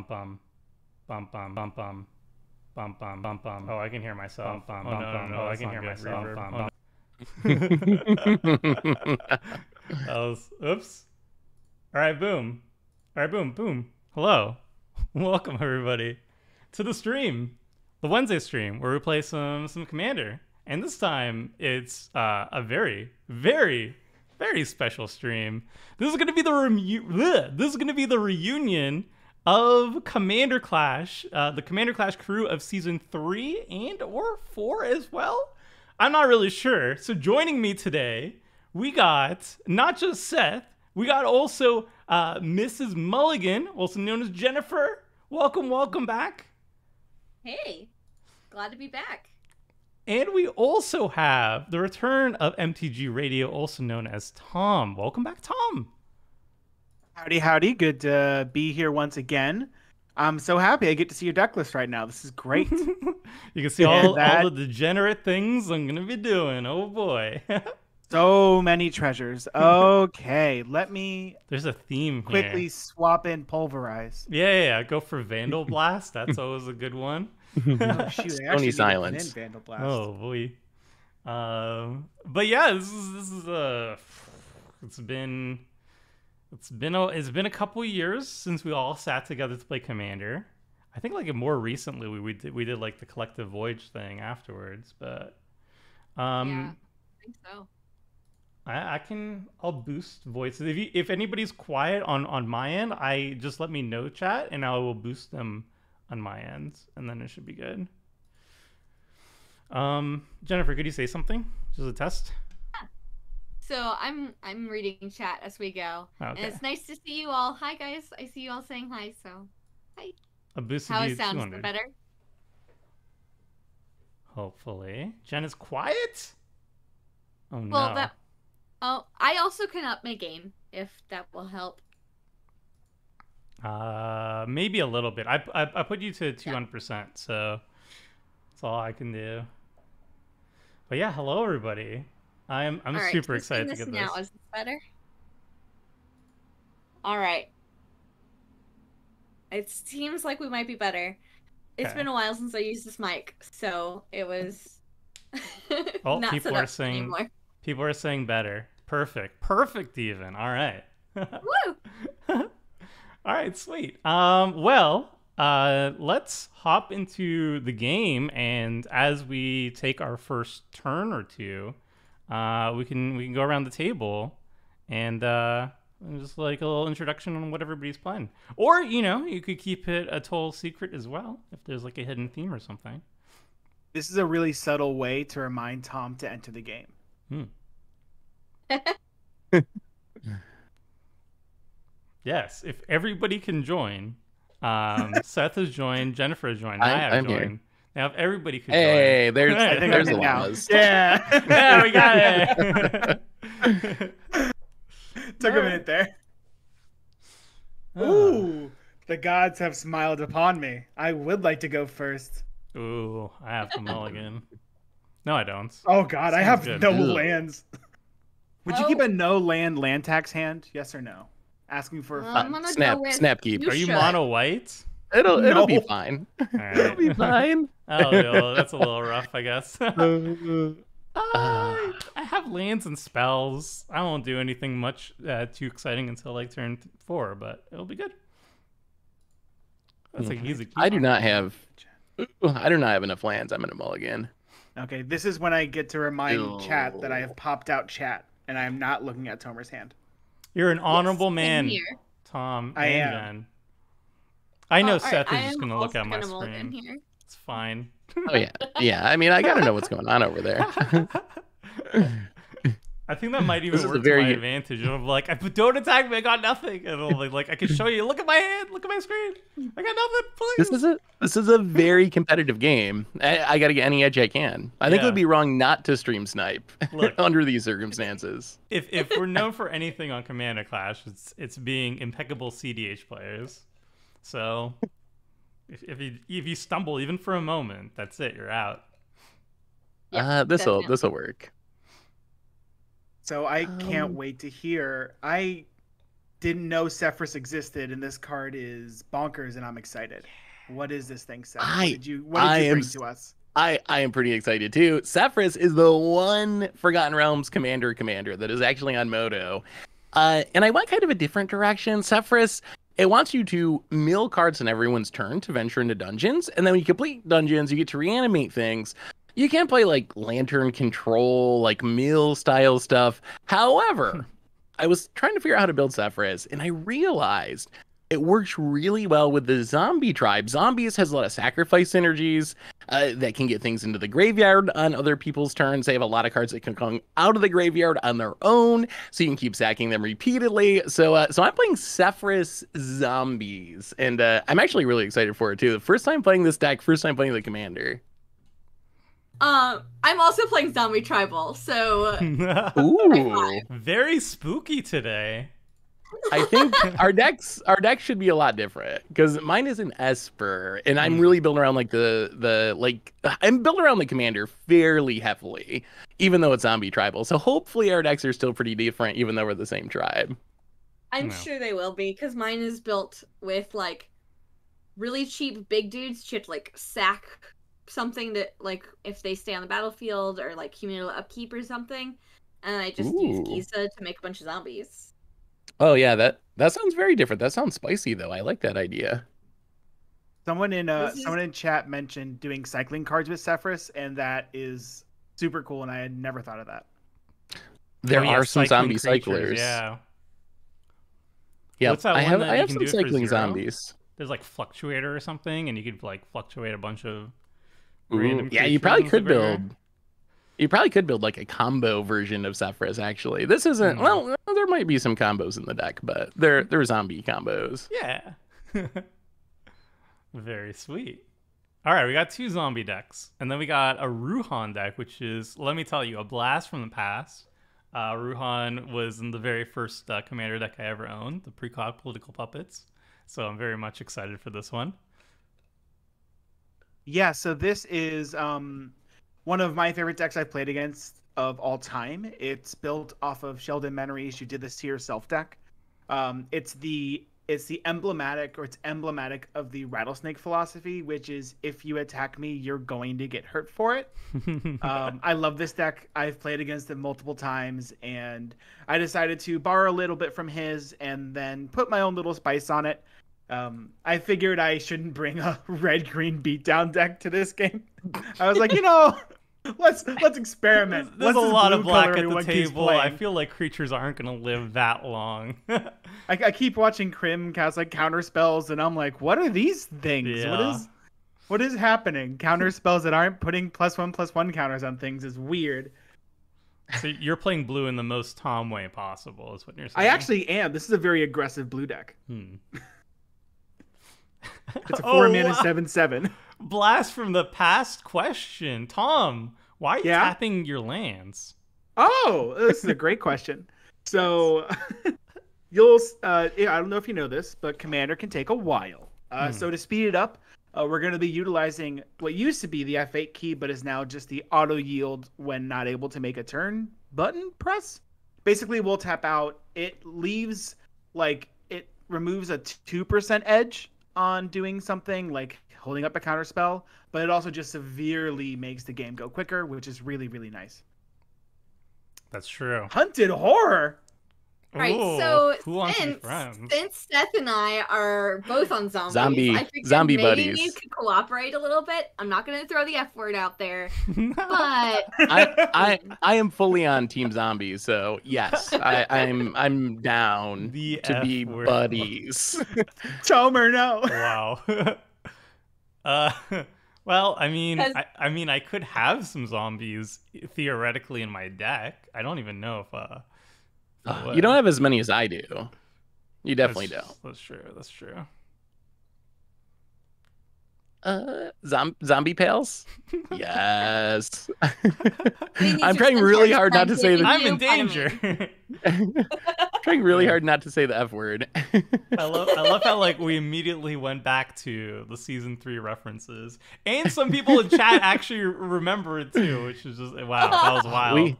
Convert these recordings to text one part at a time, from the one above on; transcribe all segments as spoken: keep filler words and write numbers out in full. Bum bum. Bum bum bum bum. Bum bum bum bum. Oh, I can hear myself. Bum bum bum bum. Oh, I can hear myself. Bum bum. That was, oops. All right, boom. All right, boom, boom. Hello. Welcome, everybody, to the stream. The Wednesday stream where we play some some Commander. And this time, it's uh, a very, very, very special stream. This is going to be the reu- this is going to be the reunion of Commander Clash, uh, the Commander Clash crew of season three and or four as well. I'm not really sure. So joining me today, we got not just Seth, we got also uh, Missus Mulligan, also known as Jennifer. Welcome, welcome back. Hey, glad to be back. And we also have the return of M T G Radio, also known as Tom. Welcome back, Tom. Howdy, howdy. Good to be here once again. I'm so happy I get to see your deck list right now. This is great. You can see all, that... all the degenerate things I'm going to be doing. Oh, boy. So many treasures. Okay, let me... There's a theme quickly here. Quickly swap in Pulverize. Yeah, yeah, yeah. Go for Vandal Blast. That's always a good one. Oh, shoot, Stony Silence. Vandal Blast. Oh boy. Um, but yeah, this is this is uh, it's been it's been a, it's been a couple years since we all sat together to play Commander. I think like more recently we we did, we did like the collective voyage thing afterwards, but um, yeah, I think so. I, I can I'll boost voices if you, if anybody's quiet on on my end. I just let me know chat and I will boost them on my end, and then it should be good. Um, Jennifer, could you say something? Just a test. Yeah. So I'm I'm reading chat as we go, okay. And it's nice to see you all. Hi guys, I see you all saying hi. So hi. A boost How it sounds the better. Hopefully, Jen is quiet. Oh well, no. Well, that. Oh, I also can up my game if that will help. Uh, maybe a little bit. I, I, I put you to two hundred percent, yeah. So that's all I can do. But yeah, hello everybody. I'm I'm right, super excited to get this. Now. Is this better? All right. It seems like we might be better. It's okay. Been a while since I used this mic, so it was oh, not people are saying anymore. People are saying better. Perfect. Perfect even. All right. Woo! All right, sweet. Um, well, uh, let's hop into the game, and as we take our first turn or two, uh, we can we can go around the table, and uh, just like a little introduction on what everybody's playing. Or you know, you could keep it a total secret as well if there's like a hidden theme or something. This is a really subtle way to remind Tom to enter the game. Hmm. Yes, if everybody can join, um, Seth has joined, Jennifer has joined, I have I'm joined. Here. Now, if everybody could hey, join, hey, there's I think there's a lot. Yeah, yeah, we got it. Took a minute there. Ooh, the gods have smiled upon me. I would like to go first. Ooh, I have to mulligan. No, I don't. Oh God, Sounds I have good. no Ooh. lands. Would oh. you keep a no land land tax hand? Yes or no? Asking for well, a snap, with, snap keep. You Are you should. mono white? It'll no. it'll be fine. Right. It'll be fine. Oh, no, that's a little rough, I guess. uh, uh, I have lands and spells. I won't do anything much uh, too exciting until like turn four, but it'll be good. That's mm-hmm. like easy. Keep I do not have. I do not have enough lands. I'm gonna mulligan. Okay, this is when I get to remind Ew. chat that I have popped out chat and I am not looking at Tomer's hand. You're an honorable yes, man, Tom. I am. Ben. I know oh, Seth right, is I just going to look at my screen. Here. It's fine. Oh, yeah. Yeah, I mean, I got to know what's going on over there. I think that might even this work to very... my advantage. I'm like, I don't attack me. I got nothing. And I'll be like, I can show you. Look at my hand. Look at my screen. I got nothing. Please. This is a, this is a very competitive game. I, I got to get any edge I can. I yeah. think it would be wrong not to stream snipe look, under these circumstances. If if we're known for anything on Commander Clash, it's it's being impeccable C D H players. So if, if you if you stumble even for a moment, that's it. You're out. Uh, this will this will work. So I can't um, wait to hear. I didn't know Sefris existed, and this card is bonkers, and I'm excited. Yeah. What is this thing, Sefris? I, did you, what did I you bring am, to us? I, I am pretty excited, too. Sefris is the one Forgotten Realms Commander Commander that is actually on Modo. Uh, and I went kind of a different direction. Sefris, it wants you to mill cards in everyone's turn to venture into dungeons, and then when you complete dungeons, you get to reanimate things. You can play, like, Lantern Control, like, mill-style stuff. However, I was trying to figure out how to build Sefris, and I realized it works really well with the zombie tribe. Zombies has a lot of sacrifice synergies uh, that can get things into the graveyard on other people's turns. They have a lot of cards that can come out of the graveyard on their own, so you can keep sacking them repeatedly. So uh, so I'm playing Sefris Zombies, and uh, I'm actually really excited for it, too. The first time playing this deck, first time playing the Commander. Um, I'm also playing Zombie Tribal, so... Ooh, very spooky today. I think our decks, our deck should be a lot different, because mine is an Esper, and I'm really building around, like, the, the, like, I'm building around the Commander fairly heavily, even though it's Zombie Tribal, so hopefully our decks are still pretty different, even though we're the same tribe. I'm no. sure they will be, because mine is built with, like, really cheap big dudes to, like, sack... something that, like, if they stay on the battlefield or, like, communal upkeep or something, and I just Ooh. use Gisa to make a bunch of zombies. Oh, yeah, that that sounds very different. That sounds spicy, though. I like that idea. Someone in uh, is... someone in chat mentioned doing cycling cards with Sefris, and that is super cool, and I had never thought of that. There oh, yeah, are some zombie cyclers. Yeah. Yeah, What's that I one have, that I have some cycling zombies. There's, like, Fluctuator or something, and you could, like, fluctuate a bunch of... Ooh, yeah, you probably could build. Here. You probably could build like a combo version of Sefris. Actually, this isn't. Mm. Well, there might be some combos in the deck, but they're they're zombie combos. Yeah. Very sweet. All right, we got two zombie decks, and then we got a Ruhan deck, which is, let me tell you, a blast from the past. Uh, Ruhan was in the very first uh, Commander deck I ever owned, the Precog Political Puppets. So I'm very much excited for this one. Yeah, so this is um, one of my favorite decks I've played against of all time. It's built off of Sheldon Mannery's "You Did This to Yourself" deck. Um, it's the it's the emblematic or it's emblematic of the rattlesnake philosophy, which is if you attack me, you're going to get hurt for it. um, I love this deck. I've played against it multiple times, and I decided to borrow a little bit from his and then put my own little spice on it. Um, I figured I shouldn't bring a red-green beatdown deck to this game. I was like, you know, let's let's experiment. There's, there's a lot of black at the table. I feel like creatures aren't going to live that long. I, I keep watching Krim cast like counter spells, and I'm like, what are these things? Yeah. What is what is happening? Counter spells that aren't putting plus one plus one counters on things is weird. So you're playing blue in the most Tom way possible, is what you're saying. I actually am. This is a very aggressive blue deck. Hmm. It's a four oh, mana seven seven. Blast from the past question, Tom. Why are you yeah? tapping your lands? Oh, this is a great question. So you'll, uh, I don't know if you know this, but Commander can take a while. Uh, hmm. So to speed it up, uh, we're going to be utilizing what used to be the F eight key, but is now just the auto yield when not able to make a turn button press. Basically, we'll tap out. It leaves like it removes a two percent edge on doing something like holding up a counter spell, but it also just severely makes the game go quicker, which is really, really nice. That's true. Hunted Horror. All right, so since, since Seth and I are both on zombies, zombie, I think zombie maybe buddies. You could cooperate a little bit. I'm not going to throw the F word out there, but I, I I am fully on Team Zombies, so yes, I, I'm I'm down the to F be word. buddies. Tomer, no. Wow. uh, well, I mean, I, I mean, I could have some zombies theoretically in my deck. I don't even know if. Uh, Uh, you don't have as many as I do. You definitely that's, don't. That's true. That's true. Uh, zomb zombie pails? Yes. I'm trying really hard not to say that. I'm in danger. Trying really hard not to say the F word. I love I love how like we immediately went back to the season three references. And some people in chat actually remember it too, which is just wow, that was wild. We,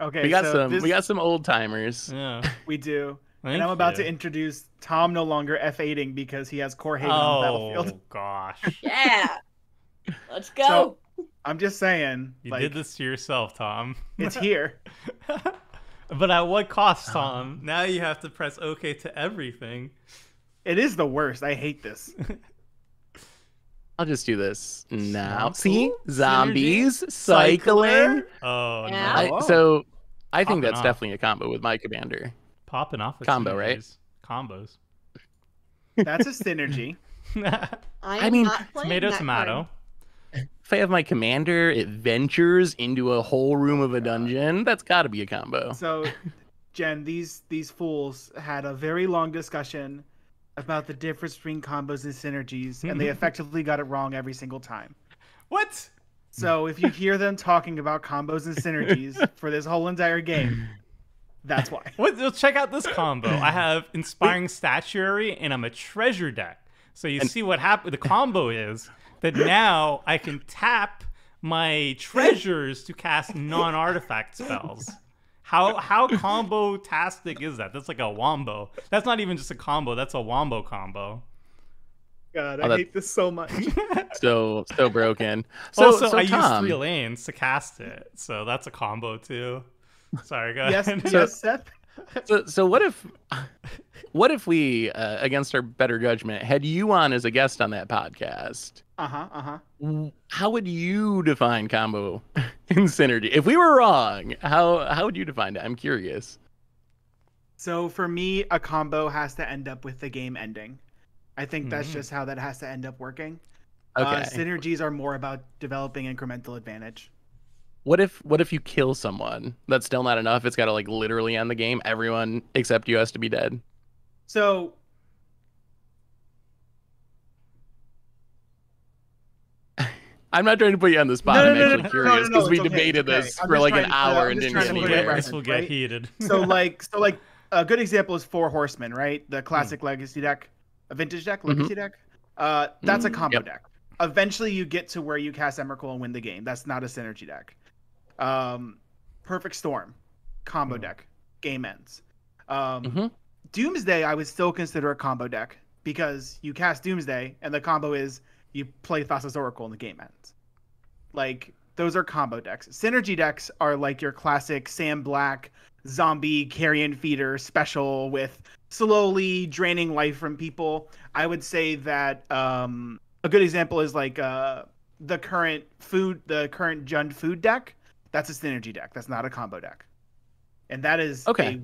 Okay, we got so some. This, we got some old timers. Yeah, we do. Thank and I'm about you. to introduce Tom no longer F eighting because he has Core Haven oh, on the battlefield. Oh, gosh. Yeah. Let's go. So, I'm just saying. You like, did this to yourself, Tom. It's here. But at what cost, Tom? Um, now you have to press OK to everything. It is the worst. I hate this. I'll just do this now. See? Zombies, cycling. Oh, yeah. no. I, so I think Popping that's off. definitely a combo with my commander. Popping off. Of Combo, synergies. right? Combos. That's a synergy. I, I mean, tomato, tomato. Card. If I have my commander, it ventures into a whole room of a dungeon. That's got to be a combo. So, Jen, these, these fools had a very long discussion about the difference between combos and synergies, and they effectively got it wrong every single time. What? So if you hear them talking about combos and synergies for this whole entire game, that's why. Let's check out this combo. I have Inspiring Statuary, and I'm a treasure deck. So you and see what happened. The combo is that now I can tap my treasures to cast non-artifact spells. How how combo-tastic is that? That's like a wombo. That's not even just a combo. That's a wombo combo. God, I oh, hate this so much. so so broken. So, also, so I Tom. used three lanes to cast it. So that's a combo, too. Sorry, guys. Yes, so, yes, Seth. So, so what if what if we, uh, against our better judgment, had you on as a guest on that podcast? Uh-huh, uh-huh. How would you define combo and synergy? If we were wrong, how, how would you define it? I'm curious. So for me, a combo has to end up with the game ending. I think that's mm-hmm. just how that has to end up working. Okay. Uh, synergies are more about developing incremental advantage. What if what if you kill someone? That's still not enough. It's got to like literally end the game. Everyone except you has to be dead. So I'm not trying to put you on the spot. No, I'm no, actually no, curious because no, no, no, we debated okay. this okay. for like an to, hour and didn't get anywhere. This will get right? heated. so like so like a good example is Four Horsemen, right? The classic mm. legacy deck, a vintage deck, legacy mm-hmm. deck. Uh, that's mm, a combo yep. deck. Eventually, you get to where you cast Emrakul and win the game. That's not a synergy deck. Um, Perfect Storm, combo deck, game ends. Um, mm-hmm. Doomsday, I would still consider a combo deck because you cast Doomsday and the combo is you play Thassa's Oracle and the game ends. Like, those are combo decks. Synergy decks are like your classic Sam Black zombie carrion feeder special with slowly draining life from people. I would say that um, a good example is like uh, the current food, the current Jund food deck. That's a synergy deck. That's not a combo deck. And that is okay. a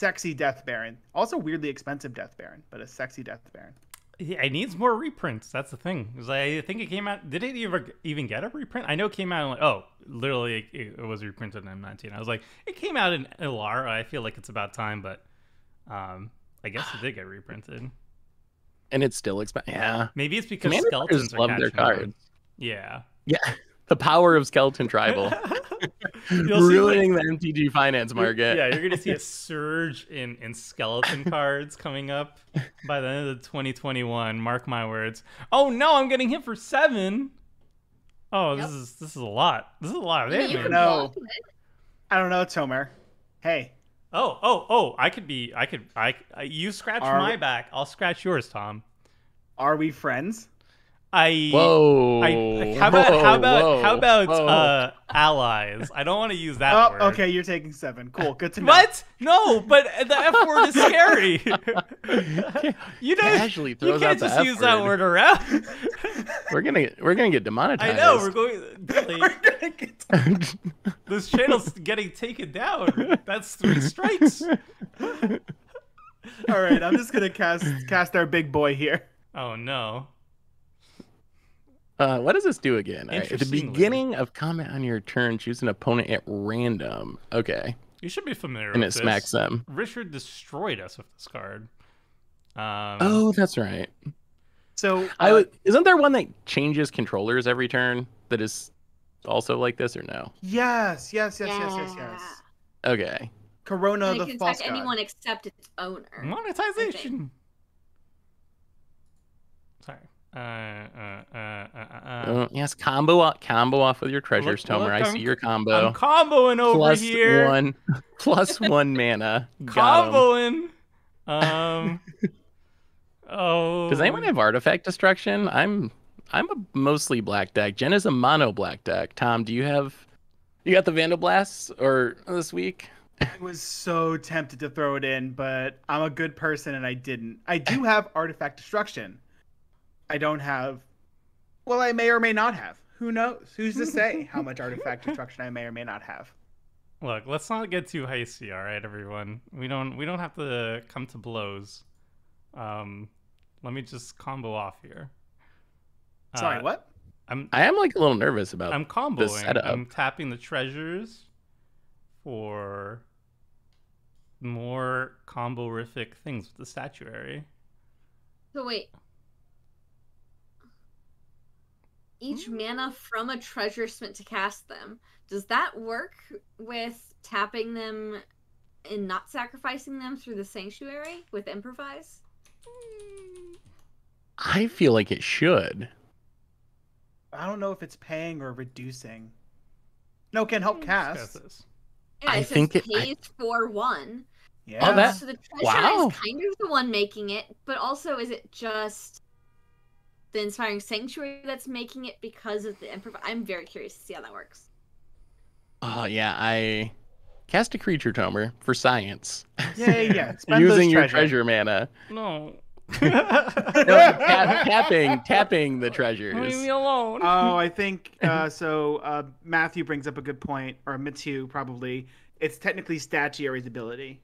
sexy Death Baron. Also weirdly expensive Death Baron, but a sexy Death Baron. Yeah, it needs more reprints. That's the thing. I think it came out... Did it ever even get a reprint? I know it came out... Like, oh, literally, it was reprinted in M nineteen. I was like, it came out in L R. I feel like it's about time, but um, I guess it did get reprinted. And it's still expensive. Yeah. Maybe it's because Commander skeletons are love their cards. Yeah. Yeah. The power of Skeleton Tribal. Ruining like, the M T G finance market. Yeah, you're going to see a surge in, in skeleton cards coming up by the end of twenty twenty-one. Mark my words. Oh, no, I'm getting hit for seven. Oh, yep. this is this is a lot. This is a lot. They yeah, no. I don't know, Tomer. Hey. Oh, oh, oh, I could be, I could, I, you scratch Are my we... back. I'll scratch yours, Tom. Are we friends? I, whoa. I, how about whoa, how about whoa, how about whoa. uh allies? I don't want to use that oh, word. Okay, you're taking seven. Cool, good to know. What? No, but the F word is scary. you know, Casually throws you can't out just the F use word. that word around. We're gonna we're gonna get demonetized. I know we're going. Really, we're gonna get this channel's getting taken down. That's three strikes. All right, I'm just gonna cast cast our big boy here. Oh no. Uh, what does this do again? Right. At the beginning of combat on your turn, choose an opponent at random. Okay. You should be familiar and with this. And it smacks them. Richard destroyed us with this card. Um, oh, that's right. So, I uh, Isn't there one that changes controllers every turn that is also like this or no? Yes, yes, yes, yeah. yes, yes, yes. Okay. Corona the False God. It can attack anyone except its owner. Monetization. Sorry. Uh, uh, uh, uh, uh. Oh, yes, combo off, combo off with your treasures, look, Tomer. Look, I see your combo. I'm comboing over plus here. Plus one, plus one mana. Comboing. Um. Oh. Does anyone have artifact destruction? I'm I'm a mostly black deck. Jen is a mono black deck. Tom, do you have? You got the Vandal Blast or this week? I was so tempted to throw it in, but I'm a good person and I didn't. I do have artifact destruction. I don't have. Well, I may or may not have. Who knows? Who's to say how much artifact destruction I may or may not have? Look, let's not get too hasty, all right, everyone. We don't. We don't have to come to blows. Um, let me just combo off here. Sorry, uh, what? I'm. I am like a little nervous about. I'm comboing. This setup. I'm tapping the treasures for more combo-rific things with the statuary. So wait. Each mana from a treasure spent to cast them. Does that work with tapping them and not sacrificing them through the sanctuary with improvise? I feel like it should. I don't know if it's paying or reducing. No, it can help cast. Yeah, I think it pays I... for one. Yeah. Oh, that... So the treasure wow. is kind of the one making it, but also is it just the Inspiring Sanctuary that's making it because of the improv? I'm very curious to see how that works. Oh, yeah, I cast a creature tomer for science. Yeah, yeah, yeah. Using your treasure mana. No. no tap, tapping, tapping the treasures. Leave me alone. Oh, I think uh, so. Uh, Matthew brings up a good point, or Matthew probably. It's technically statuary's ability,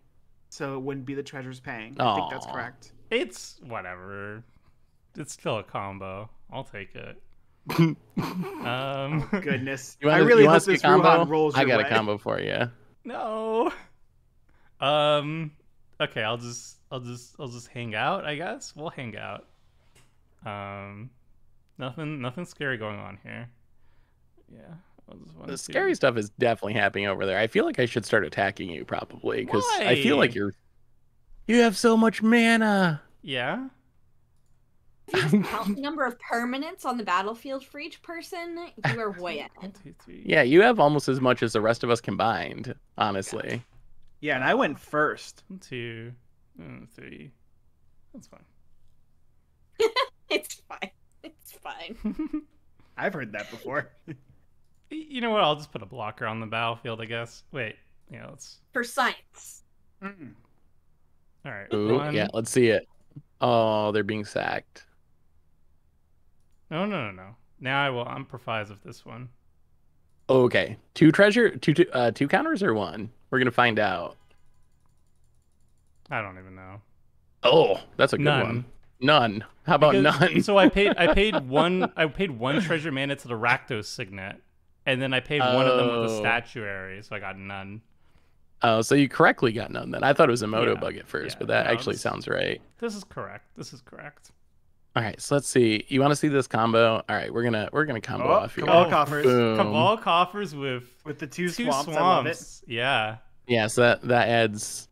so it wouldn't be the treasures paying. I Aww. think that's correct. It's whatever. It's still a combo. I'll take it. um, oh, goodness. You want I really you want hope this combo? Rolls I got way. a combo for you. No. Um. Okay. I'll just. I'll just. I'll just hang out. I guess we'll hang out. Um. Nothing. Nothing scary going on here. Yeah. I'll just the scary stuff is definitely happening over there. I feel like I should start attacking you probably because I feel like you're. You have so much mana. Yeah. If you count the number of permanents on the battlefield for each person, you are way ahead. Yeah, you have almost as much as the rest of us combined, honestly. Yeah, and I went first. One, two, three. That's fine. It's fine. It's fine. I've heard that before. You know what? I'll just put a blocker on the battlefield, I guess. Wait. Yeah, let's. For science. Mm. All right. Ooh, one. Yeah, let's see it. Oh, they're being sacked. No, no, no, no. Now I will improvise with this one. Okay. Two treasure, two, two, uh, two counters or one? We're going to find out. I don't even know. Oh, that's a good none. one. None. How about because, none? So I paid I paid one I paid one treasure mana to the Rakdos Signet, and then I paid oh. one of them with the statuary, so I got none. Oh, so you correctly got none then. I thought it was a Modo yeah, bug at first, yeah, but that no, actually this, sounds right. This is correct. This is correct. All right, so let's see. You want to see this combo? All right, we're gonna we're gonna combo oh, off here. Cabal Coffers. Boom. Cabal Coffers with with the two, two swamps. swamps. I love it. Yeah. Yeah. So that that adds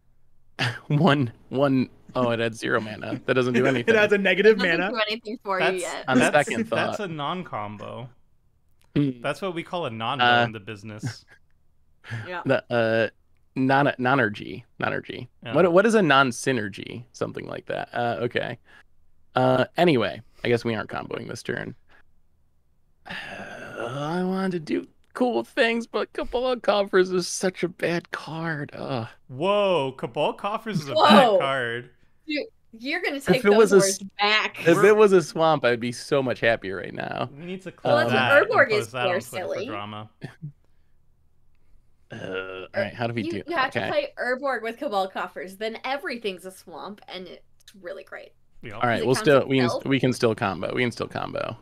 one one. Oh, it adds zero mana. That doesn't do anything. It adds a negative it mana. Doesn't do anything for that's, you yet. On that's, second thought, that's a non-combo. That's what we call a non uh, in the business. Yeah. The, uh. Non nonergy, nonergy. Yeah. What what is a non synergy? Something like that. Uh, okay. Uh, anyway, I guess we aren't comboing this turn. Uh, I wanted to do cool things, but Cabal Coffers is such a bad card. Uh. Whoa, Cabal Coffers is a Whoa. bad card. Dude, you're gonna take if it those was a, back. If it was a swamp, I'd be so much happier right now. We need to close well, that. Urborg is that more silly. Drama. Uh, all right, how do we you, do? You have okay. to play Urborg with Cabal Coffers, then everything's a swamp, and it's really great. Yeah. All right, we'll still we can, we can still combo. We can still combo.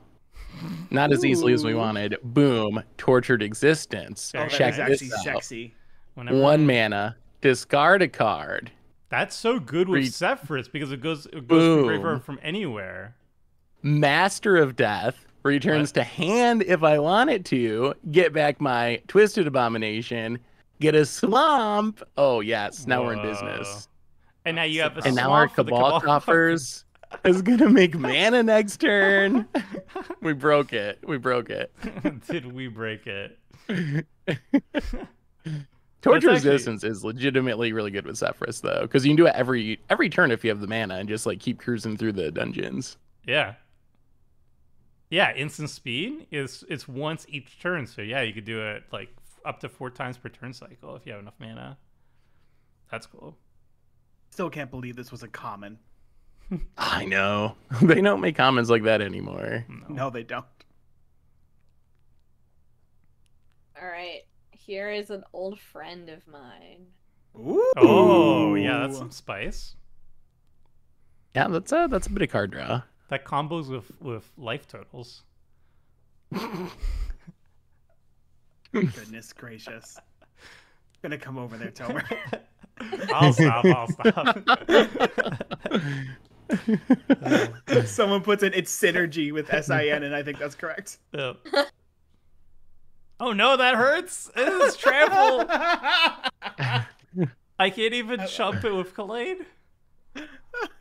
Not Ooh. as easily as we wanted. Boom! Tortured Existence. Oh, Check that is this actually out. Sexy. Whenever One mana. Discard a card. That's so good with Re Sefris because it goes it goes from, river from anywhere. Master of Death. Returns what? to hand if I want it to. Get back my Twisted Abomination. Get a swamp. Oh, yes. Now Whoa. we're in business. And now you have a and swamp. And now our Cabal Coffers is going to make mana next turn. We broke it. We broke it. Did we break it? Tortured Existence is legitimately really good with Sefris, though, because you can do it every every turn if you have the mana and just like keep cruising through the dungeons. Yeah. Yeah, instant speed is it's once each turn, so yeah, you could do it like up to four times per turn cycle if you have enough mana. That's cool. Still can't believe this was a common. I know. They don't make commons like that anymore. No, no they don't. All right. Here is an old friend of mine. Ooh. Oh, yeah, that's some spice. Yeah, that's a, that's a bit of card draw. That combos with, with life totals. Goodness gracious. I'm going to come over there, Tomer. I'll stop, I'll stop. Someone puts in, it's synergy with S I N, and I think that's correct. Yeah. Oh no, that hurts! It's trample! I can't even jump it with Kalain. I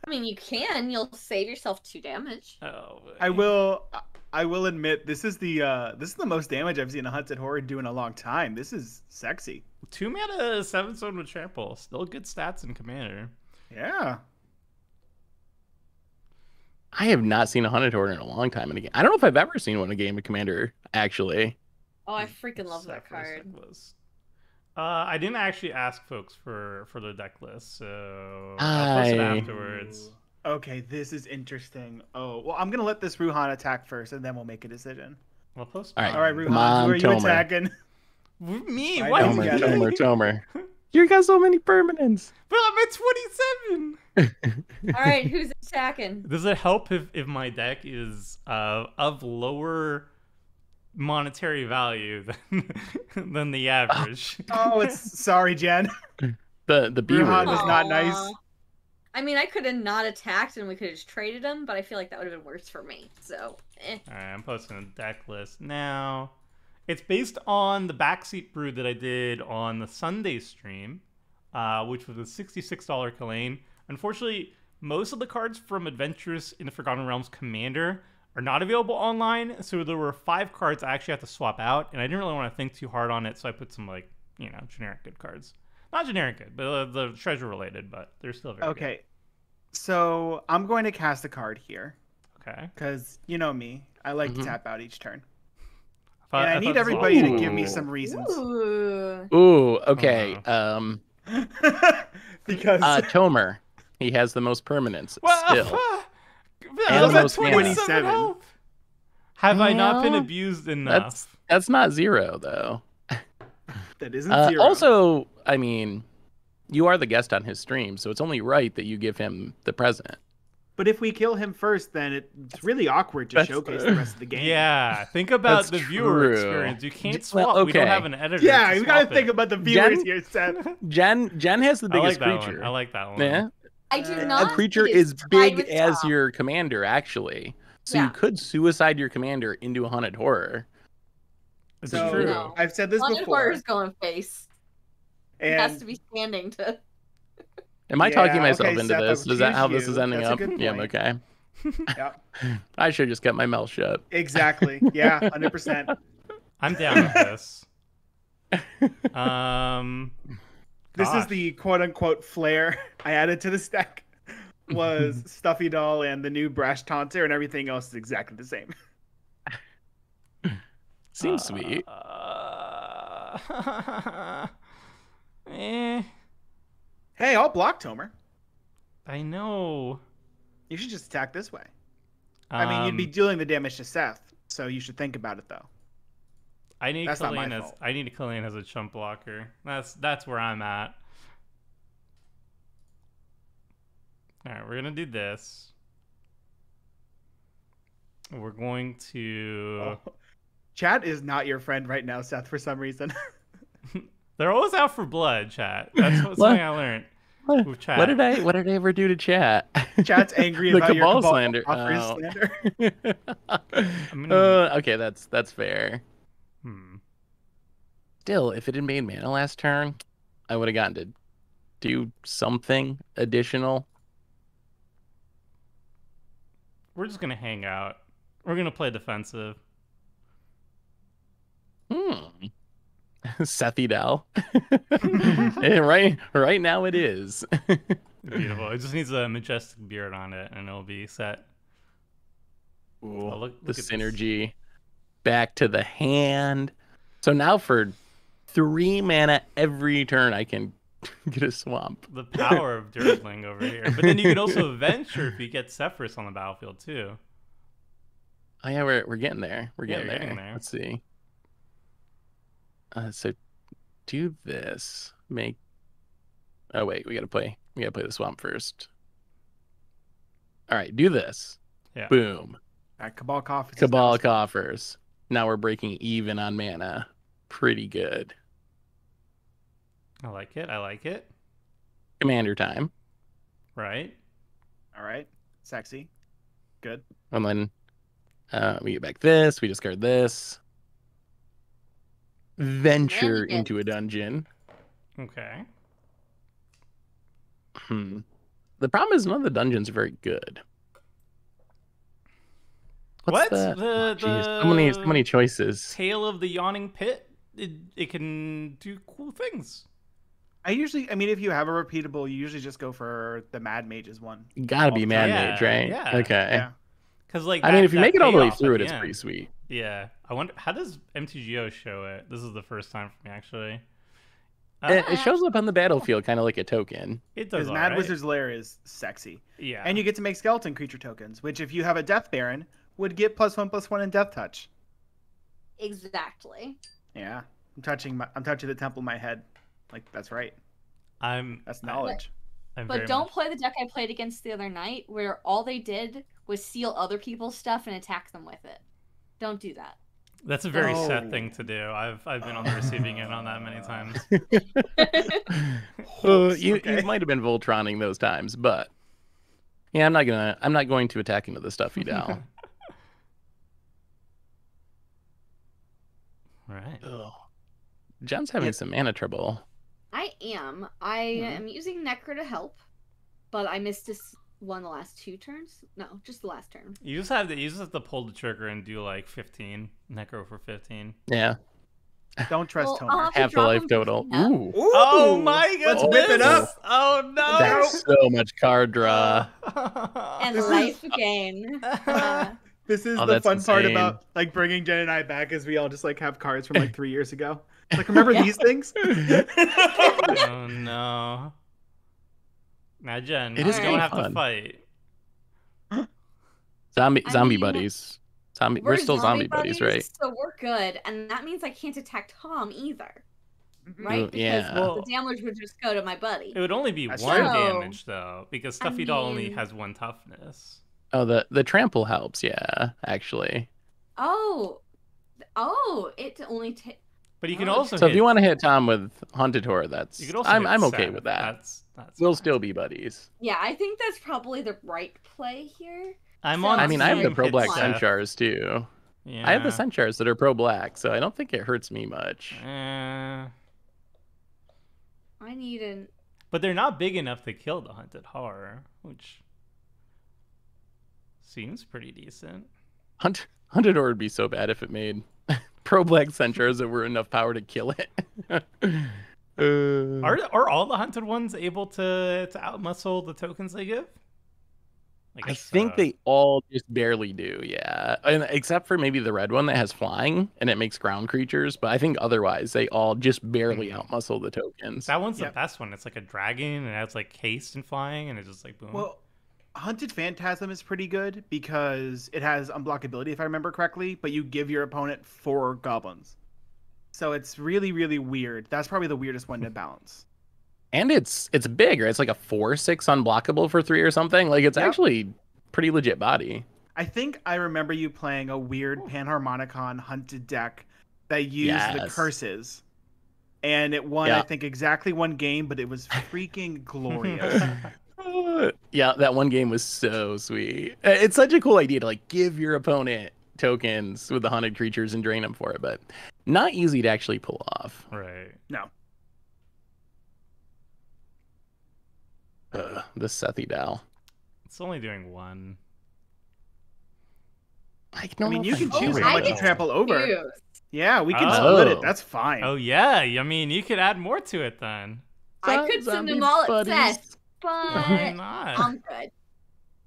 mean, you can. You'll save yourself two damage. Oh. Man. I will. I will admit this is the uh, this is the most damage I've seen a Hunted Horror do in a long time. This is sexy. Two mana, seven stone with trample. Still good stats in Commander. Yeah. I have not seen a Hunted Horror in a long time in a game. I don't know if I've ever seen one in a game of Commander actually. Oh, I freaking love that card. Was. Uh, I didn't actually ask folks for, for the deck list, so I'll post it afterwards. Okay, this is interesting. Oh, well, I'm going to let this Ruhan attack first, and then we'll make a decision. We'll post it. All right, Ruhan, on, who are you Tomer. attacking? Me? Why Tomer, you Tomer, Tomer, Tomer. You got so many permanents. But I'm at twenty-seven. All right, who's attacking? Does it help if, if my deck is uh, of lower... monetary value than, than the average? Oh, it's sorry, Jen. the the B Ruhan was not nice. I mean, I could have not attacked and we could have just traded him, but I feel like that would have been worse for me. So, eh. All right, I'm posting a deck list now. It's based on the backseat brew that I did on the Sunday stream, uh, which was a sixty-six dollar Kalain. Unfortunately, most of the cards from Adventures in the Forgotten Realms Commander are not available online, so there were five cards I actually had to swap out, and I didn't really want to think too hard on it, so I put some, like, you know, generic good cards. Not generic good, but they're treasure-related, but they're still very okay. good. Okay, so I'm going to cast a card here. Okay. Because, you know me, I like mm-hmm. to tap out each turn. I thought, and I, I need everybody to give me some reasons. Ooh, Ooh okay. Oh, no. Um, because... Uh, Tomer, he has the most permanence well, still. Uh, I was at twenty-seven health. Have I not been abused enough? That's, that's not zero, though. That isn't uh, zero. Also, I mean, you are the guest on his stream, so it's only right that you give him the present. But if we kill him first, then it's that's, really awkward to showcase the rest of the game. Yeah, think about the true. viewer experience. You can't swap. Well, okay. We don't have an editor. Yeah, to we got to think about the viewers Jen, here, Seth. Jen, Jen has the biggest I like creature. One. I like that one. Yeah. I do not. A creature is big as top. your commander, actually. So yeah. you could suicide your commander into a Hunted Horror. It's so, true. No. I've said this Haunted before. Hunted Horror is going face. And... it has to be standing to. Am I yeah, talking myself okay, into Seth, this? Is that how you. this is ending That's up? Yeah, I'm okay. Yeah. I should have just kept my mouth shut. Exactly. Yeah, one hundred percent. I'm down with this. Um. This Gosh. is the quote-unquote flair I added to the stack. Was Stuffy Doll and the new Brash Taunter, and everything else is exactly the same. Seems uh, sweet. Uh, eh. Hey, I'll block Tomer. I know. You should just attack this way. Um, I mean, you'd be dealing the damage to Seth, so you should think about it, though. I need Kalain as I need Kalain as a chump blocker. That's that's where I'm at. All right, we're gonna do this. We're going to. Oh. Chat is not your friend right now, Seth. For some reason, they're always out for blood. Chat. That's what, what? something I learned. What? With chat. What did I What did I ever do to Chat? Chat's angry about your Cabal slander. Oh. slander. gonna... uh, okay, that's that's fair. Hmm. Still, if it had made mana last turn, I would have gotten to do something additional. We're just going to hang out. We're going to play defensive. Hmm. Stuffy Doll. right, right now it is. Beautiful. It just needs a majestic beard on it, and it'll be set. Ooh, look, look the synergy. This. Back to the hand. So now for three mana every turn, I can get a swamp. The power of Dirtling over here. But then you can also venture if you get Sefris on the battlefield, too. Oh, yeah, we're, we're getting there. We're getting, yeah, there. getting there. Let's see. Uh, so do this. Make... Oh, wait. We got to play. We got to play the swamp first. All right. Do this. Yeah. Boom. All right. Cabal Coffers. Cabal Coffers. Now we're breaking even on mana. Pretty good. I like it. I like it. Commander time. Right. All right. Sexy. Good. And then uh, we get back this. We discard this. Venture into a dungeon. Okay. Hmm. The problem is none of the dungeons are very good. What's what? That? The, oh, the... So many, so many choices. Tale of the Yawning Pit. It, it can do cool things. I usually, I mean, if you have a repeatable, you usually just go for the Mad Mages one. You gotta be Mad yeah, Mage, right? Yeah. Okay. Because yeah. like, that, I mean, if you make it all the way through it, it's end. pretty sweet. Yeah. I wonder, how does M T G O show it? This is the first time for me, actually. Uh, it, it shows up on the battlefield, kind of like a token. It does. Because Mad right. Wizard's Lair is sexy. Yeah. And you get to make skeleton creature tokens, which if you have a Death Baron, would get plus one plus one in Death Touch. Exactly. Yeah, I'm touching my, I'm touching the temple of my head. Like, that's right. I'm that's knowledge. But, I'm but don't much. play the deck I played against the other night, where all they did was seal other people's stuff and attack them with it. Don't do that. That's a very oh. sad thing to do. I've I've been on the receiving end on that many times. well, you okay. you might have been Voltroning those times, but yeah, I'm not gonna I'm not going to attack into the Stuffy Doll. Right. Ugh. John's having yeah. some mana trouble. I am. I mm-hmm. am using Necro to help, but I missed this one the last two turns. No, just the last turn. You just have to you just have to pull the trigger and do like fifteen Necro for fifteen. Yeah. Don't trust well, Tomer. Half the life total. Ooh. Ooh. Oh my goodness. Let's whip it up. Oh no. That's so much card draw. And life again. uh, This is oh, the fun insane. part about like bringing Jen and I back is we all just like have cards from like three years ago. Like, remember these things? Oh no! Now Jen, it is gonna have to fight. Zombie, I zombie mean, buddies. Zombie, we're, we're still zombie, zombie buddies, buddies, right? So we're good, and that means I can't attack Tom either, right? Well, yeah. Because well, the damage would just go to my buddy. It would only be That's one true. damage though, because Stuffy I mean... Doll only has one toughness. Oh, the, the trample helps, yeah, actually. Oh. Oh, it only takes... But you can oh. also So hit... if you want to hit Tom with Hunted Horror, that's... You can also I'm, I'm okay Seth. with that. That's, that's we'll fine. still be buddies. Yeah, I think that's probably the right play here. I'm so on I mean, I have the pro-black Senchars, too. Yeah. I have the Senchars that are pro-black, so I don't think it hurts me much. Uh... I need an... But they're not big enough to kill the Hunted Horror, which... Seems pretty decent. Hunt, Hunted Horror would be so bad if it made pro-black Senchars that were enough power to kill it. uh, are are all the hunted ones able to to outmuscle the tokens they give? I, guess, I think uh, they all just barely do, yeah. And except for maybe the red one that has flying and it makes ground creatures, but I think otherwise they all just barely mm-hmm. outmuscle the tokens. That one's yep. the best one. It's like a dragon and it has like haste and flying and it's just like boom. Well, Hunted Phantasm is pretty good because it has unblockability, if I remember correctly, but you give your opponent four goblins. So it's really, really weird. That's probably the weirdest one to balance. And it's it's big, right? It's like a four six unblockable for three or something. Like, it's yep. actually pretty legit body. I think I remember you playing a weird Panharmonicon Hunted deck that used yes. the curses. And it won, yep. I think, exactly one game, but it was freaking glorious. Yeah, that one game was so sweet. It's such a cool idea to like give your opponent tokens with the haunted creatures and drain them for it, but not easy to actually pull off. Right. No. Uh, the Stuffy Doll. It's only doing one. Like, no, I mean, you can choose how much you trample over. Yeah, we can split it. That's fine. Oh, yeah. I mean, you could add more to it then. I could send them all at Seth, but I'm good.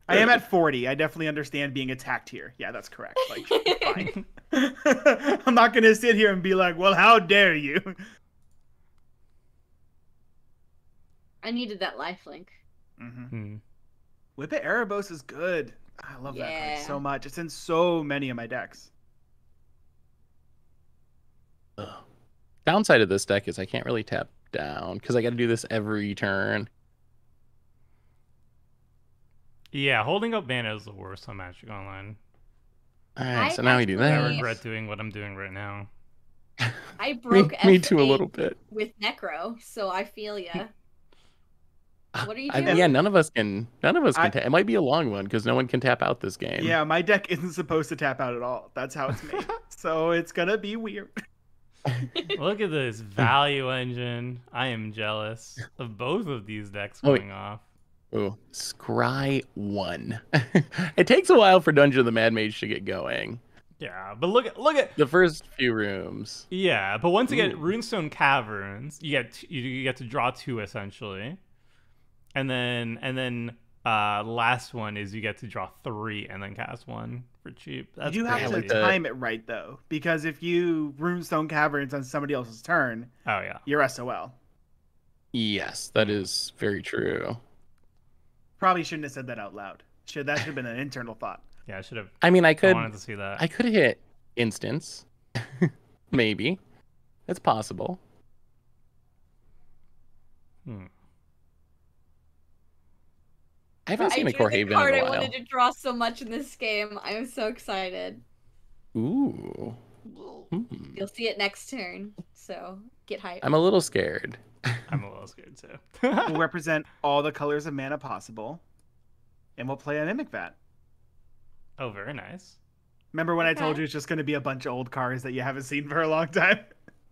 I am at forty. I definitely understand being attacked here. Yeah, that's correct. Like, fine. I'm not going to sit here and be like, well, how dare you? I needed that lifelink. Mm-hmm. Hmm. Whippet Erebos is good. I love yeah. that card so much. It's in so many of my decks. Ugh. Downside of this deck is I can't really tap down because I got to do this every turn. Yeah, holding up mana is the worst on Magic Online. All right, I so now we do that. I regret doing what I'm doing right now. I broke me, me too a little bit with Necro, so I feel ya. What are you doing? I, yeah, none of us can. None of us can. I, it might be a long one because no one can tap out this game. Yeah, my deck isn't supposed to tap out at all. That's how it's made. So it's gonna be weird. Look at this value engine. I am jealous of both of these decks going oh, off. Oh, Scry one. It takes a while for Dungeon of the Mad Mage to get going. Yeah, but look at look at the first few rooms. Yeah, but once you get Runestone Caverns, you get you, you get to draw two essentially. And then, and then, uh, last one is you get to draw three and then cast one for cheap. That's you have to time it right though, because if you Runestone Caverns on somebody else's turn, oh yeah, you're S O L. Yes, that is very true. Probably shouldn't have said that out loud. Should that should have been an internal thought? Yeah, I should have. I mean, I could. I wanted to see that. I could hit instance, maybe. It's possible. Hmm. I haven't seen I a Corhaven card in a while. I wanted to draw so much in this game. I'm so excited. Ooh. Mm. You'll see it next turn, so get hyped. I'm a little scared. I'm a little scared, too. We'll represent all the colors of mana possible, and we'll play a Mimic Vat. Oh, very nice. Remember when okay. I told you it's just going to be a bunch of old cards that you haven't seen for a long time?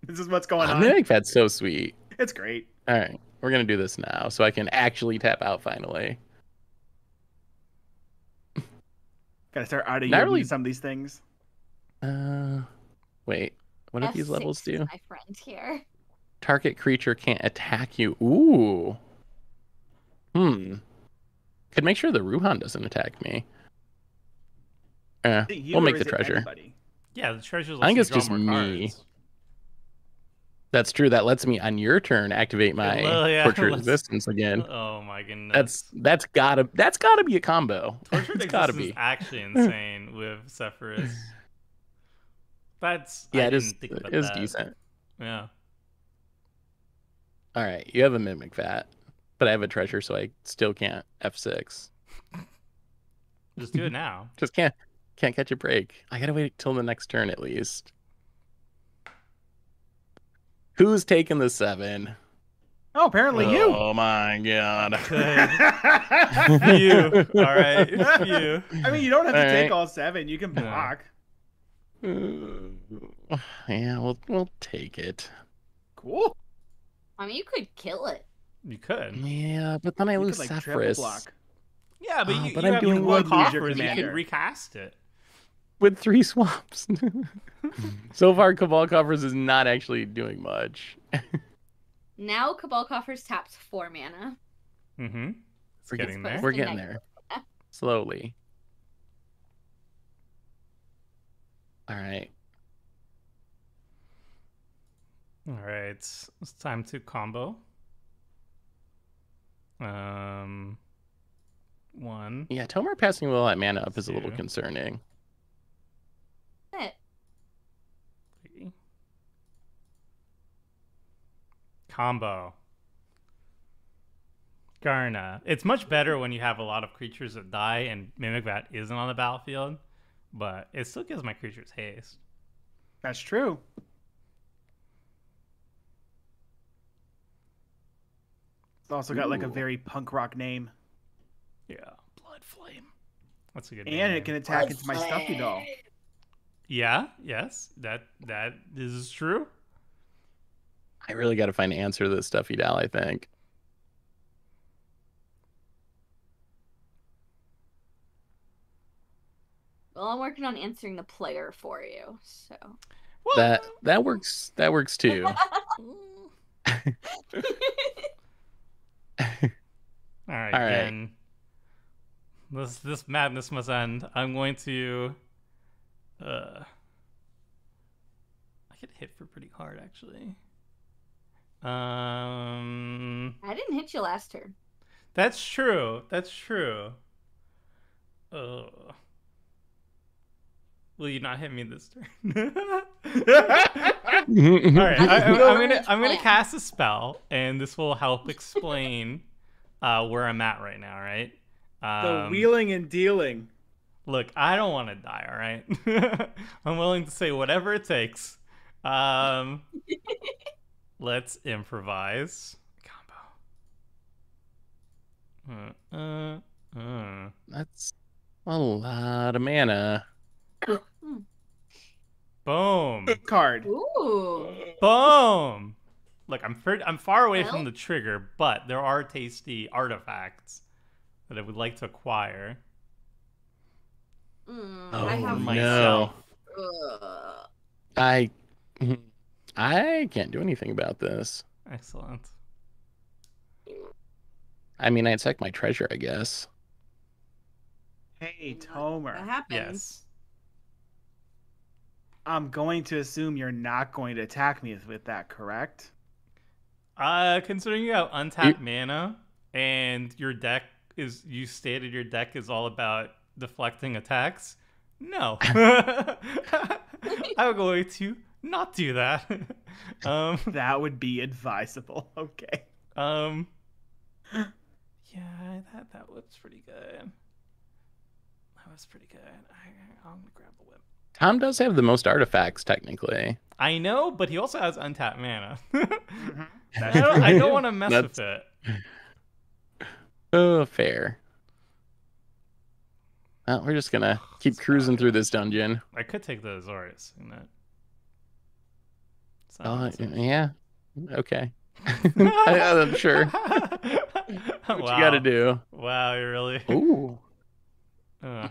This is what's going oh, on. Mimic Vat's so sweet. It's great. All right, we're going to do this now, so I can actually tap out finally. Gotta start out of really... some of these things. Uh, wait. What do these levels do? My friend here. Target creature can't attack you. Ooh. Hmm. Could make sure the Ruhan doesn't attack me. Uh, we'll make the treasure. Anybody? Yeah, the treasure. I think it's just me. Cards. That's true. That lets me on your turn activate my well, yeah, Tortured Existence again. Oh my goodness. That's that's gotta that's gotta be a combo. Tortured Existence is actually insane with Sefris. That's yeah, I it didn't is, think about it is that. Decent. Yeah. All right, you have a Mimic Vat, but I have a treasure, so I still can't F six. Just do it now. Just can't can't catch a break. I gotta wait till the next turn at least. Who's taking the seven? Oh, apparently oh, you. Oh my god. You. All right. You. I mean, you don't have all to right. take all seven. You can block. Yeah, we'll we'll take it. Cool. I mean, you could kill it. You could. Yeah, but then I you lose could, like, Sefris. Block. Yeah, but you, oh, you, but you I'm have doing one copper. You could recast it. With three swamps. So far, Cabal Coffers is not actually doing much. Now Cabal Coffers taps four mana. Mm-hmm. We're getting there. We're getting there. Slowly. All right. All right. It's time to combo. Um, one. Yeah, Tomar passing all that mana up two. Is a little concerning. It. Combo. Garna. It's much better when you have a lot of creatures that die and Mimic Vat isn't on the battlefield, but it still gives my creatures haste. That's true. It's also got Ooh. Like a very punk rock name. Yeah. Blood Flame. That's a good and name. And it can attack Blood into my Flame. Stuffy Doll. Yeah, yes, that that is true. I really got to find an answer to this Stuffy Doll, I think. Well, I'm working on answering the player for you, so. What? That that works. That works too. All right, All right. Then. This this madness must end. I'm going to. Uh, I get hit for pretty hard, actually. Um. I didn't hit you last turn. That's true. That's true. Oh. Will you not hit me this turn? All right, I, I'm, I'm gonna I'm gonna cast a spell, and this will help explain uh, where I'm at right now. Right. Um, the wheeling and dealing. Look, I don't want to die. All right. I'm willing to say whatever it takes. Um, let's improvise. Combo. Uh, uh, uh. That's a lot of mana. Boom. Card. Ooh. Boom. Look, I'm pretty, I'm far away well? from the trigger, but there are tasty artifacts that I would like to acquire. Mm, oh, I have myself. No. I, I can't do anything about this. Excellent. I mean, I attack my treasure, I guess. Hey, Tomer. That happens. Yes. I'm going to assume you're not going to attack me with that, correct? Uh, considering you have untapped you... mana and your deck is, you stated your deck is all about deflecting attacks. No, I'm going to not do that. Um, that would be advisable. Okay. Um, yeah, that that was pretty good. That was pretty good. I, I'm gonna grab the whip. Tom does have the most artifacts, technically. I know, but he also has untapped mana. Mm-hmm. I don't, I don't want to mess That's... with it. Oh, fair. Well, we're just gonna keep That's cruising through this dungeon. I could take the Azorius. Uh, yeah. Okay. I, I'm sure. what wow. you gotta do? Wow, you really? Ooh. Uh.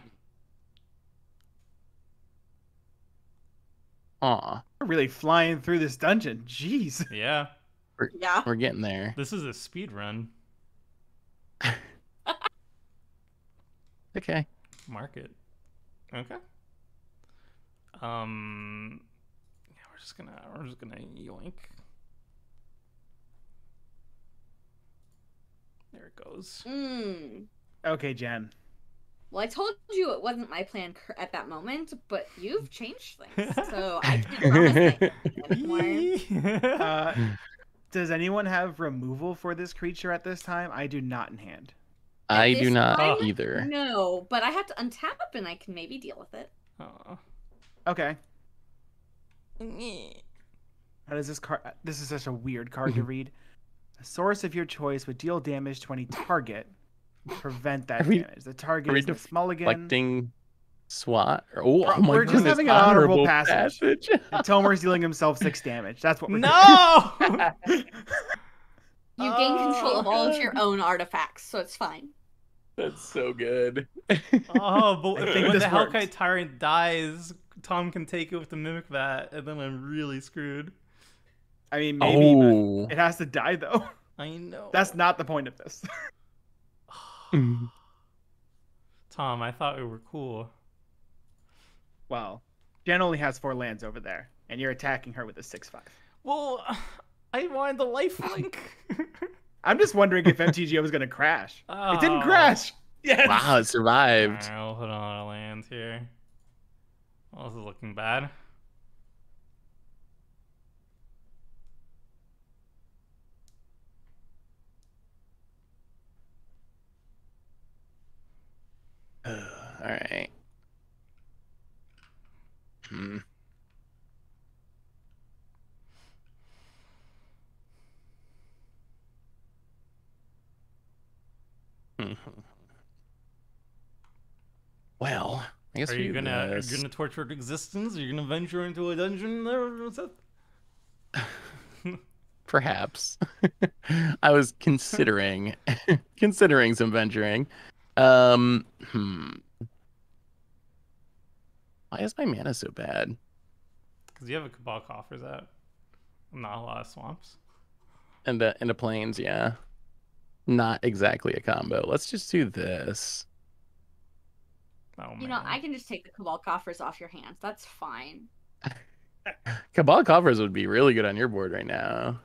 Aw. We're really flying through this dungeon. Jeez. Yeah. We're, yeah. We're getting there. This is a speed run. Okay. Mark it. Okay. Um yeah, we're just gonna we're just gonna yoink. There it goes. Mm. Okay, Jen. Well, I told you it wasn't my plan at that moment, but you've changed things, so I can't promise anything anymore. Uh, does anyone have removal for this creature at this time? I do not in hand. At I do not time, either. No, but I have to untap and I can maybe deal with it. Oh. Okay. How does this card? This is such a weird card to read. A source of your choice would deal damage to any target. Prevent that we, damage. The target is Miss Mulligan. Deflecting SWAT. Oh, oh my We're goodness. just having an honorable, honorable passage. passage. And Tomer's dealing himself six damage. That's what we're no! doing. No! You gain oh, control of all God. of your own artifacts, so it's fine. That's so good. Oh, but when the Hellkite Tyrant dies, Tom can take it with the Mimic Vat, and then I'm really screwed. I mean, maybe, oh. but it has to die, though. I know. That's not the point of this. Tom, I thought we were cool. Well, Jen only has four lands over there, and you're attacking her with a six five. Well, I wanted the lifelink. I'm just wondering if M T G O was going to crash. Oh. It didn't crash. Yes. Wow, it survived. All right, we'll put on a land here. Well, this is looking bad. All right. Hmm. Well, I guess are you gonna are you gonna torture existence? Are you gonna venture into a dungeon? There, perhaps. I was considering considering some venturing. Um. Hmm. Why is my mana so bad? Because you have a Cabal Coffers out. Not a lot of swamps. And the, and the plains, yeah. Not exactly a combo. Let's just do this. Oh, you man. know, I can just take the Cabal Coffers off your hands. That's fine. Cabal Coffers would be really good on your board right now.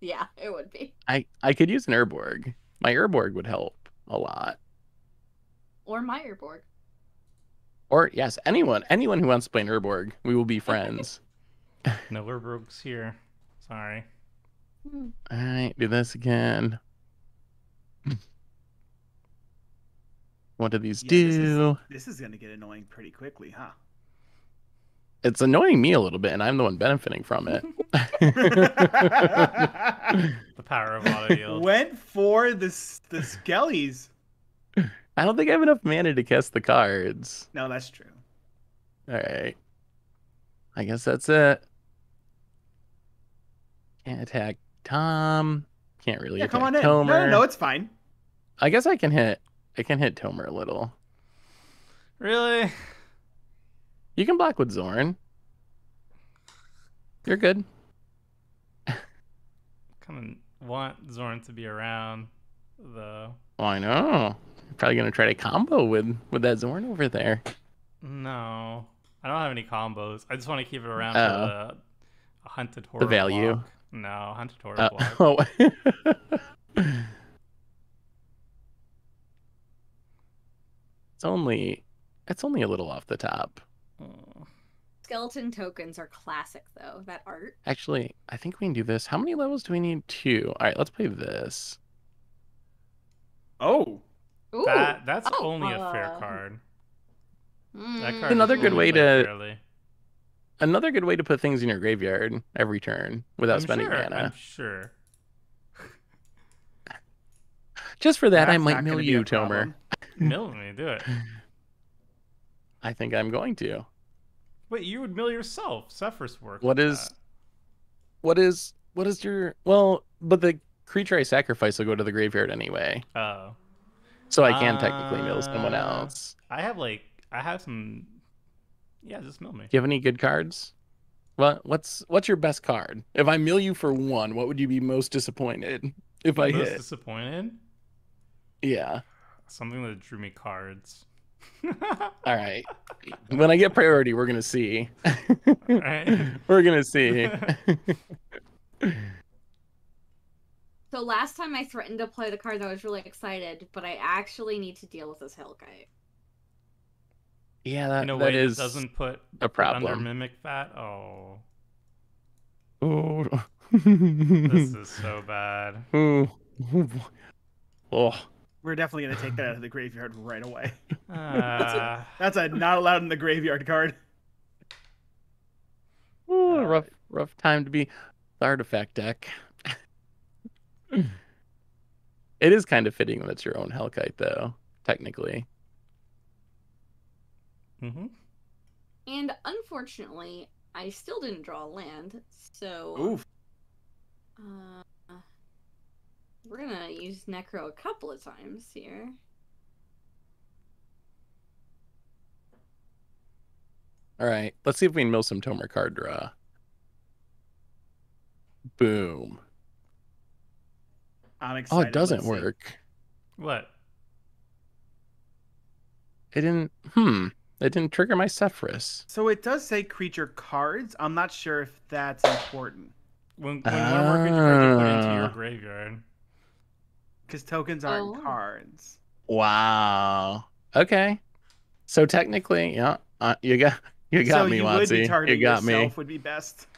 Yeah, it would be. I, I could use an Urborg. My Urborg would help a lot. Or my Urborg. Or, yes, anyone. Anyone who wants to play an Urborg. We will be friends. No Urborgs here. Sorry. All right, do this again. What do these yeah, do? This is, this is going to get annoying pretty quickly, huh? It's annoying me a little bit, and I'm the one benefiting from it. The power of auto yield. Went for the, the skellies. I don't think I have enough mana to cast the cards. No, that's true. All right. I guess that's it. Can't attack Tom. Can't really yeah, attack come on in. Tomer. No, no, no, it's fine. I guess I can hit. I can hit Tomer a little. Really? You can block with Zorn. You're good. Kind of want Zorn to be around, though. Oh, I know. You're probably gonna try to combo with with that Zorn over there. No. I don't have any combos. I just want to keep it around uh, for the a Hunted Horror. The value. Block. No, Hunted Horror. Uh, block. Oh. It's only it's only a little off the top. Oh. Skeleton tokens are classic though, that art. Actually, I think we can do this. How many levels do we need? Two. All right, let's play this. Oh. Ooh. That that's oh. only a fair uh... card. That another good way to fairly. another good way to put things in your graveyard every turn without I'm spending sure, mana. I'm sure. Just for that, That's I might mill you, Tomer. Mill me, do it. I think I'm going to. Wait, you would mill yourself. Sefris work. What is? That. What is? What is your? Well, but the creature I sacrifice will go to the graveyard anyway. Oh. So I can uh, technically mill someone else. I have like. I have some, yeah. Just mill me. Do you have any good cards? What what's what's your best card? If I mill you for one, what would you be most disappointed if You're I most hit? Most disappointed? Yeah. Something that drew me cards. All right. When I get priority, we're gonna see. All right. We're gonna see. So last time I threatened to play the card that I was really excited, but I actually need to deal with this Hellkite. Yeah, that, in a way that is that doesn't put a problem. Under Mimic Vat. Oh, oh, this is so bad. Ooh. Oh, we're definitely gonna take that out of the graveyard right away. Uh... that's, a, that's a not allowed in the graveyard card. Ooh, rough, rough time to be the artifact deck. It is kind of fitting that it's your own Hellkite, though, technically. Mm-hmm. And unfortunately, I still didn't draw land, so Oof. Uh, we're gonna use Necro a couple of times here. All right, let's see if we can mill some Tomer card draw. Boom. I'm excited. Oh, it doesn't let's work. See. What? It didn't. Hmm. That didn't trigger my Sefris. So it does say creature cards. I'm not sure if that's important. When, when uh, one of our creature cards are put into your graveyard. Because tokens aren't oh. cards. Wow. Okay. So technically, yeah, uh, you got you got so me, Watsy. You, you got me. Would be best.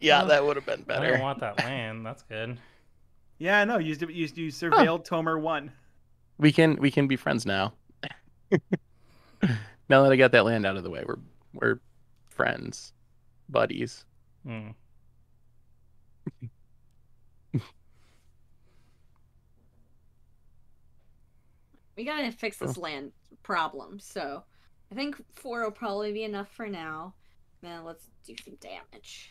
Yeah, well, that would have been better. I don't want that land. That's good. Yeah, no. You you, you surveilled huh. Tomer one. We can we can be friends now. Now that I got that land out of the way, we're we're friends, buddies. Mm. We gotta fix this oh. land problem. So I think four will probably be enough for now. Now let's do some damage.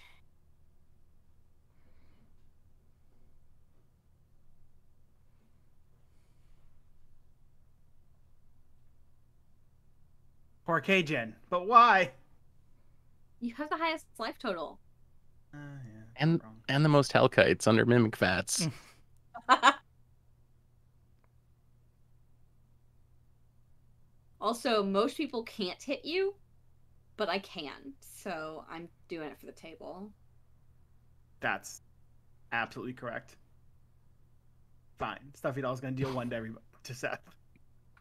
Poor K-Gen. But why? You have the highest life total. Uh, yeah, and wrong. and the most Hellkites under Mimic Vats. Also, most people can't hit you, but I can. So I'm doing it for the table. That's absolutely correct. Fine. Stuffy Doll's going to deal one to everybody, to Seth.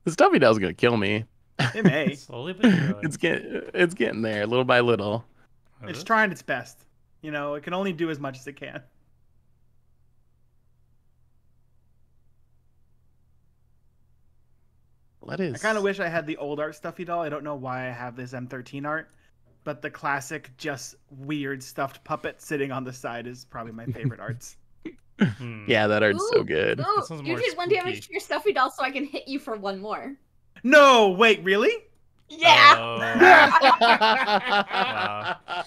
The Stuffy Doll's going to kill me. It may. Slowly but surely. It's, get, it's getting there, little by little. Is it's it? trying its best. You know, it can only do as much as it can. Well, that is... I kind of wish I had the old art Stuffy Doll. I don't know why I have this M thirteen art, but the classic just weird stuffed puppet sitting on the side is probably my favorite arts. Yeah, that art's Ooh, so good. Oh, you did spooky. one damage to your Stuffy Doll, so I can hit you for one more. No, wait, really? Yeah. Oh. Wow.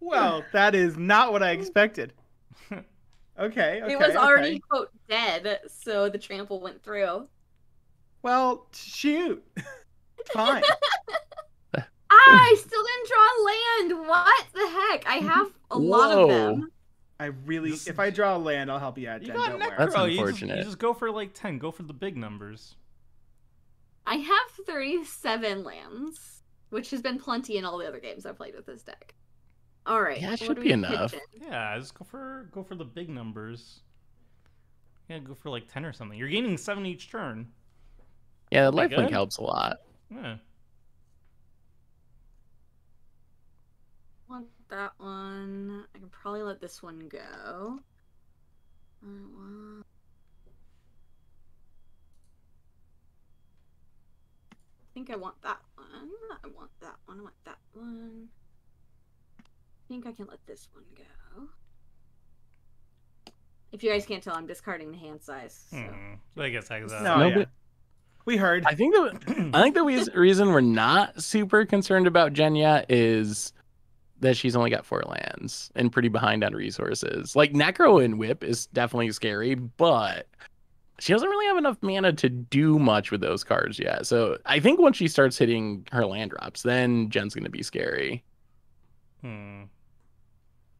Well, that is not what I expected. Okay, okay. It was already, okay. quote, dead, so the trample went through. Well, shoot. Fine. Ah, I still didn't draw land. What the heck? I have a Whoa. lot of them. I really, this... if I draw land, I'll help you out. You got Don't necro. That's unfortunate. You just, you just go for like ten. Go for the big numbers. I have thirty-seven lands, which has been plenty in all the other games I've played with this deck. All right, yeah, that should be enough. Pitching? Yeah, just go for go for the big numbers. Yeah, go for like ten or something. You're gaining seven each turn. Yeah, the lifelink helps a lot. Yeah. Want that one? I can probably let this one go. I want... I think I want that one. I want that one. I want that one. I think I can let this one go. If you guys can't tell, I'm discarding the hand size. So. Hmm. I guess I exactly. No, yeah. We heard. I think that I think the reason we're not super concerned about Jenya is that she's only got four lands and pretty behind on resources. Like Necro and Whip is definitely scary, but she doesn't really have enough mana to do much with those cards yet. So I think once she starts hitting her land drops, then Jen's gonna be scary. Hmm.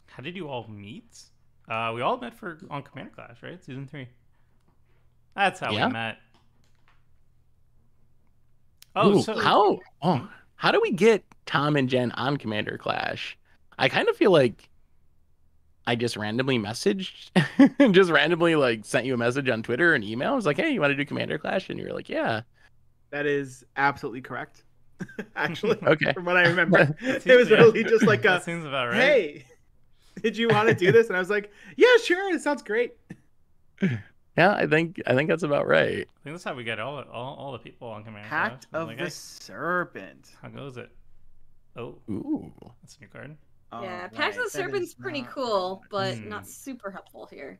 How did you all meet? Uh, we all met for on Commander Clash, right? Season three. That's how yeah. we met. Oh, Ooh, so how oh, how do we get Tom and Jen on Commander Clash? I kind of feel like I just randomly messaged, just randomly like sent you a message on Twitter and email. I was like, hey, you want to do Commander Clash? And you were like, yeah. That is absolutely correct, actually. Okay. From what I remember, it was really just like, a, seems about right. Hey, did you want to do this? And I was like, yeah, sure. It sounds great. Yeah, I think I think that's about right. I think that's how we get all all, all the people on Commander Clash. Pact of like, the hey, Serpent. How goes it? Oh, ooh, that's a new card. Oh, yeah, right. Pact of the that Serpent's pretty not... cool, but mm. not super helpful here.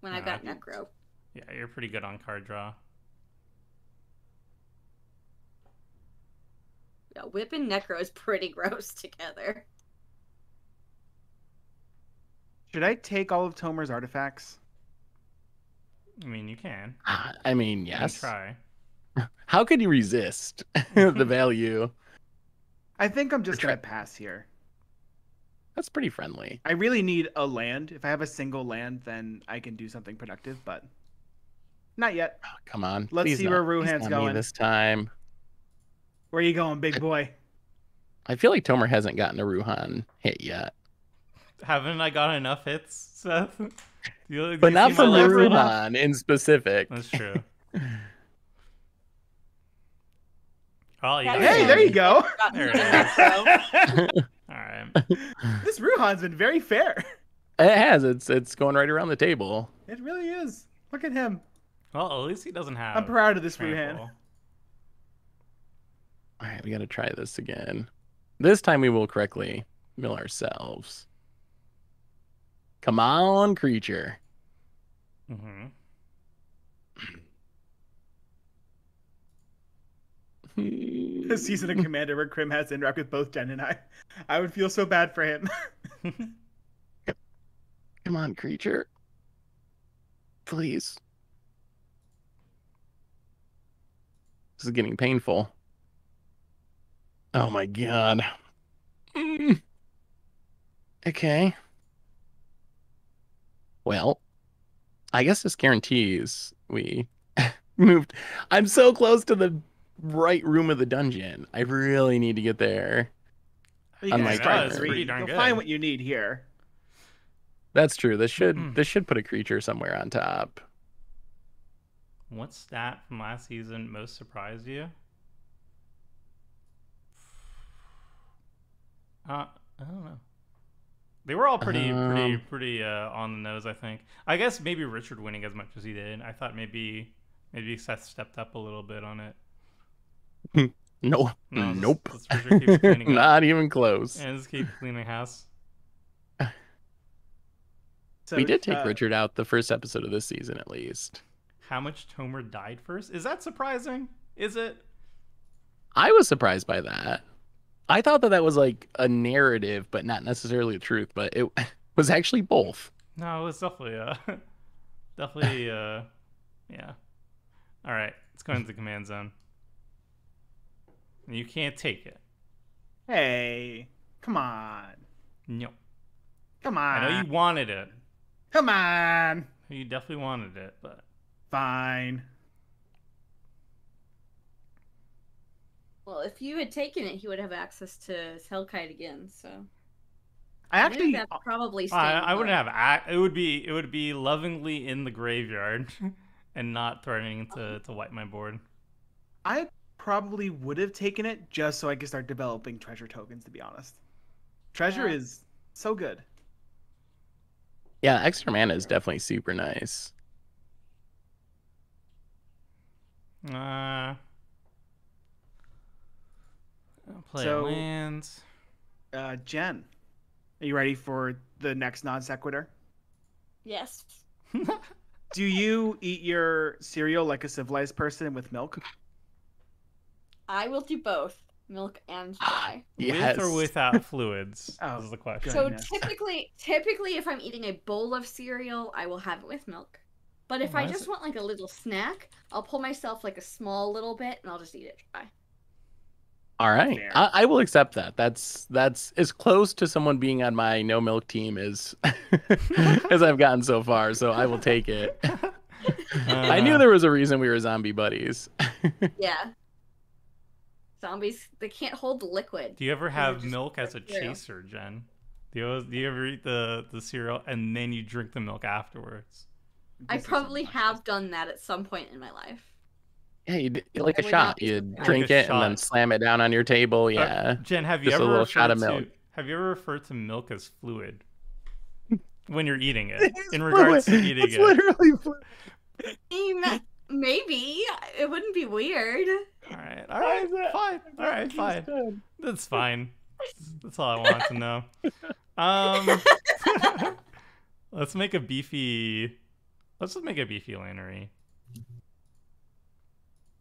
When nah, I've got Necro. Yeah, you're pretty good on card draw. Yeah, Whip and Necro is pretty gross together. Should I take all of Tomer's artifacts? I mean, you can. I mean, yes. Try. How could you resist the value? I think I'm just going to pass here. That's pretty friendly. I really need a land. If I have a single land, then I can do something productive, but not yet. Oh, come on. Let's Please see not. where Ruhan's going. This time. Where are you going, big boy? I feel like Tomer hasn't gotten a Ruhan hit yet. Haven't I got enough hits, Seth? You, but not from Ruhan in specific. That's true. Oh, yeah. Hey, there you go. There it is. All right. This Ruhan's been very fair. It has. It's it's going right around the table. It really is. Look at him. Well, at least he doesn't have. I'm proud of this Ruhan. All right, we got to try this again. This time we will correctly mill ourselves. Come on, creature. Mm-hmm. A season of Commander where Krim has to interact with both Jen and I. I would feel so bad for him. Come on, creature. Please. This is getting painful. Oh my god. Mm. Okay. Well, I guess this guarantees we moved. I'm so close to the right room of the dungeon. I really need to get there. I'm like, you'll find what you need here. That's true. This should mm. this should put a creature somewhere on top. What stat from last season most surprised you? Uh, I don't know. They were all pretty, um, pretty, pretty uh, on the nose, I think. I guess maybe Richard winning as much as he did. I thought maybe, maybe Seth stepped up a little bit on it. No, no nope. Let's, let's Richard keep cleaning Not up. even close. And just keep cleaning house. So, we did take uh, Richard out the first episode of this season, at least. How much Tomer died first? Is that surprising? Is it? I was surprised by that. I thought that that was like a narrative, but not necessarily the truth. But it was actually both. No, it was definitely, uh, definitely, uh, yeah. All right, let's go into the command zone. You can't take it. Hey, come on. No. Come on. I know you wanted it. Come on. You definitely wanted it, but fine. Well, if you had taken it, he would have access to his Hellkite again. So, I actually that's probably. I, I wouldn't have. It would be. It would be lovingly in the graveyard, and not threatening to to wipe my board. I probably would have taken it just so I could start developing treasure tokens. To be honest, treasure yeah. is so good. Yeah, extra mana is definitely super nice. Uh. Play so, lands. Uh, Jen, are you ready for the next non sequitur? Yes. Do you eat your cereal like a civilized person with milk? I will do both, milk and dry. Yes. With or without fluids? Oh, is the question. So typically, typically, if I'm eating a bowl of cereal, I will have it with milk. But if oh, I just it? want like a little snack, I'll pull myself like a small little bit and I'll just eat it dry. All right, I, I will accept that. That's that's as close to someone being on my no milk team as as I've gotten so far. So I will take it. Uh, I knew there was a reason we were zombie buddies. Yeah, zombies they can't hold the liquid. Do you ever have milk as a cereal. chaser, Jen? Do you always, do you ever eat the the cereal and then you drink the milk afterwards? I this probably have done that at some point in my life. Yeah, you'd, like a shot. You drink it shot. and then slam it down on your table. Yeah. Uh, Jen, have you Just ever a little shot of milk? To, have you ever referred to milk as fluid when you're eating it? It's in regards fluid. to eating it's it, literally fluid. Maybe it wouldn't be weird. All right, all right, fine. All right, fine. That's fine. That's all I want to know. Um, let's make a beefy. Let's just make a beefy lannery.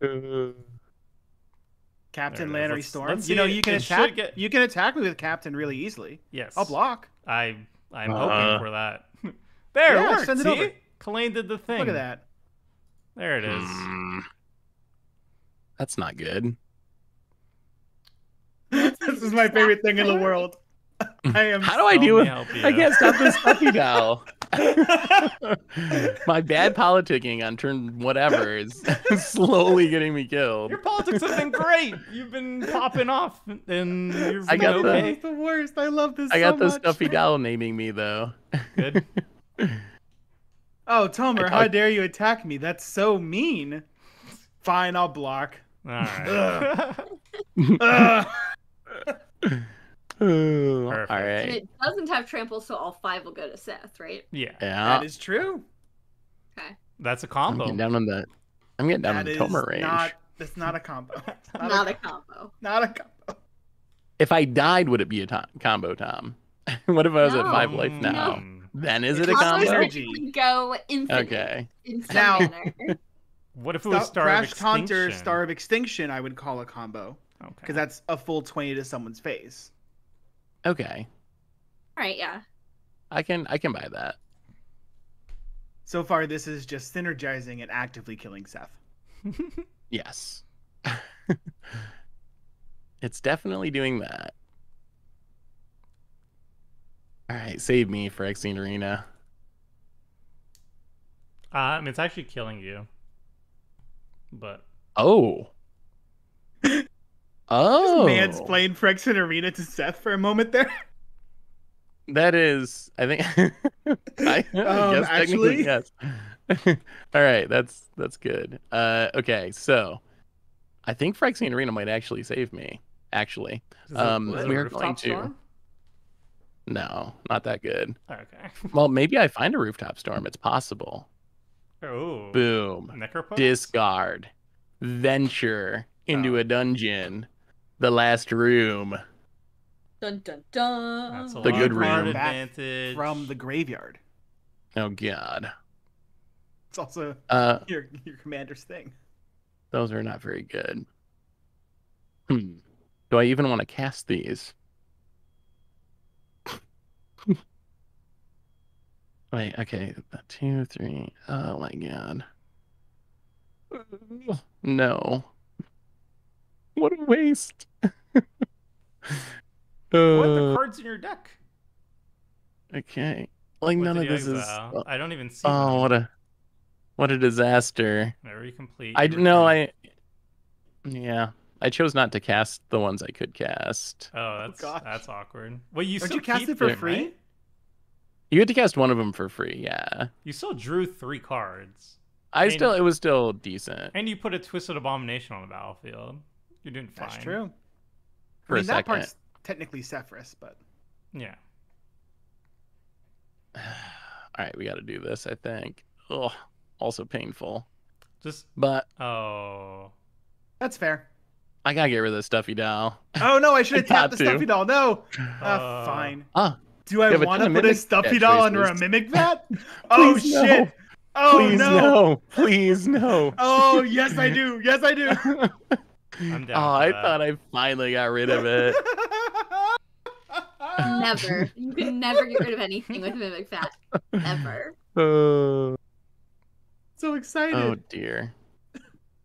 Uh, Captain Lannery Storm. Let's you know you can attack. Get... You can attack me with Captain really easily. Yes, I'll block. I I'm uh, hoping for that. There, yeah, it worked. See, Kalain did the thing. Look at that. There it is. Mm. That's not good. This is my favorite thing in the world. I am. How do so I do it? I can't stop this puppy doll. My bad politicking on turn whatever is slowly getting me killed. Your politics have been great. You've been popping off, and you're I got the, okay. the worst. I love this. I so got the much. Stuffy Doll naming me though. Good. Oh, Tomer, how dare you attack me? That's so mean. Fine, I'll block. All right. Ugh. Ugh. Ooh, all right. And it doesn't have trample, so all five will go to Seth, right? Yeah, yeah. That is true. Okay, that's a combo. I'm getting down on the, I'm getting down that on the Tomer range. Not, that's not a combo. It's not, not a, a combo. Not a combo. If I died, would it be a to combo, Tom? What if I was no. at five life now? No. Then is it, it a combo? Energy. Go infinite. Okay. In now, what if it was Star Crash of Extinction? Taunter, Star of Extinction, I would call a combo. Okay. Because that's a full twenty to someone's face. Okay. All right, yeah. I can I can buy that. So far, this is just synergizing and actively killing Seth. Yes. It's definitely doing that. All right, save me, Phyrexian Arena. Um, it's actually killing you. But oh, oh, man's playing Phyrexian Arena to Seth for a moment there. That is, I think. I, I um, guess actually, yes. All right, that's that's good. Uh, okay, so I think Phyrexian Arena might actually save me. Actually, um, we're going to. Storm? No, not that good. Okay. Well, maybe I find a rooftop storm. It's possible. Oh. Boom. Necropod? Discard. Venture into oh. a dungeon. The last room. Dun dun dun. That's a the good room. Advantage. From the graveyard. Oh god. It's also uh, your your commander's thing. Those are not very good. Hmm. Do I even want to cast these? Wait, okay, two, three, oh my god. No. What a waste. What are the cards in your deck? Okay. Like what none of this exile? Is... I don't even see Oh, them. what a... What a disaster. Very complete. I didn't know I... Yeah. I chose not to cast the ones I could cast. Oh, that's oh, that's awkward. Well, you Don't still you cast it for them, free? Right? You had to cast one of them for free, yeah. You still drew three cards. I and, still, it was still decent. And you put a Twisted Abomination on the battlefield. You're doing fine. That's true. For I mean, a that second. part's technically Sefris, but... Yeah. All right, we got to do this, I think. Ugh, also painful. Just... But... Oh. That's fair. I got to get rid of the Stuffy Doll. Oh, no, I should have tapped the to. Stuffy Doll. No! Uh, uh, fine. Ah. Uh, Do I yeah, want to put a Stuffy Doll under a Mimic Vat? Oh, no. shit. Oh, Please no. no. Please, no. Oh, yes, I do. Yes, I do. I'm down. Oh, I that. thought I finally got rid of it. Never. You can never get rid of anything with Mimic Vat. Ever. Uh, so excited. Oh, dear.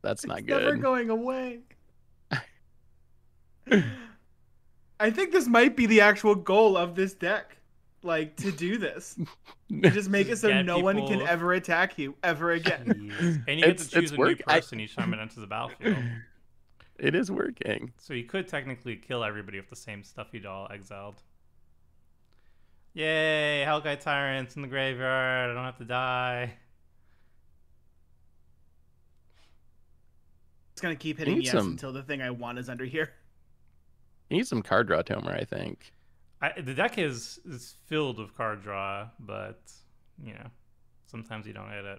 That's not it's good. It's never going away. I think this might be the actual goal of this deck, like to do this. You just make it so no people... one can ever attack you ever again. Jeez. And you it's, get to choose a work. new person I... each time it enters the battlefield. It is working. So you could technically kill everybody with the same Stuffy Doll exiled. Yay! Hellkite Tyrant's in the graveyard. I don't have to die. It's gonna keep hitting yes some... until the thing I want is under here. You need some card draw, Tomer, I think. I, the deck is, is filled with card draw, but, you know, sometimes you don't hit it.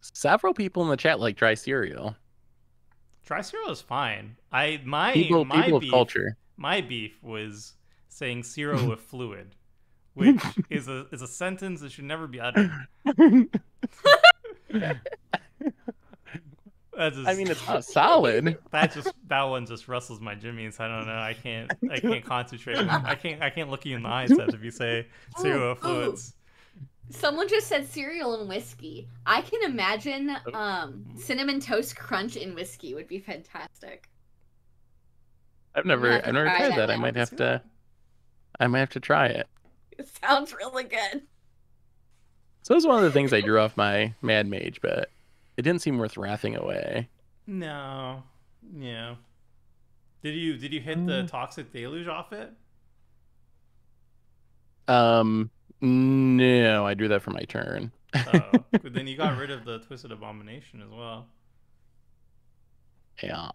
Several people in the chat like Dry Cereal. Dry Cereal is fine. I My, people, my, people beef, of culture. my beef was saying zero with fluid, which is a is a sentence that should never be uttered. Just, I mean, it's not solid. That just that one just rustles my jimmies. I don't know. I can't. I can't concentrate. I can't. I can't look you in the eyes if you say cereal fluids. Someone just said cereal and whiskey. I can imagine um, cinnamon toast crunch in whiskey would be fantastic. I've never. I've never tried that. that. I might have to. I might have to try it. It sounds really good. So it was one of the things I drew off my Mad Mage, but. It didn't seem worth wrathing away. No. Yeah. Did you did you hit mm. the Toxic Deluge off it? Um no, I drew that for my turn. Oh. But then you got rid of the Twisted Abomination as well. Yeah.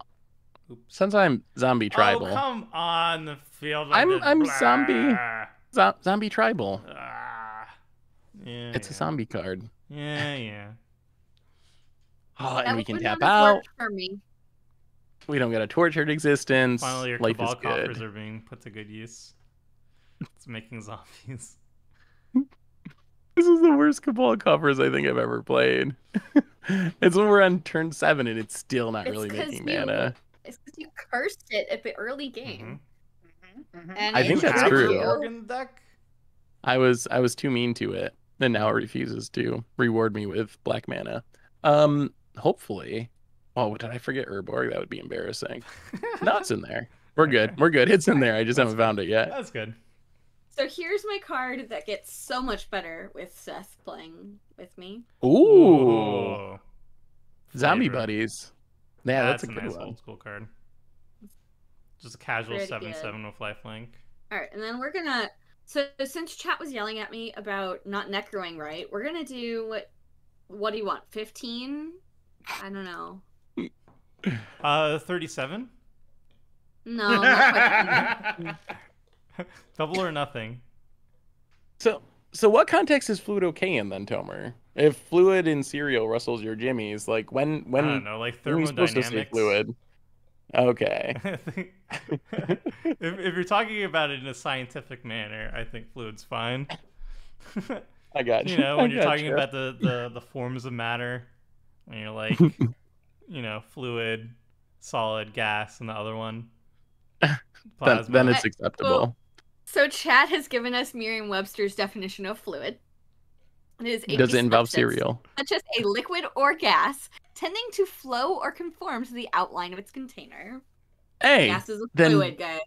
Oops. Since I'm zombie tribal. Oh, come on, the field of I'm I'm blah. zombie zo zombie tribal. Ah. Yeah. It's yeah. a zombie card. Yeah, yeah. Oh, and we can tap out. For me. We don't got a Tortured Existence. Finally, your Life Cabal Coffers are being put to good use. It's making zombies. This is the worst Cabal Coffers I think I've ever played. It's when we're on turn seven and it's still not it's really making you, mana. It's because you cursed it at the early game. Mm-hmm. Mm-hmm. And I think that's true. I was I was too mean to it, and now it refuses to reward me with black mana. Um. Hopefully, Oh, did I forget Urborg? That would be embarrassing. No, it's in there. We're good. We're good. It's in there. I just that's haven't good. found it yet. That's good. So here's my card that gets so much better with Seth playing with me. Ooh. Ooh. Zombie Buddies. Yeah, that's, that's a, a good nice one. Old school card. Just a casual seven seven with lifelink. All right, and then we're going to... So since chat was yelling at me about not necroing right, we're going to do... What, what do you want? fifteen? I don't know. Uh, thirty-seven? No, not quite. Double or nothing. So, so what context is fluid okay in then, Tomer? If fluid in cereal rustles your jimmies, like when when I don't know, like thermodynamics. Fluid. Okay. if, if you're talking about it in a scientific manner, I think fluid's fine. I got you. You know, when I you're talking you. about the, the the forms of matter, and you're like, you know, fluid, solid, gas, and the other one. Then, then it's acceptable. Well, so chat has given us Merriam-Webster's definition of fluid. It is a Does it involve cereal? Such as a liquid or gas tending to flow or conform to the outline of its container. Hey, gas is a fluid, guys.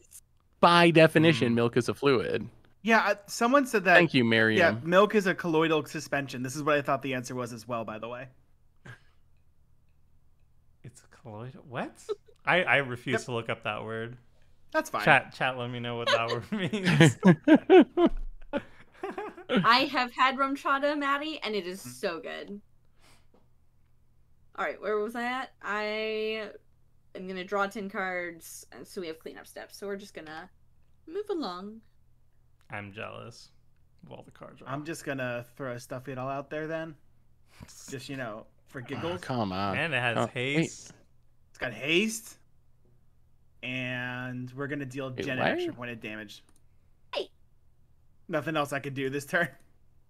By definition, mm. milk is a fluid. Yeah, someone said that. Thank you, Merriam. Yeah, milk is a colloidal suspension. This is what I thought the answer was as well, by the way. It's a colloidal? What? I, I refuse yep. to look up that word. That's fine. Chat, chat, let me know what that word means. I have had rum chata, Maddie, and it is so good. All right, where was I at? I am going to draw ten cards, and so we have cleanup steps. So we're just going to move along. I'm jealous of all the cards. Right? I'm just going to throw Stuffy Doll out there then. Just, you know, for giggles. Oh, come on. And it has oh, haste. Wait. It's got haste. And we're going to deal Gen an extra point of damage. Hey. Nothing else I could do this turn.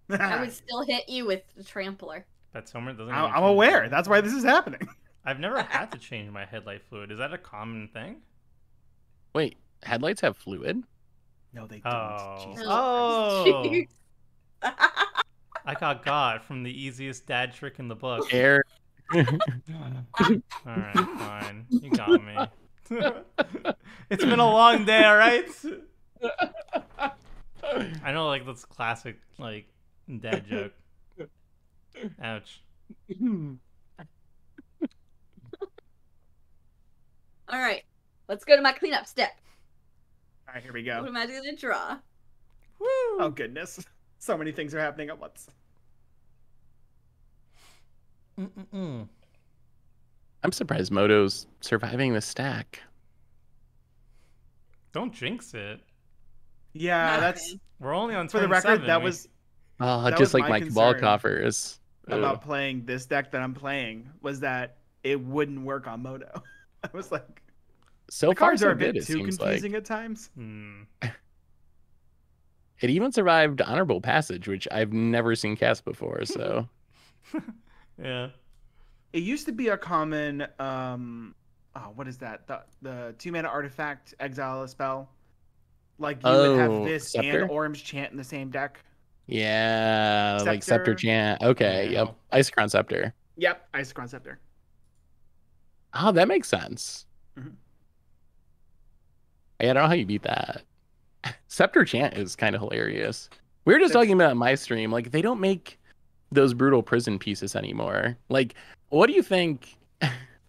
I would still hit you with the Trampler. That's Homer doesn't I'm, I'm aware. That's why this is happening. I've never had to change my headlight fluid. Is that a common thing? Wait, headlights have fluid? No, they don't. Oh. Jesus oh. I got God from the easiest dad trick in the book. Air. All right, fine. You got me. It's been a long day, all right? I know, like, that's classic, like, dad joke. Ouch. All right, let's go to my cleanup step. All right, here we go. What am I going to draw? Woo! Oh, goodness. So many things are happening at once. Mm-mm-mm. I'm surprised Modo's surviving the stack. Don't jinx it. Yeah, no, that's we're only on for the record. That we... was oh, that just was like my Cabal Coffers about Ooh. playing this deck that I'm playing was that it wouldn't work on Modo. I was like, so the cards far, so are a bit good, too confusing like. at times. Hmm. It even survived Honorable Passage, which I've never seen cast before. So, yeah. It used to be a common, um, oh, what is that? The, the two mana artifact, exile a spell. Like you oh, would have this Scepter? and Orm's Chant in the same deck. Yeah, Scepter. like Scepter Chant. Okay, yeah. yep. Isochron Scepter. Yep, Isochron Scepter. Oh, that makes sense. Mm-hmm. I don't know how you beat that. Scepter Chant is kind of hilarious. We were just That's... talking about in my stream, like they don't make those brutal prison pieces anymore. Like, what do you think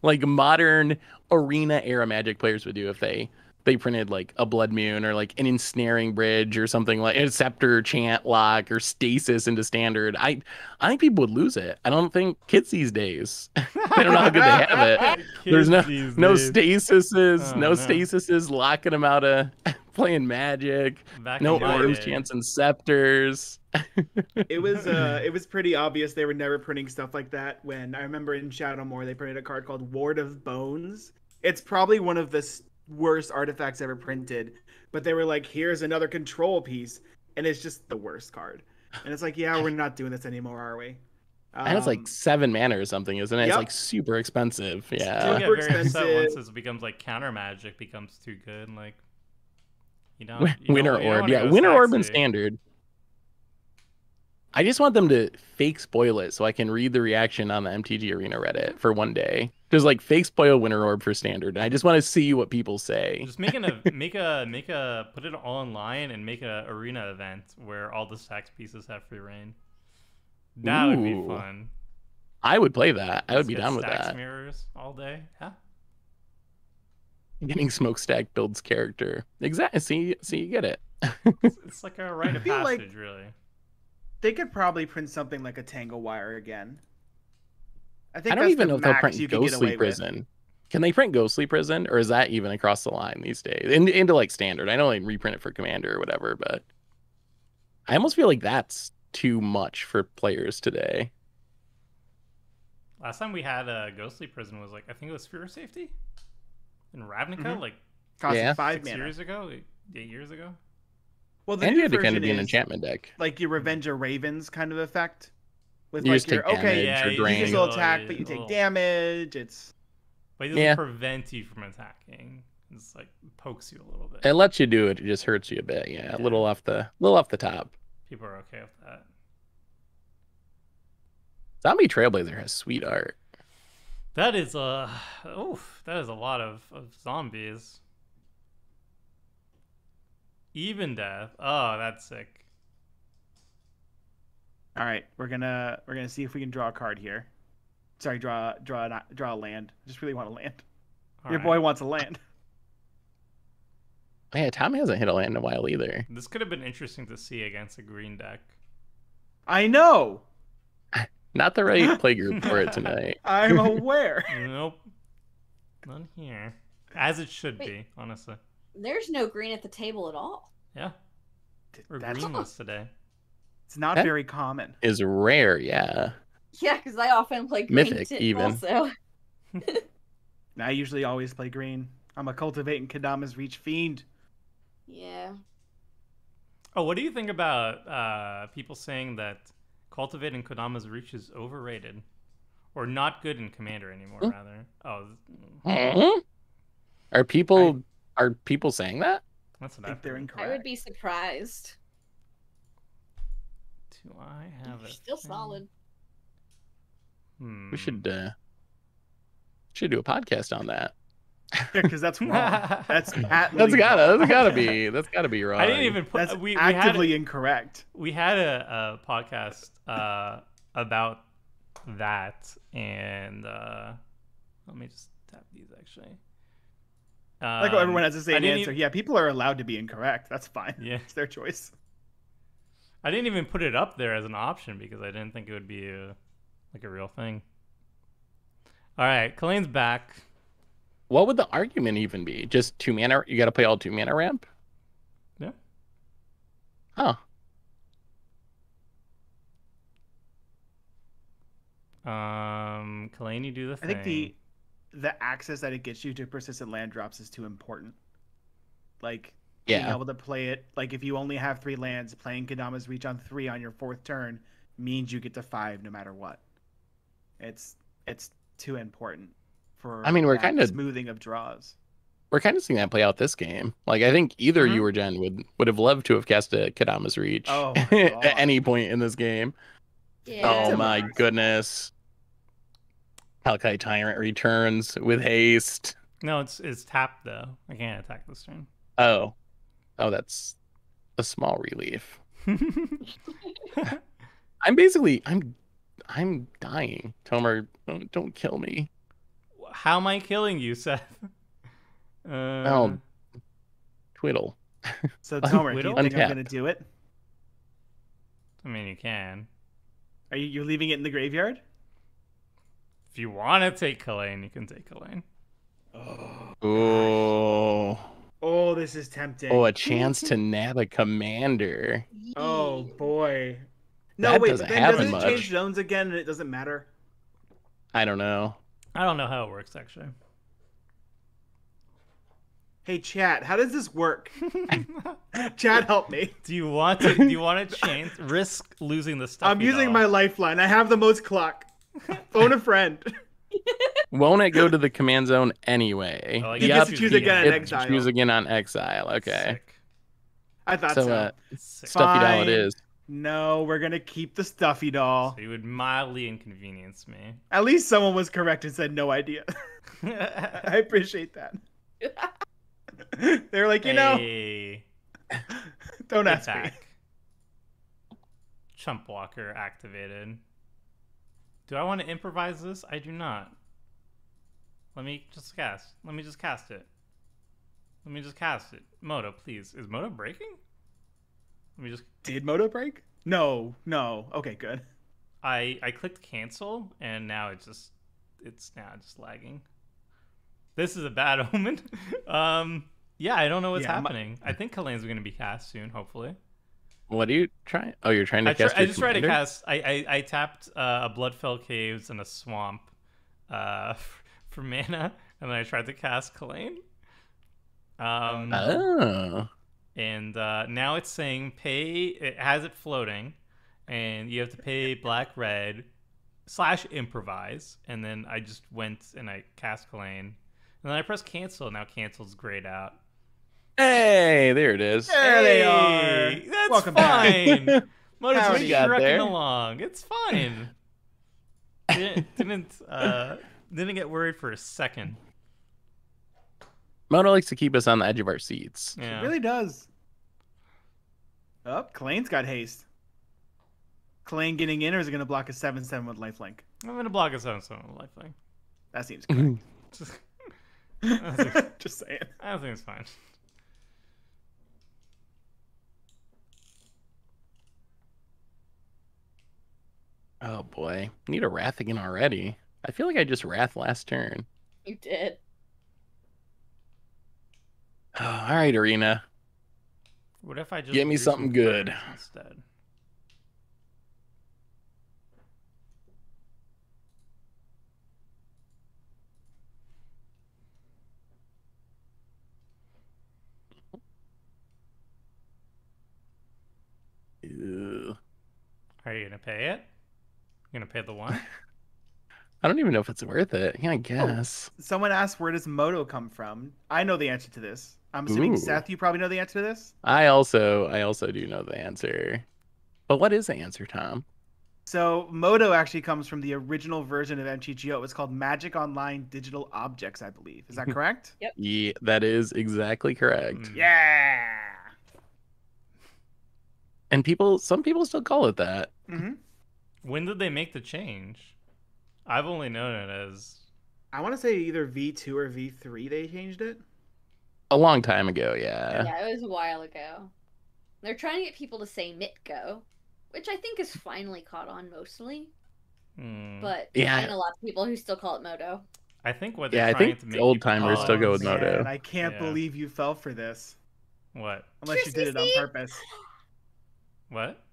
like modern arena era Magic players would do if they they printed like a Blood Moon or like an Ensnaring Bridge or something, like a Scepter Chant Lock or Stasis into Standard? I I think people would lose it. I don't think kids these days they don't know how good they have it. There's no no Stasises, oh, no, no Stasises locking them out of playing Magic. Back no Orm's Chants and Scepters. It was uh, it was pretty obvious they were never printing stuff like that. When I remember in Shadowmoor, they printed a card called Ward of Bones. It's probably one of the worst artifacts ever printed, but they were like, "Here's another control piece," and it's just the worst card. And it's like, yeah, we're not doing this anymore, are we? Um, and it's like seven mana or something, isn't it? Yep. It's like super expensive. Yeah, super expensive. Once it becomes like counter Magic, becomes too good, and like. You know, you Winter Orb, yeah, Winter Orb and Standard. I just want them to fake spoil it so I can read the reaction on the M T G Arena Reddit for one day. Just like fake spoil Winter Orb for standard. And I just want to see what people say. Just make a make a make a put it all online and make an arena event where all the stacks pieces have free reign. That Ooh, would be fun. I would play that. I would Let's be down with that. Stacks mirrors all day. Huh? Getting smokestack builds character. Exactly. See, see, you get it. it's, it's like a rite of passage, like, really. They could probably print something like a Tangle Wire again. I think I don't even know if they'll print Ghostly Prison. Can they print Ghostly Prison, or is that even across the line these days? In, into like standard. I know they reprint it for Commander or whatever, but I almost feel like that's too much for players today. Last time we had a Ghostly Prison was like, I think it was Sphere of Safety in Ravnica, mm-hmm. like cost yeah. five six mana. years ago, like, eight years ago. Well, the and new you had to kind of be an enchantment deck, like your Revenge of Ravens kind of effect. With you like just your, take okay, yeah, you just will attack, but you take little... damage. It's but it doesn't yeah. prevent you from attacking. It's like pokes you a little bit. It lets you do it. It just hurts you a bit. Yeah, yeah. a little off the, little off the top. People are okay with that. Zombie Trailblazer has sweet art. That is a oh, that is a lot of, of zombies. Even death. Oh, that's sick. All right, we're gonna we're gonna see if we can draw a card here. Sorry, draw draw draw a land. I just really want a land. All Your right. boy wants a land. Yeah, Tom hasn't hit a land in a while either. This could have been interesting to see against a green deck. I know. Not the right play group for it tonight. I'm aware. Nope. Not here. As it should Wait. be, honestly. There's no green at the table at all. Yeah. We're greenless today. It's not that very common. Is rare, yeah. Yeah, because I often play green. Mythic, even. Also. I usually always play green. I'm a Cultivate and Kodama's Reach fiend. Yeah. Oh, what do you think about uh, people saying that Cultivate and Kodama's Reach is overrated? Or not good in Commander anymore, mm-hmm. rather. Oh. Mm-hmm. Are people... I... Are people saying that? That's what I think. They're incorrect. I would be surprised. Do I have it? Still thing? solid. Hmm. We should uh, should do a podcast on that. Yeah, because that's wrong. that's that's gotta that's gotta be that's gotta be wrong. I didn't even put. That's we, we actively had a, incorrect. We had a, a podcast uh, about that, and uh, let me just tap these actually. I like how everyone has the same answer. Even... Yeah, people are allowed to be incorrect. That's fine. Yeah. It's their choice. I didn't even put it up there as an option because I didn't think it would be a, like a real thing. All right, Kalain's back. What would the argument even be? Just two mana? You got to play all two mana ramp? Yeah. Huh. Um, Kalain, you do the thing. I think the... the access that it gets you to persistent land drops is too important. Like yeah. being able to play it. Like if you only have three lands, playing Kodama's Reach on three on your fourth turn means you get to five no matter what. It's it's too important for. I mean, we're kind of smoothing of draws. We're kind of seeing that play out this game. Like I think either mm-hmm. you or Jen would would have loved to have cast a Kodama's Reach oh, at any point in this game. Yeah. Oh my goodness. Hellkite Tyrant returns with haste. No, it's it's tapped though. I can't attack this turn. Oh, oh, that's a small relief. I'm basically I'm I'm dying. Tomer, don't, don't kill me. How am I killing you, Seth? Uh... Oh, twiddle. So Tomer, do you think Untap. I'm gonna do it? I mean, you can. Are you you leaving it in the graveyard? If you want to take Kalain, you can take Kalain. Oh, oh, oh, this is tempting. Oh, a chance to nab a commander. Oh boy. No, that wait, doesn't but then doesn't much. It change zones again, and it doesn't matter. I don't know. I don't know how it works actually. Hey, chat, how does this work? Chat, help me. Do you want to? Do you want to chance risk losing the stuff? I'm using doll? my lifeline. I have the most clock. Phone a friend. Won't it go to the command zone anyway? Oh, you yep. get to choose again on exile. Choose again on exile. Okay. Sick. I thought so. so. Uh, Stuffy Doll it is. No, we're going to keep the Stuffy Doll. So you would mildly inconvenience me. At least someone was correct and said no idea. I appreciate that. They're like, you hey. know, don't Get ask back. me. Chump Walker activated. Do I want to improvise this? I do not. Let me just cast. Let me just cast it. Let me just cast it. Modo, please. Is Modo breaking? Let me just. Did Modo break? No, no. Okay, good. I I clicked cancel, and now it's just it's now just lagging. This is a bad omen. um, yeah, I don't know what's yeah, happening. My... I think Kalain's going to be cast soon, hopefully. What are you trying? Oh, you're trying to I cast. Tr I just tried to cast. I I, I tapped uh, a Bloodfell Caves and a Swamp, uh, for, for mana, and then I tried to cast Kalain. Um, oh. And uh, now it's saying pay. It has it floating, and you have to pay black red, slash improvise, and then I just went and I cast Kalain, and then I press cancel. Now cancel's grayed out. Hey, there it is. There hey, they are. That's Welcome fine. Motor's trucking along. It's fine. didn't didn't, uh, didn't get worried for a second. Mono likes to keep us on the edge of our seats. Yeah. It really does. Oh, Kalain's got haste. Kalain getting in, or is it going to block a seven seven with lifelink? I'm going to block a seven seven with lifelink. That seems correct. Just, like, just saying. I don't think it's fine. Oh, boy. Need a Wrath again already. I feel like I just Wrath last turn. You did. Oh, all right, Arena. What if I just get me something good instead? Ew. Are you gonna pay it? You gonna pay the one? I don't even know if it's worth it. Yeah, I guess. Oh, someone asked, where does Modo come from? I know the answer to this. I'm assuming, Ooh. Seth, you probably know the answer to this? I also I also do know the answer. But what is the answer, Tom? So Modo actually comes from the original version of M T G O. It was called Magic Online Digital Objects, I believe. Is that correct? Yep. Yeah, that is exactly correct. Yeah! And people, some people still call it that. Mm-hmm. When did they make the change? I've only known it as... I want to say either V two or V three they changed it. A long time ago, yeah. Yeah, it was a while ago. They're trying to get people to say MITGO, which I think is finally caught on mostly. Mm. But yeah, I know a lot of people who still call it Modo. I think what they're yeah, trying I think to make old-timers still go with man, Modo. I can't yeah. believe you fell for this. What? Unless Trusty you did it on purpose. What?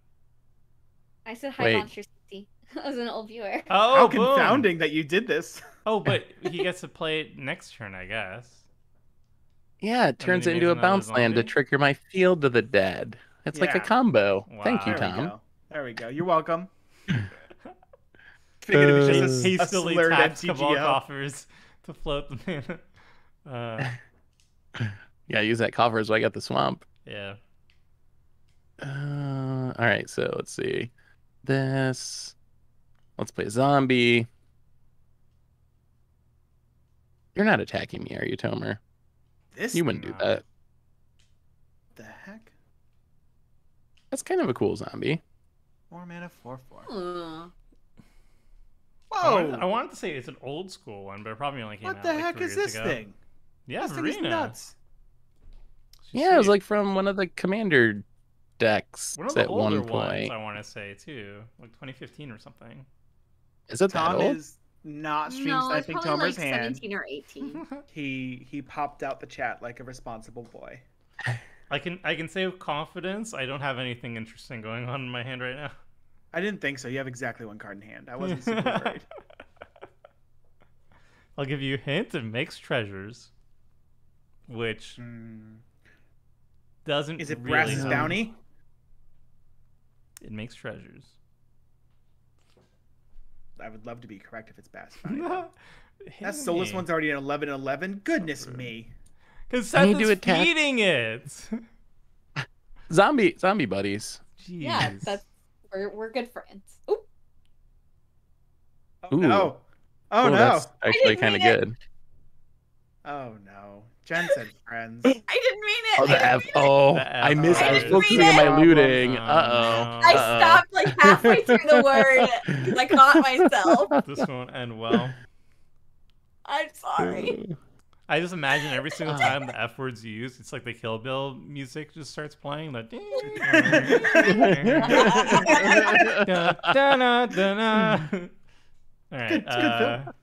I said hi, Monster. I was an old viewer. Oh, how confounding boom. that you did this. Oh, but he gets to play it next turn, I guess. Yeah, it turns into a bounce land to trigger my Field of the Dead. It's yeah. like a combo. Wow. Thank you, there Tom. We go. There we go. You're welcome. Figured it was just a, hastily a tapped Cabal Coffers to float the mana. Uh, yeah, use that Coffers so I got the Swamp. Yeah. Uh, all right, so let's see. This... Let's play a zombie. You're not attacking me, are you, Tomer? This you wouldn't not. do that. What the heck? That's kind of a cool zombie. Four mana, four four. Uh. Whoa! I wanted, I wanted to say it's an old school one, but it probably only came what out. What the like heck three is this ago. thing? Yeah, this Arena. Thing is nuts. She's yeah, sweet. It was like from one of the Commander decks one of the at older one point. Ones, I want to say too, like twenty fifteen or something. Is it Tom that old? is not stream no, sniping Tomer's like hand. seventeen or eighteen. he he popped out the chat like a responsible boy. I can I can say with confidence I don't have anything interesting going on in my hand right now. I didn't think so. You have exactly one card in hand. I wasn't super worried. I'll give you a hint. It makes treasures, which mm. doesn't. Is it really Brass's help. Bounty? It makes treasures. I would love to be correct if it's Bass. Hey. That soulless one's already at eleven eleven. Goodness me. Because Seth is feeding it. Zombie zombie buddies. Jeez. Yeah, that's we're we're good friends. Ooh. Oh Ooh. no. Oh Ooh, no. That's actually kind of good. Oh no. Jen said friends. I didn't mean it. Oh, the F. Oh, I missed. I was focusing on my looting. Uh oh. I stopped like halfway through the word because I caught myself. This won't end well. I'm sorry. I just imagine every single time the F word's used, it's like the Kill Bill music just starts playing. Like, all right. Good, uh, good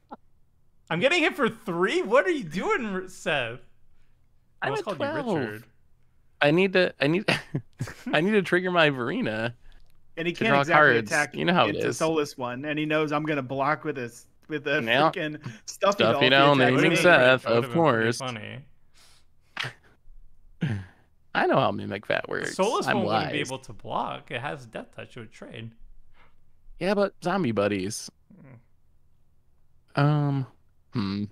I'm getting hit for three. What are you doing, Seth? I was called you Richard. I need to. I need. I need to trigger my Verena. And he can't exactly cards. attack. You know how it is. It's a soulless one, and he knows I'm gonna block with this. With a yeah. freaking stuffy doll. Stuffy doll naming Seth, of course. Funny. I know how Mimic Vat works. Soulless I'm one wise. Wouldn't be able to block. It has death touch. It would trade. Yeah, but zombie buddies. Mm. Um. Hmm.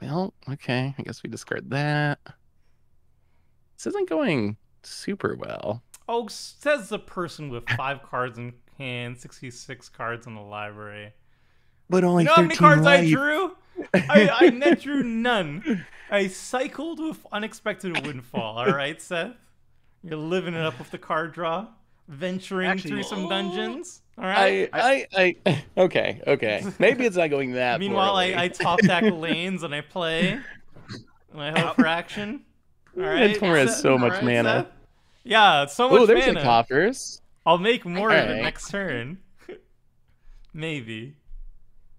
Well, okay. I guess we discard that. This isn't going super well. Oh, says the person with five cards in hand, sixty-six cards in the library. But only you know how many cards life. I drew? I, I net drew none. I cycled with unexpected windfall. All right, Seth? You're living it up with the card draw. Venturing Actually, through some dungeons. All right. I, I, I, okay, okay. Maybe it's not going that. Meanwhile, poorly. I, I top deck lanes and I play. And I hope for action. All right. Hunted Horror has so much right, mana. Seth? Yeah, so much Ooh, there's mana. There's a coffers. I'll make more of it next turn. Maybe.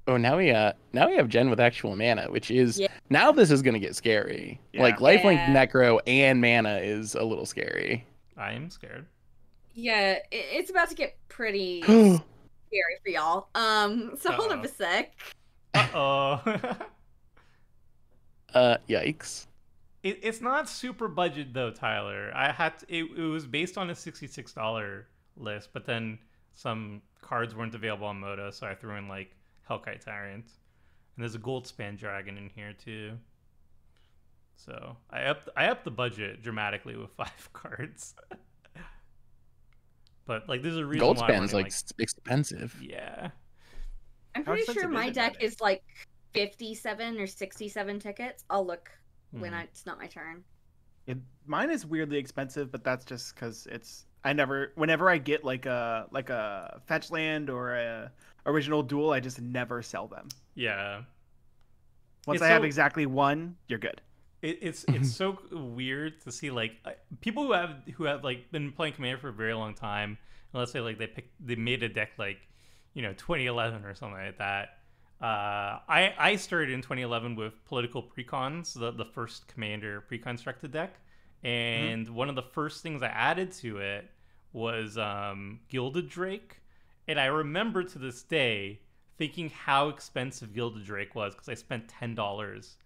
Oh, now we uh, now we have Jen with actual mana, which is yeah. now this is gonna get scary. Yeah. Like lifelink, yeah. necro, and mana is a little scary. I am scared. Yeah, it's about to get pretty scary for y'all. Um, so uh -oh. hold up a sec. Uh oh. uh, yikes. It, it's not super budget though, Tyler. I had to, it. It was based on a sixty-six dollar list, but then some cards weren't available on Modo, so I threw in like Hellkite Tyrant, and there's a Goldspan Dragon in here too. So I upped I upped the budget dramatically with five cards. But like, there's a reason Goldspan's why Goldspan's like, like expensive. Yeah, I'm pretty sure my deck is like fifty-seven or sixty-seven tickets. I'll look mm. when I, it's not my turn. It, mine is weirdly expensive, but that's just because it's. I never, whenever I get like a like a fetch land or a original duel, I just never sell them. Yeah. Once it's I so, have exactly one, you're good. It, it's it's so weird to see like people who have who have like been playing Commander for a very long time. And let's say like they picked they made a deck like you know twenty eleven or something like that. Uh, I I started in twenty eleven with Political Precons, the the first Commander pre-constructed deck, and mm-hmm. one of the first things I added to it was um, Gilded Drake, and I remember to this day thinking how expensive Gilded Drake was because I spent ten dollars.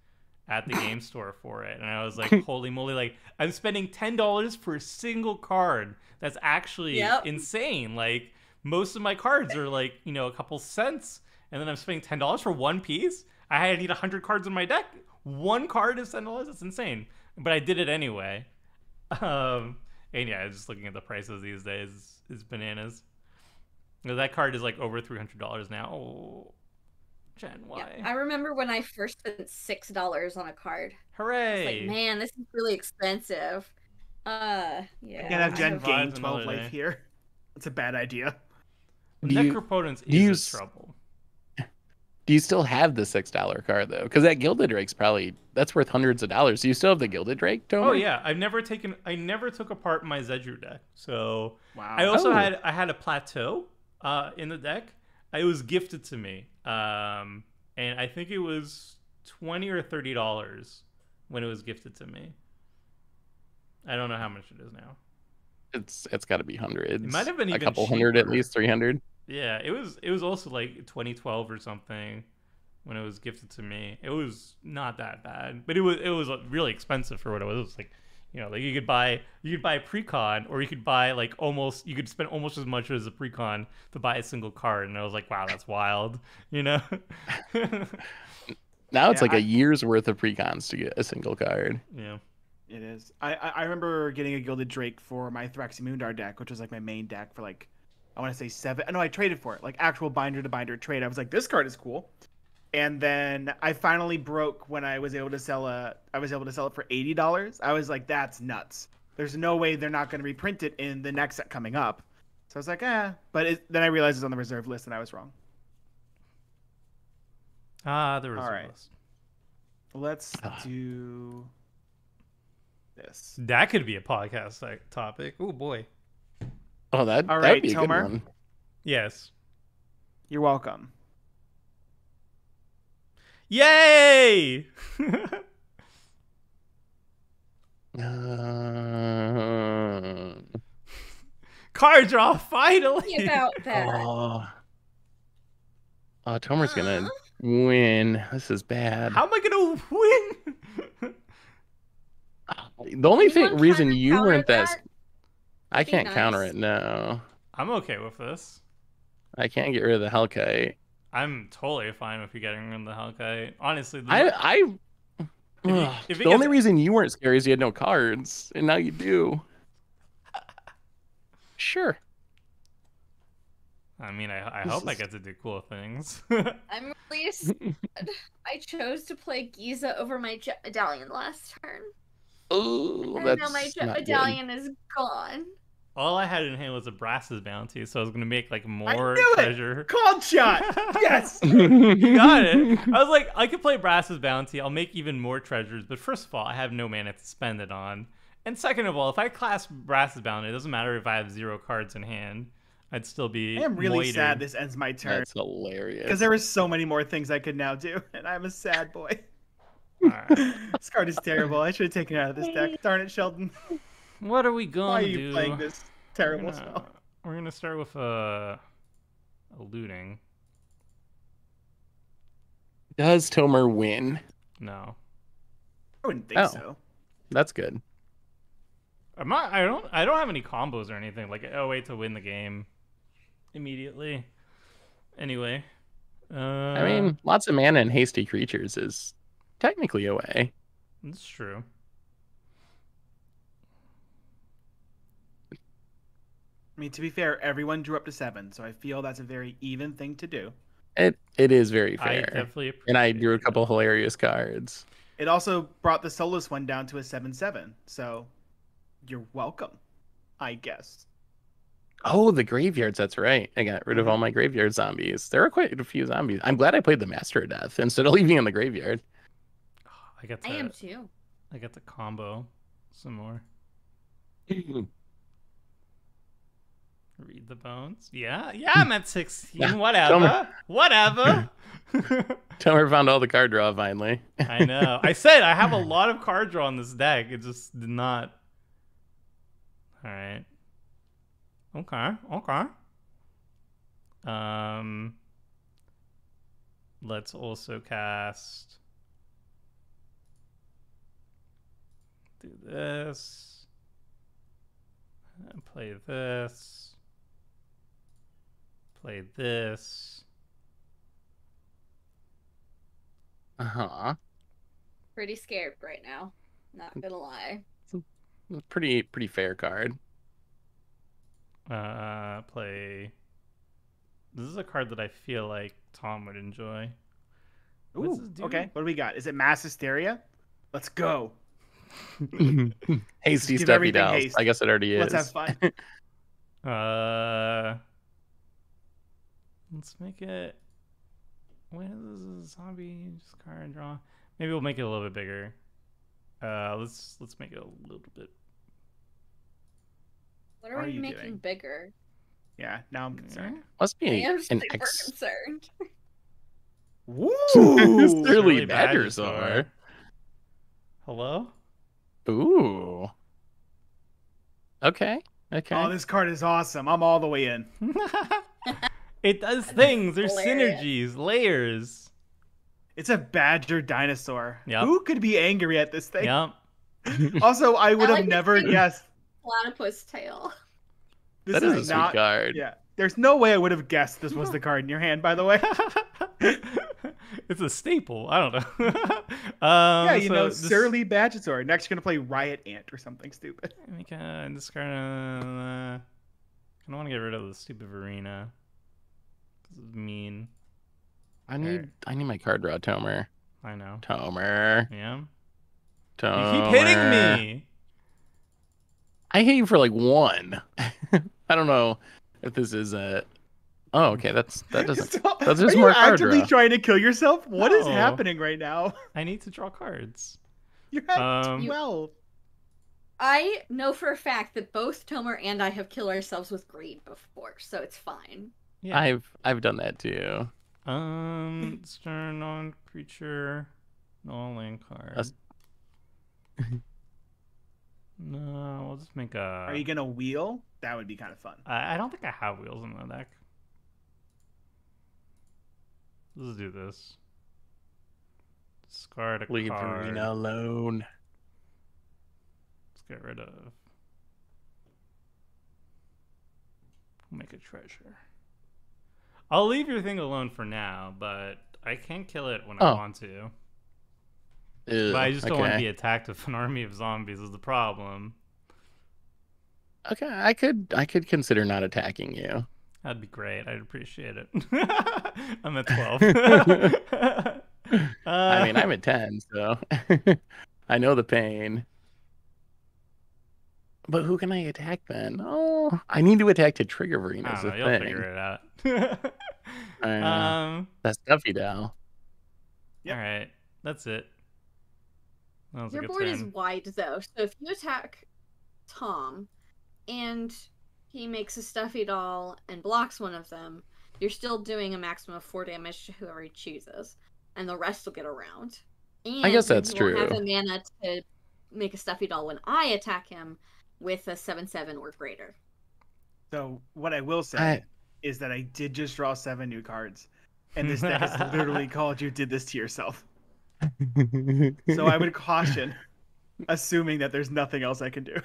At the game store for it, and I was like, holy moly, like I'm spending ten dollars for a single card. That's actually yep. insane. Like most of my cards are like, you know, a couple cents, and then I'm spending ten dollars for one piece. I need a hundred cards in my deck. One card is ten dollars. That's insane. But I did it anyway. Um, and yeah, I was just looking at the prices these days. It's, it's bananas. That card is like over three hundred dollars now. Oh. Gen Y. Yeah, I remember when I first spent six dollars on a card. Hooray! I was like, man, this is really expensive. Uh, yeah. I can't have Jen gain twelve life here. That's a bad idea. Necropotence is trouble. Do you still have the six dollar card though? Because that Gilded Drake's probably that's worth hundreds of dollars. Do you still have the Gilded Drake? Don't oh you? yeah, I've never taken. I never took apart my Zedru deck. So wow. I also oh. had I had a plateau uh, in the deck. It was gifted to me, um, and I think it was twenty or thirty dollars when it was gifted to me. I don't know how much it is now. It's it's got to be hundreds. It might have been even a couple cheaper. hundred, at least three hundred. Yeah, it was. It was also like twenty twelve or something when it was gifted to me. It was not that bad, but it was it was really expensive for what it was. It was like you know, like you could buy you could buy a precon, or you could buy like almost you could spend almost as much as a precon to buy a single card, and I was like, wow, that's wild, you know. Now it's yeah, like I... a year's worth of precons to get a single card. Yeah, It is. I, I remember getting a Gilded Drake for my Phyrexian Moondar deck, which was like my main deck for like, I want to say seven. No, I traded for it. Like actual binder to binder trade. I was like, this card is cool. And then I finally broke when I was able to sell a, I was able to sell it for eighty dollars. I was like, that's nuts. There's no way they're not going to reprint it in the next set coming up. So I was like, eh. But it, then I realized it was on the reserve list and I was wrong. Ah, the reserve right. list. Let's ah. do this. That could be a podcast topic. Oh, boy. Oh, that, All that'd right, be a Tomer. Good one. Yes. You're welcome. Yay! uh... Card draw, finally! About that. Oh, oh Tomer's uh-huh. going to... win. This is bad. How am I gonna win? The only thing reason you weren't that, that I can't nice. counter it. No, I'm okay with this. I can't get rid of the Hellkite. I'm totally fine with you getting rid of the Hellkite. Honestly, the... I. I if you, if the gets... only reason you weren't scary is you had no cards, and now you do. Sure. I mean, I, I hope is... I get to do cool things. I'm really sad. I chose to play Gisa over my Medallion last turn. Oh, and that's now my Medallion is gone. All I had in hand was a Brass's Bounty, so I was going to make, like, more I knew treasure. It! Cold shot! Yes! You got it. I was like, I could play Brass's Bounty. I'll make even more treasures. But first of all, I have no mana to spend it on. And second of all, if I class Brass's Bounty, it doesn't matter if I have zero cards in hand. I'd still be. I am really moited. Sad this ends my turn. That's hilarious. Because there were so many more things I could now do, and I'm a sad boy. All right. This card is terrible. I should have taken it out of this deck. Darn it, Sheldon. What are we going to do? Why are you do? playing this terrible we're gonna, spell? We're going to start with uh, a looting. Does Tomer win? No. I wouldn't think oh. so. That's good. I'm not, I don't. I don't have any combos or anything. Like, oh wait, to win the game. Immediately. Anyway. Uh, I mean, lots of mana and hasty creatures is technically a way. That's true. I mean, to be fair, everyone drew up to seven, so I feel that's a very even thing to do. It It is very fair. I definitely appreciate And I drew a couple it. hilarious cards. It also brought the Solus one down to a seven seven, so you're welcome, I guess. Oh, the graveyards, that's right. I got rid of all my graveyard zombies. There are quite a few zombies. I'm glad I played the Master of Death instead of leaving in the graveyard. Oh, I, got to, I am too. I got to combo some more. Read the bones. Yeah, yeah, I'm at sixteen. Yeah, whatever. Whatever. Tomer found all the card draw finally. I know. I said I have a lot of card draw in this deck. It just did not. All right. Okay. Okay. Um. Let's also cast. Do this. Play this. Play this. Uh huh. Pretty scared right now. Not gonna lie. Pretty, pretty fair card. Uh, play. This is a card that I feel like Tom would enjoy. Ooh, okay. What do we got? Is it Mass Hysteria? Let's go. Hasty Stuffy Doll. Haste. I guess it already is. Let's have fun. uh, let's make it. What is this? A zombie? Just card and draw. Maybe we'll make it a little bit bigger. Uh, let's let's make it a little bit. What are, are we making doing? bigger? Yeah, now I'm concerned. Must be an ex. concerned. Woo! Clearly badgers are. Hello. Ooh. Okay. Okay. Oh, this card is awesome. I'm all the way in. It does things. There's synergies, layers. It's a badger dinosaur. Yep. Who could be angry at this thing? Yep. Also, I would I like have never guessed. Platypus tail. This that is, is a not, sweet card. Yeah. There's no way I would have guessed this was the card in your hand, by the way. It's a staple. I don't know. um, yeah, you so know, this... Surly Badgetosaur. Next, you're going to play Riot Ant or something stupid. I think I'm just going to... I don't want to get rid of the stupid Verena. This is mean. I need right. I need my card draw, Tomer. I know. Tomer. Yeah. Tomer. You keep hitting me. I hit you for like one. I don't know if this is a... Oh, okay. That's that doesn't. Stop. That's just Are more you card actively draw. Trying to kill yourself? What no. is happening right now? I need to draw cards. You're at um, twelve. I know for a fact that both Tomer and I have killed ourselves with greed before, so it's fine. Yeah, I've I've done that too. Um, turn on creature, no land card. No, we'll just make a. Are you gonna wheel? That would be kind of fun. I, I don't think I have wheels in my deck. Let's do this. Discard a Leave card. Leave Verena alone. Let's get rid of. Make a treasure. I'll leave your thing alone for now, but I can kill it when oh. I want to. Ew, but I just don't okay. want to be attacked with an army of zombies is the problem. Okay, I could I could consider not attacking you. That'd be great. I'd appreciate it. I'm at twelve. uh, I mean, I'm at ten, so I know the pain. But who can I attack then? Oh, I need to attack to trigger Verena. I don't know, you'll thing. figure it out. uh, um, that's Stuffy Doll. Yep. All right, that's it. That Your board turn. is wide though, so if you attack Tom, and he makes a Stuffy Doll and blocks one of them, you're still doing a maximum of four damage to whoever he chooses, and the rest will get around. And I guess that's true. Have a mana to make a Stuffy Doll when I attack him. With a seven seven or greater. So what I will say I... is that I did just draw seven new cards, and this deck is literally called "You Did This to Yourself." So I would caution, assuming that there's nothing else I can do.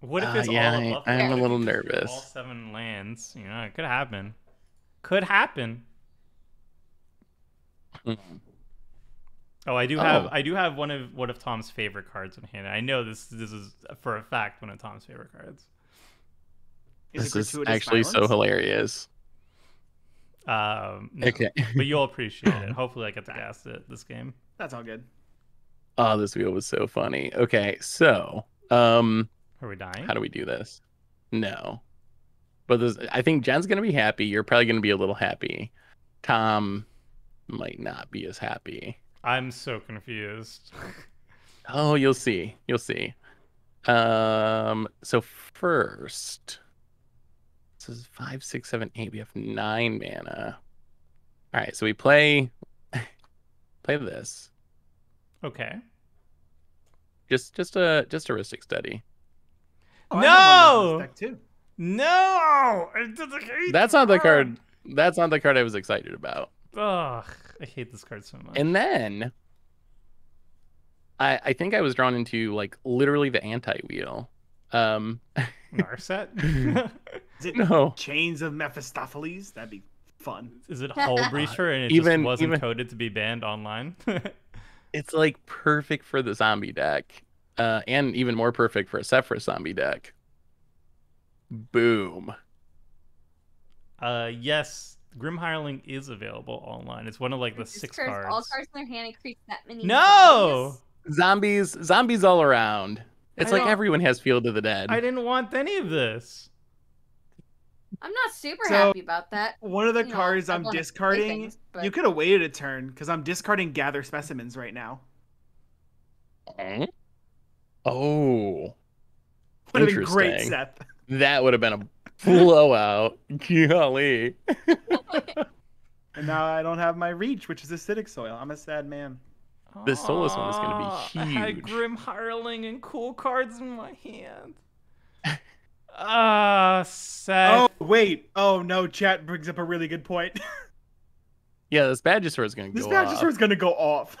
What if it's uh, yeah, all? I, I'm a little nervous. All seven lands, you know, it could happen. Could happen. Mm-hmm. Oh, I do have oh. I do have one of one of Tom's favorite cards in hand. I know this this is for a fact one of Tom's favorite cards. Is this is actually violence? so hilarious. Um, no, okay, but you'll appreciate it. Hopefully, I get to cast it this game. That's all good. Oh, this wheel was so funny. Okay, so um, are we dying? How do we do this? No, but this, I think Jen's gonna be happy. You're probably gonna be a little happy. Tom might not be as happy. I'm so confused. Oh, you'll see. You'll see. Um, so first, this is five, six, seven, eight. We have nine mana. All right, so we play, play this. Okay. Just, just a, just a heuristic study. Oh, no. Deck too. No. That's not the card. That's not the card I was excited about. Ugh, I hate this card so much. And then I I think I was drawn into like literally the anti-wheel. Um Narset? Is it no. Chains of Mephistopheles? That'd be fun. Is it Hull Breacher and it even, just wasn't even... coded to be banned online? It's like perfect for the zombie deck. Uh and even more perfect for a Sefris zombie deck. Boom. Uh yes. Grim Hireling is available online. It's one of like the six cards. All cards in their hand and create that many. No! Zombies, zombies, zombies all around. It's I like everyone has Field of the Dead. I didn't want any of this. I'm not super so, happy about that. One of the you cards know, I'm discarding, things, but... you could have waited a turn because I'm discarding Gather Specimens right now. Eh? Oh. Would have been great, Seth. That would have been a blowout. Golly. And now I don't have my reach, which is acidic soil. I'm a sad man. This soulless one is going to be huge. I had Grim Hireling and cool cards in my hand. Ah, uh, sad. Oh, wait. Oh, no. Chat brings up a really good point. Yeah, this Badgesaur is going to go off. This Badgesaur is going to go off.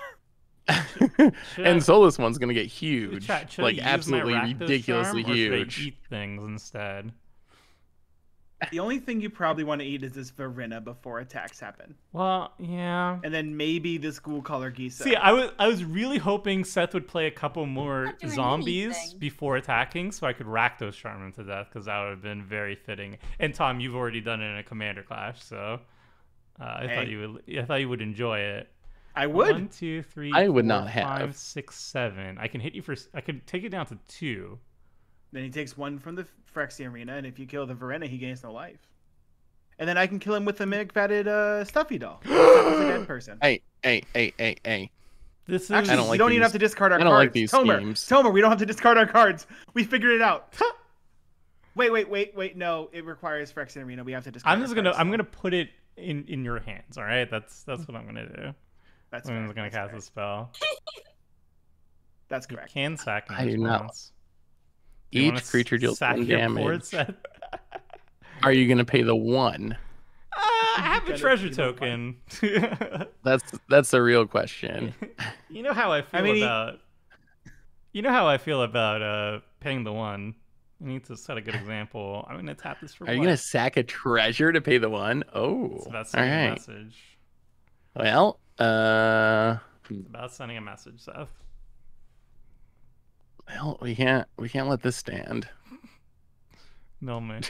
And soulless one's going to get huge. Chat, like, absolutely ridiculously charm, huge. Or should I eat things instead? The only thing you probably want to eat is this Varina before attacks happen. Well, yeah. And then maybe this ghoul color Gisa. See, I was I was really hoping Seth would play a couple more zombies anything. before attacking so I could rack those Charmin to death, because that would have been very fitting. And Tom, you've already done it in a Commander Clash, so uh, I hey. thought you would. I thought you would enjoy it. I would. One, two, three. I would four, not have. Five, six, seven. I can hit you for. I could take it down to two. Then he takes one from the Phyrexian Arena, and if you kill the Varena, he gains no life. And then I can kill him with the Mimic Vatted uh, Stuffy Doll. He's a dead person. Hey, hey, hey, hey, hey. This is... Actually, I don't like you don't these... even have to discard our cards. I don't cards. like these Tomer, schemes. Tomer, we don't have to discard our cards. We figured it out. Wait, wait, wait, wait. No, it requires Phyrexian Arena. We have to discard I'm just gonna. Cards. I'm going to put it in, in your hands, all right? That's that's what I'm going to do. That's I'm going to cast fair. a spell. That's correct. You can sack I do not. Do Each creature deals one damage. Are you going to pay the one? Uh, I have a treasure token. that's that's the real question. You know how I feel I mean, about. You know how I feel about uh, paying the one. I need to set a good example. I'm going to tap this for. Are one. you going to sack a treasure to pay the one? Oh, it's about sending all right. a message. Well, uh, it's about sending a message, Seth. Well, we can't we can't let this stand. No man.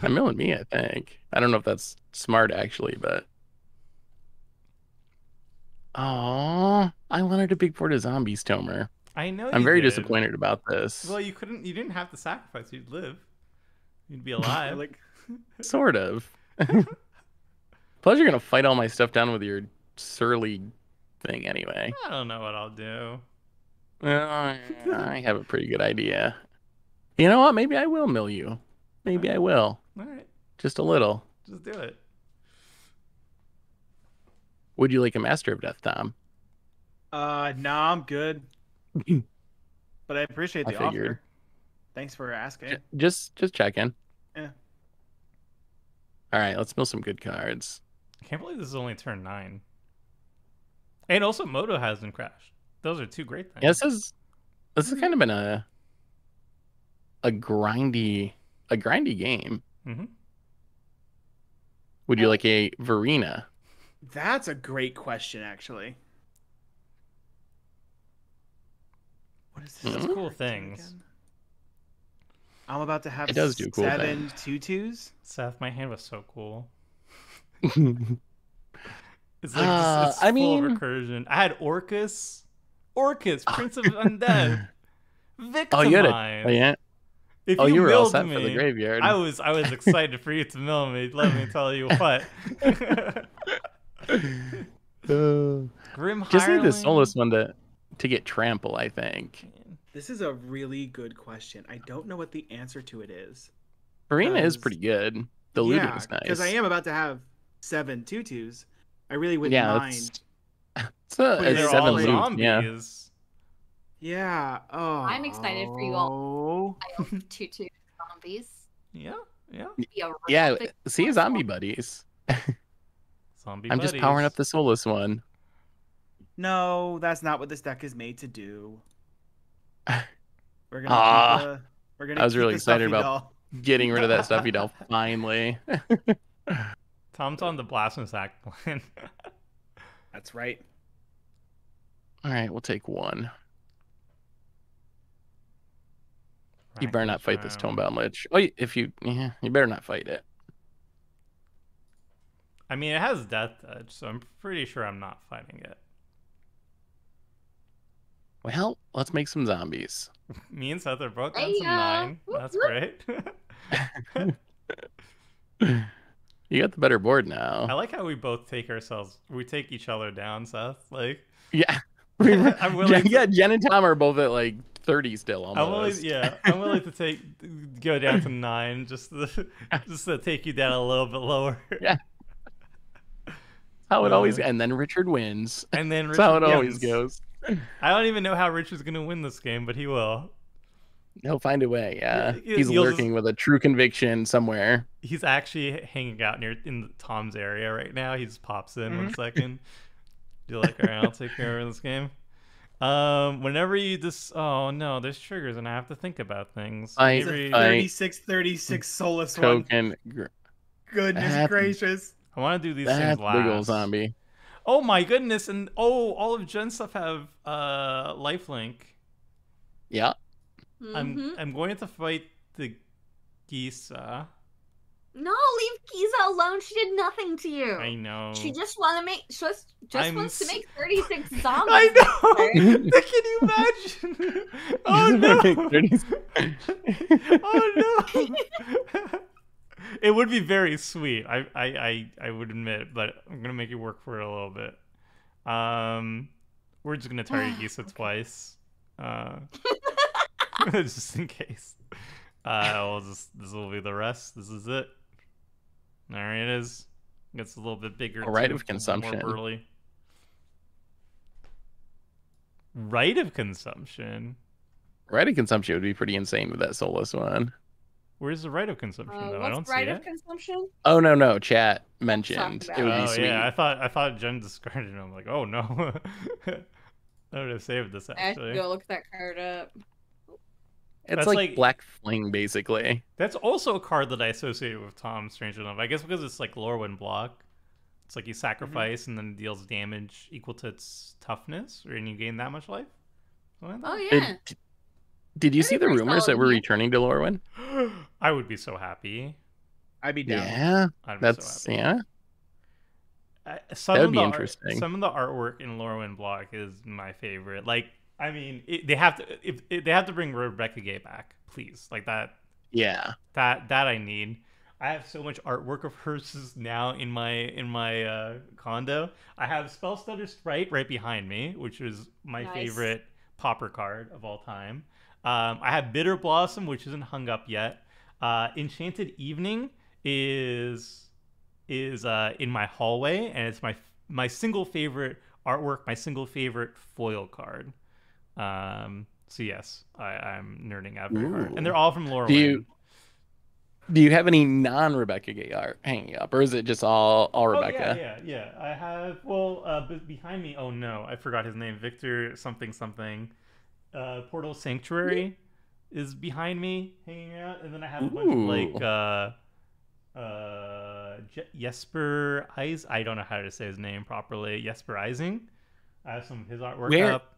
I'm milling me, I think. I don't know if that's smart actually, but oh, I wanted a big board of zombies, Tomer. I know. I'm you very did. disappointed about this. Well, you couldn't. You didn't have to sacrifice. You'd live. You'd be alive. Like sort of. Plus, you're gonna fight all my stuff down with your surly thing anyway. I don't know what I'll do. Uh, I have a pretty good idea. You know what? Maybe I will mill you. Maybe right. I will. All right. Just a little. Just do it. Would you like a Master of Death, Tom? Uh, no, nah, I'm good. But I appreciate the I offer. Thanks for asking. Just, just checking. Yeah. All right. Let's mill some good cards. I can't believe this is only turn nine. And also, Modo hasn't crashed. Those are two great things. Yeah, this is this has kind of been a a grindy a grindy game. Mm-hmm. Would you like a Varina? That's a great question, actually. What is this? That's cool things. Again? I'm about to have it does do cool seven things. tutus. Seth, my hand was so cool. It's like uh, it's full I mean... of recursion. I had Orcus. Orcus, Prince of Undead, victimized. Oh, you had a, oh, yeah. If oh, you, you were all set me, for the graveyard. I was, I was excited for you to mill me. Let me tell you what. uh, Grim Hireling. Just need the Soulless one to, to get trample. I think this is a really good question. I don't know what the answer to it is. Arena is pretty good. The yeah, looting's nice. Because I am about to have seven tutus. I really wouldn't yeah, mind. It's... It's a, a seven loot, zombies. yeah. Yeah. Oh. I'm excited for you all. I have two two zombies. Yeah. Yeah. Yeah. See zombie buddies. Zombie. I'm buddies. just powering up the soulless one. No, that's not what this deck is made to do. We're gonna. Ah, keep the, we're gonna. I was keep really excited about doll. getting rid of that stuffy doll finally. Tom's on the blasphemous act plan. That's right. All right, we'll take one. Right, you better not fight this Tomebound Lich. Oh, if you, yeah, you better not fight it. I mean, it has Death Touch, so I'm pretty sure I'm not fighting it. Well, let's make some zombies. Me and Seth are both on some nine. That's great. You got the better board now. I like how we both take ourselves, we take each other down, Seth. Like, yeah. I'm willing. Jen, to... Yeah, Jen and Tom are both at like thirty still. Almost. I'm willing, yeah, I'm willing to take go down to nine just to, just to take you down a little bit lower. Yeah. How it um, always and then Richard wins. And then Richard, that's how it yeah, always goes. I don't even know how Richard's gonna win this game, but he will. He'll find a way. Yeah, he'll, he's he'll lurking just, with a true conviction somewhere. He's actually hanging out near in Tom's area right now. He just pops in mm-hmm. one second. You're like, all right, I'll take care of this game. Um, whenever you this, oh no, there's triggers and I have to think about things. I, thirty-six, thirty-six soulless token. One. Goodness that, gracious! I want to do these that things last. Big old zombie. Oh my goodness! And oh, all of Gen stuff have uh lifelink. Yeah. Mm-hmm. I'm I'm going to fight the Gisa. No, leave Gisa alone. She did nothing to you. I know. She just want to make. She just, just wants to make thirty-six zombies. I know. Can you imagine? Oh no. Oh no. It would be very sweet. I, I I I would admit, but I'm gonna make you work for it a little bit. Um, we're just gonna target Gisa twice, uh, just in case. Uh, we'll just this will be the rest. This is it. There it is. Gets a little bit bigger. Right of consumption. Right of consumption. Right of consumption would be pretty insane with that soulless one. Where's the right of consumption uh, though? What's I don't right see of it. Consumption? Oh no no! Chat mentioned it would be oh, sweet. Yeah, I thought I thought Jen discarded it. And I'm like, oh no! I would have saved this actually. I have to go look that card up. It's that's like, like Black Fling, basically. That's also a card that I associate with Tom, strange enough. I guess because it's like Lorwyn block. It's like you sacrifice mm-hmm. and then deals damage equal to its toughness, or and you gain that much life. Like that. Oh yeah. It, did you see the rumors that we're returning to Lorwyn? I would be so happy. I'd be down. Yeah, I'd be that's so happy. Yeah. Uh, some that would be the interesting. Art, some of the artwork in Lorwyn block is my favorite. Like, I mean, it, they have to. If, if they have to bring Rebecca Gay back, please, like that. Yeah. That that I need. I have so much artwork of hers now in my in my uh, condo. I have Spell Stutter Sprite right behind me, which is my nice. favorite Pauper card of all time. Um, I have Bitter Blossom, which isn't hung up yet. Uh, Enchanted Evening is is uh, in my hallway, and it's my my single favorite artwork, my single favorite foil card. Um, so yes, I, I'm nerding out very hard, and they're all from Lorwyn. Do you do you have any non Rebecca Gay art hanging up, or is it just all all Rebecca? Oh, yeah, yeah, yeah. I have. Well, uh, but behind me, oh no, I forgot his name. Victor something something. Uh, Portal Sanctuary is behind me hanging out, and then I have a bunch Ooh. of like uh, uh, Jesper Eis. I don't know how to say his name properly. Jesper Eising. I have some of his artwork where, up.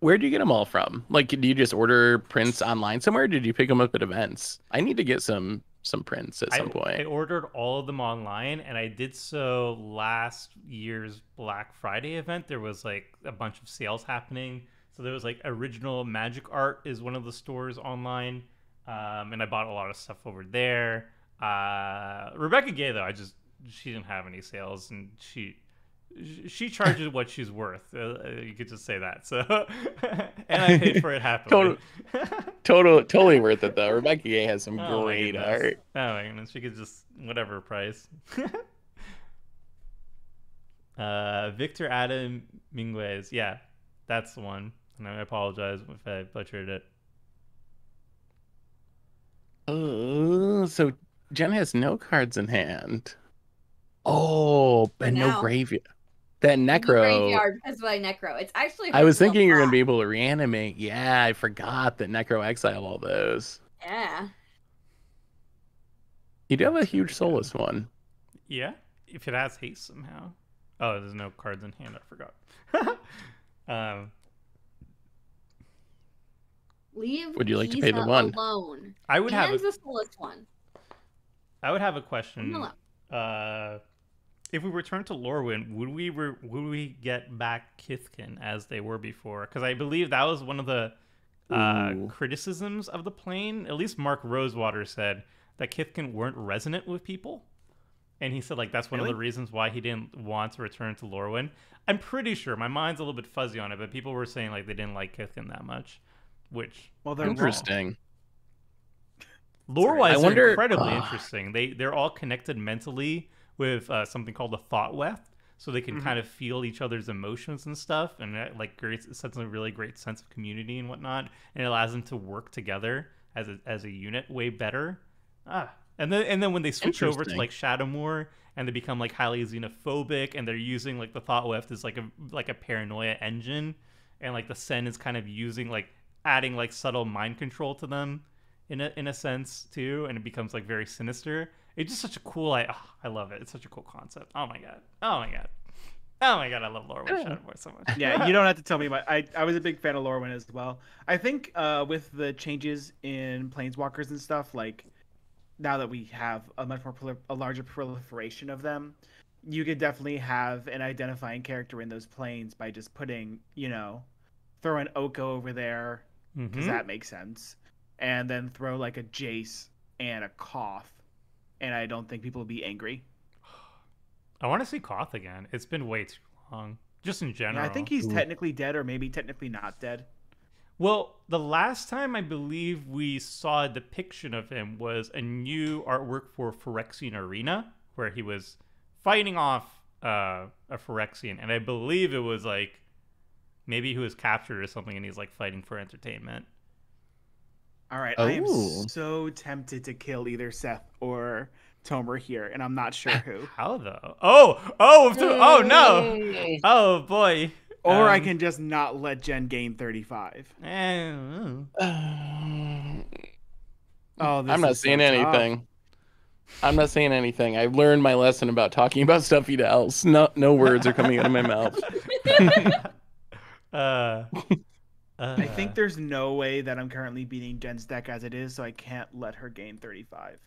Where do you get them all from? Like, do you just order prints online somewhere? Or did you pick them up at events? I need to get some some prints at I, some point. I ordered all of them online, and I did so last year's Black Friday event. There was like a bunch of sales happening. So there was like Original Magic Art is one of the stores online, um, and I bought a lot of stuff over there. Uh, Rebecca Gay though, I just she didn't have any sales, and she she charges what she's worth. Uh, you could just say that. So and I paid for it happily. total, total, totally worth it though. Rebecca Gay has some oh, great art. Oh my goodness, she could just whatever price. uh, Victor Adam Minguez, yeah, that's the one. And I apologize if I butchered it. Oh, so Jen has no cards in hand. Oh, and no, no graveyard. That necro. Graveyard is my necro. It's actually. I was thinking you're gonna be able to reanimate. Yeah, I forgot that necro exile all those. Yeah. You do have a huge soulless one. Yeah, if it has haste somehow. Oh, there's no cards in hand. I forgot. um. Leave would you like Gisa to pay the one alone? I would and have a, one. I would have a question. Uh, if we return to Lorwyn, would we re would we get back Kithkin as they were before? Because I believe that was one of the uh, criticisms of the plane. At least Mark Rosewater said that Kithkin weren't resonant with people, and he said like that's one really? of the reasons why he didn't want to return to Lorwyn. I'm pretty sure. My mind's a little bit fuzzy on it, but people were saying like they didn't like Kithkin that much. Which well, they're interesting. Lore-wise, I wonder, they're incredibly uh, interesting. They they're all connected mentally with uh, something called the thought weft, so they can mm-hmm. kind of feel each other's emotions and stuff, and that like creates sets a really great sense of community and whatnot, and it allows them to work together as a, as a unit way better. Ah, and then and then when they switch over to like Shadowmoor and they become like highly xenophobic, and they're using like the thought weft as like a like a paranoia engine. and like the Sen is kind of using like adding like subtle mind control to them in a, in a sense too, and it becomes like very sinister. It's just such a cool, I oh, I love it. It's such a cool concept. Oh my god. Oh my god. Oh my god, I love Lorwyn Shadowmoor so much. Yeah, you don't have to tell me about. I I was a big fan of Lorwyn as well. I think uh, with the changes in Planeswalkers and stuff, like now that we have a much more a larger proliferation of them, you could definitely have an identifying character in those planes by just putting, you know, throw an Oko over there because mm-hmm. that makes sense, and then throw like a Jace and a Koth, and I don't think people would be angry. I want to see Koth again. It's been way too long. Just in general. Yeah, I think he's Ooh. technically dead, or maybe technically not dead. Well, the last time I believe we saw a depiction of him was a new artwork for Phyrexian Arena, where he was fighting off uh, a Phyrexian. And I believe it was like, maybe he was captured or something, and he's like fighting for entertainment. All right. Oh. I am so tempted to kill either Seth or Tomer here, and I'm not sure who. How though? Oh, oh, oh no! Oh boy! Or um, I can just not let Jen gain thirty-five. Oh, this I'm not seeing so anything. Tough. I'm not saying anything. I've learned my lesson about talking about Stuffy Dolls. No, no words are coming out of my mouth. uh, uh. I think there's no way that I'm currently beating Jen's deck as it is, so I can't let her gain thirty-five.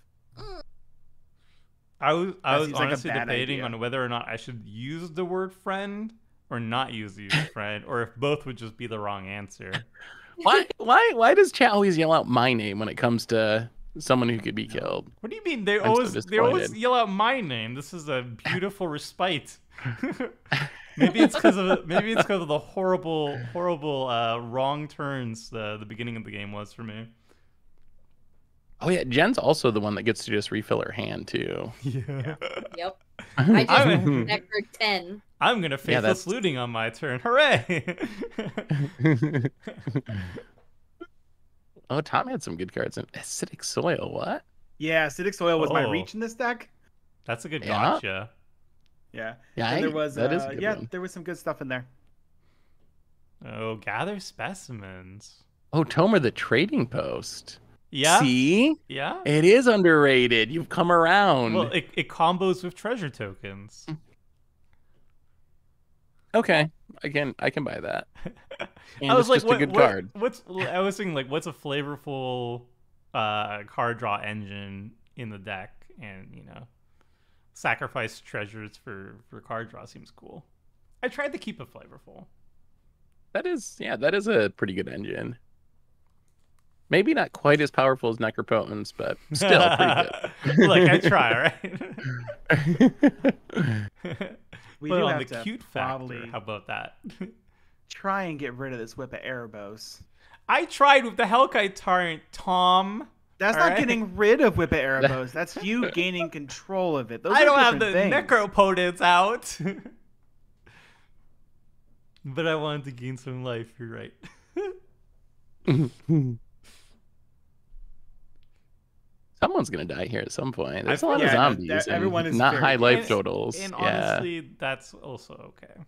I was I was honestly like debating idea. on whether or not I should use the word friend or not use the word friend, or if both would just be the wrong answer. Why why why does chat always yell out my name when it comes to someone who could be killed? What do you mean? They I'm always so they always yell out my name. This is a beautiful respite. Maybe it's because of maybe it's because of the horrible horrible uh, wrong turns the the beginning of the game was for me. Oh yeah, Jen's also the one that gets to just refill her hand too. Yeah. Yep. I just connect for ten. I'm gonna faithless yeah, looting on my turn. Hooray! Oh, Tom had some good cards. In Acidic Soil, what? Yeah, Acidic Soil was oh. my reach in this deck. That's a good yeah. gotcha. Yeah. Yeah. And there was that uh, is a good yeah. One. There was some good stuff in there. Oh, Gather Specimens. Oh, Tomer the Trading Post. Yeah. See? Yeah. It is underrated. You've come around. Well, it, it combos with treasure tokens. Okay. I can I can buy that. And I was it's like, just what, a good what, card. What's I was thinking like what's a flavorful uh card draw engine in the deck, and you know, sacrifice treasures for, for card draw seems cool. I tried to keep it flavorful. That is yeah, that is a pretty good engine. Maybe not quite as powerful as Necropotence, but still pretty good. Look, I try, right? we but do on have the to cute factor. How about that? Try and get rid of this Whip of Erebos. I tried with the Hellkite Tyrant, Tom. That's All not right? getting rid of Whip of Erebos. That's you gaining control of it. Those I are don't have the things. Necropotence out. But I wanted to gain some life. You're right. Someone's gonna die here at some point. There's I, a lot yeah, of zombies. That, that, everyone is not fair. high life and, totals. And yeah. honestly, that's also okay.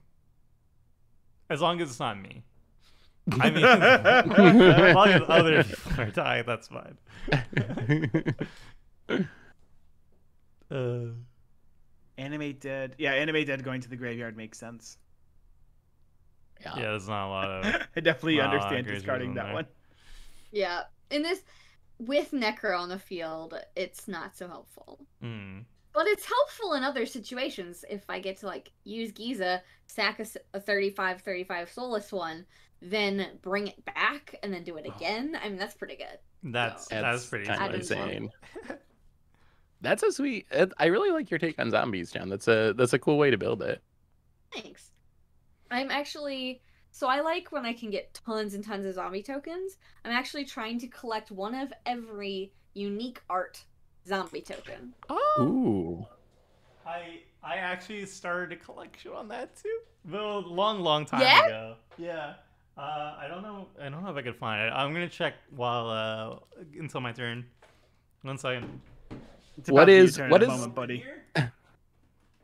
As long as it's not me. I mean, as long as other people are dying, that's fine. uh, Animate Dead. Yeah, Animate Dead going to the graveyard makes sense. Yeah, yeah there's not a lot of. I definitely understand discarding that there. one. Yeah, in this. With Necro on the field, it's not so helpful. Mm. But it's helpful in other situations. If I get to, like, use Gisa, sack a thirty-five thirty-five soulless one, then bring it back, and then do it again. I mean, that's pretty good. That's so, that's, that's pretty kind of insane. That's a sweet... I really like your take on zombies, John. That's a, that's a cool way to build it. Thanks. I'm actually... So I like when I can get tons and tons of zombie tokens. I'm actually trying to collect one of every unique art zombie token. Oh. Ooh. I I actually started a collection on that too. Well, long long time yeah? ago. Yeah. Uh, I don't know. I don't know if I could find it. I'm gonna check while uh, until my turn. One second. It's about what is what is? Moment, buddy.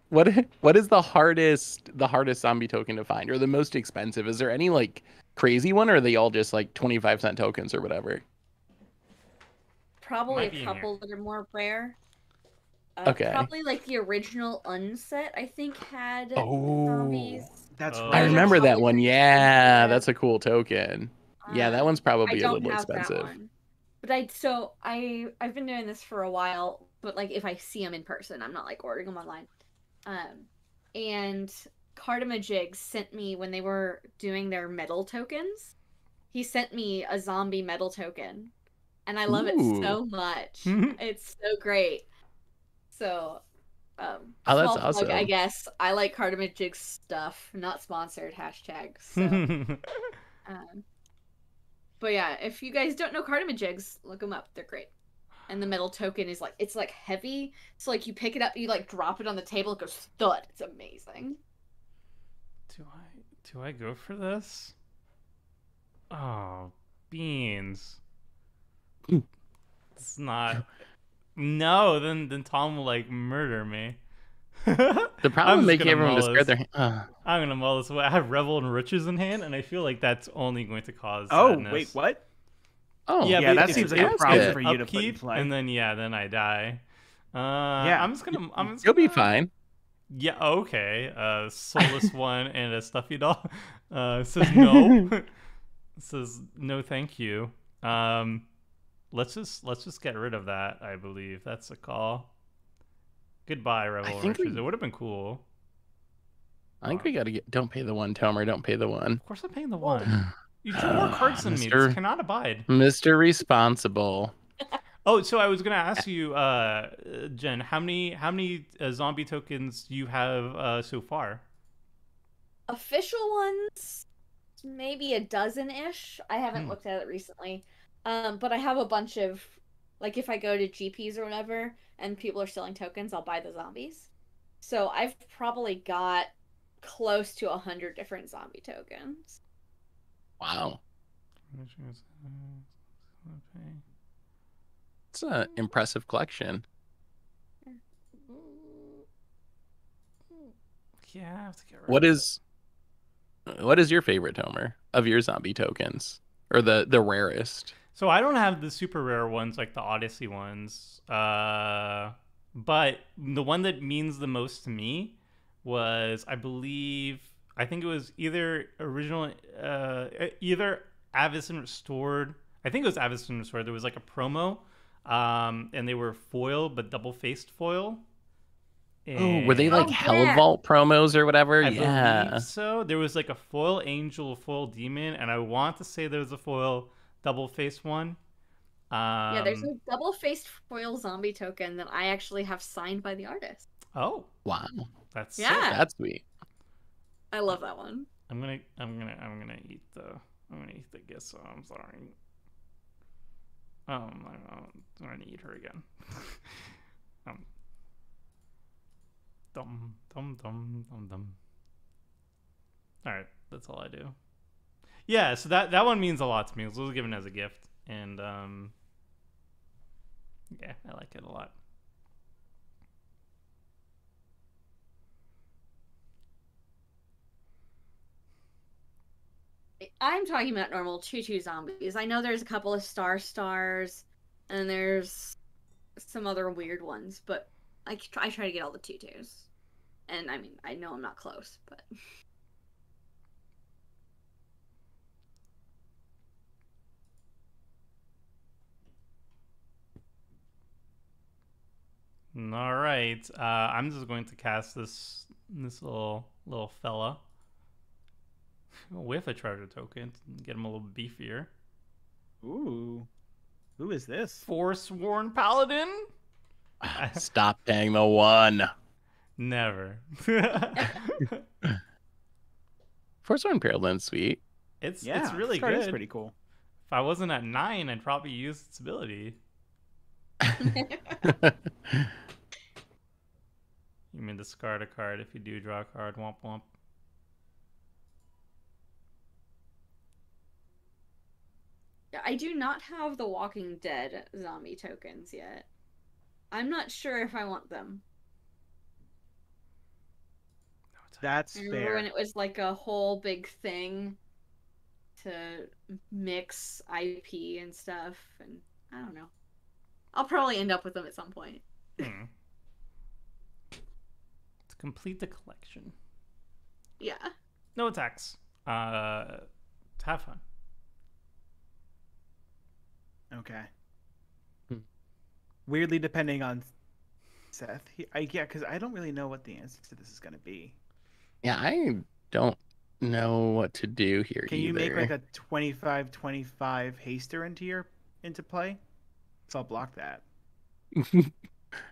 what what is the hardest the hardest zombie token to find, or the most expensive? Is there any like crazy one, or are they all just like twenty-five cent tokens or whatever? Probably a couple that are more rare. Uh, okay. Probably like the original Unset, I think, had oh, zombies. That's oh. I remember that one. Yeah, that's a cool token. Um, yeah, that one's probably a little expensive. But I so I I've been doing this for a while, but like if I see them in person, I'm not like ordering them online. Um, and Cardamajig sent me, when they were doing their metal tokens, he sent me a zombie metal token, and I love Ooh. it so much. It's so great. So, um, oh, that's plug, awesome. I guess I like Cardamajig's stuff. Not sponsored. Hashtag. So. um, but yeah, if you guys don't know Cardamajigs, look them up. They're great. And the metal token is like, it's like heavy. So like you pick it up, you like drop it on the table, it goes thud. It's amazing. Do I, do I go for this? Oh, beans. It's not. No, then, then Tom will like murder me. The problem is making everyone discard their hand. Uh. I'm going to mull this away. I have Revel in Riches in hand, and I feel like that's only going to cause Oh, sadness. wait, what? Oh, yeah, yeah that seems like a problem for you to put in play. And then, yeah, then I die. Uh, yeah, I'm just gonna. I'm just You'll gonna, be fine. Yeah, okay. Uh, soulless one and a stuffy doll. Uh, says no. Says no, thank you. Um, let's just let's just get rid of that. I believe that's a call. Goodbye, Revel Riches. It would have been cool. I think oh. we gotta get. Don't pay the one, Tomer. Don't pay the one. Of course, I'm paying the one. You drew more cards than me. This cannot abide. Mister Responsible. Oh, so I was gonna ask you, uh, Jen, how many how many uh, zombie tokens do you have uh, so far? Official ones, maybe a dozen-ish. I haven't hmm. looked at it recently, um, but I have a bunch of, like, if I go to G Ps or whatever, and people are selling tokens, I'll buy the zombies. So I've probably got close to a hundred different zombie tokens. Wow. It's an impressive collection. Yeah, I have to get rid what of is it. What is your favorite, Tomer, of your zombie tokens? Or the, the rarest? So I don't have the super rare ones like the Odyssey ones. Uh, but the one that means the most to me was, I believe... I think it was either original, uh, either Avacyn Restored. I think it was Avacyn Restored. There was like a promo, um, and they were foil, but double-faced foil. And... Oh, were they like oh, Hell yeah. Vault promos or whatever? I yeah. So there was like a foil angel, foil demon, and I want to say there was a foil double-faced one. Um, yeah, there's a double-faced foil zombie token that I actually have signed by the artist. Oh, wow, that's yeah, sick. That's sweet. I love that one. I'm gonna, I'm gonna, I'm gonna eat the, I'm gonna eat the Gisa. I'm sorry. Oh, I'm, I'm gonna eat her again. um, dum, dum, dum, dum, dum. All right, that's all I do. Yeah, so that that one means a lot to me. It was given as a gift, and um, yeah, I like it a lot. I'm talking about normal two two zombies. I know there's a couple of star stars, and there's some other weird ones, but I try, I try to get all the two twos. And, I mean, I know I'm not close, but... All right. Uh, I'm just going to cast this this little little fella. With a treasure token, get him a little beefier. Ooh, who is this? Forsworn Paladin. Stop paying the one. Never. Forsworn Paladin's sweet. It's yeah, it's really good. It's pretty cool. If I wasn't at nine, I'd probably use its ability. You mean discard a card if you do draw a card? Womp womp. I do not have the Walking Dead zombie tokens yet. I'm not sure if I want them. That's I remember fair. When it was like a whole big thing to mix I P and stuff, and I don't know. I'll probably end up with them at some point. Mm. To complete the collection. Yeah. No attacks. Uh, have fun. Okay. Hmm. Weirdly, depending on Seth, he, I yeah, because I don't really know what the answer to this is going to be. Yeah, I don't know what to do here. Can either. you make like a twenty-five twenty-five haster into your into play? So I'll block that.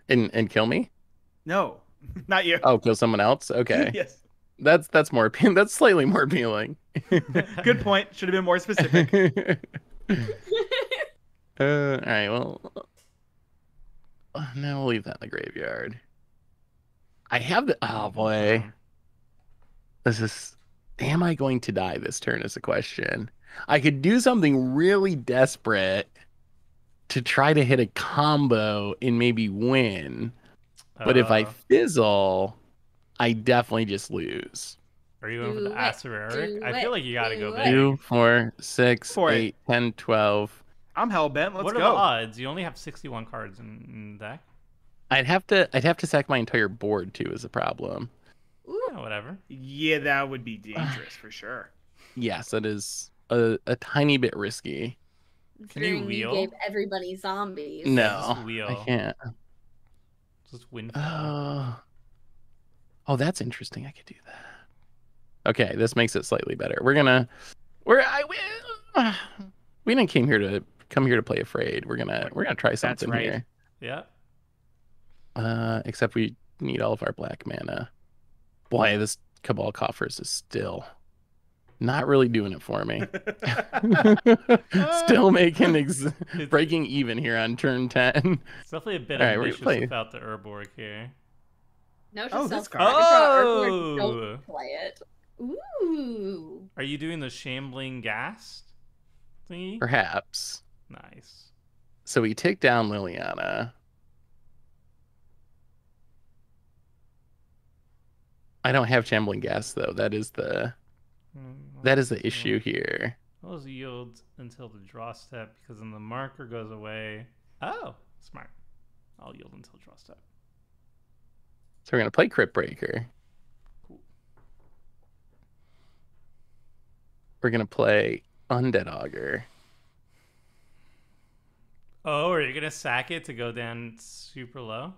and and kill me? No, not you. Oh, kill someone else. Okay. Yes. That's that's more that's slightly more appealing. Good point. Should have been more specific. uh, all right. Well, now we'll leave that in the graveyard. I have the. Oh boy. This is. Am I going to die this turn? Is the question. I could do something really desperate to try to hit a combo and maybe win, but uh, if I fizzle. I definitely just lose. Are you going for the Aceraric? I feel like you got to go big. two, four, six, eight, ten, twelve. I'm hellbent. Let's go. What are the odds? You only have sixty-one cards in the deck. I'd have to I'd have to sack my entire board too is a problem. Ooh, yeah, whatever. Yeah, that would be dangerous for sure. Yes, that is a, a tiny bit risky. Can you wheel? You gave everybody zombies. No, just wheel. I can't. Just win. Uh, Oh, that's interesting. I could do that. Okay, this makes it slightly better. We're gonna, we're I will. We didn't came here to come here to play afraid. We're gonna we're gonna try something that's right. here. Yeah. Uh, except we need all of our black mana. Boy, this Cabal Coffers is still not really doing it for me. Still making ex breaking even here on turn ten. It's definitely a bit all ambitious right, without the Urborg here. No, oh, this card. Oh! Don't play it. Ooh. Are you doing the Shambling Ghast thingy? Perhaps. Nice. So we take down Liliana. I don't have Shambling Ghast though. That is the that is the issue here. Those yields until the draw step because then the marker goes away. Oh, smart. I'll yield until draw step. So we're going to play Crypt Breaker. Cool. We're going to play Undead Augur. Oh, are you going to sack it to go down super low?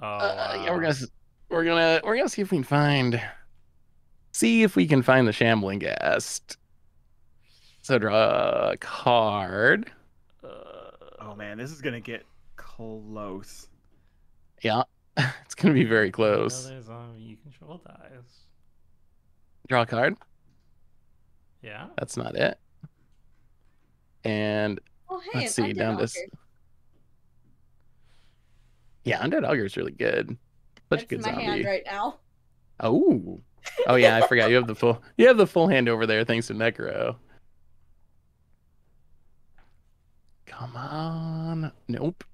Oh, uh, wow. Yeah, we're going to we're going to we're going to see if we can find see if we can find the Shambling Ghast. So draw a card. Uh, oh man, this is going to get close. Yeah. It's gonna be very close. Another zombie control dies. Draw a card. Yeah. That's not it. And oh, hey, let's see down this. Yeah, Undead Augur is really good. Such a good zombie. That's my hand right now. Oh. Oh yeah, I forgot you have the full. You have the full hand over there, thanks to Necro. Come on. Nope.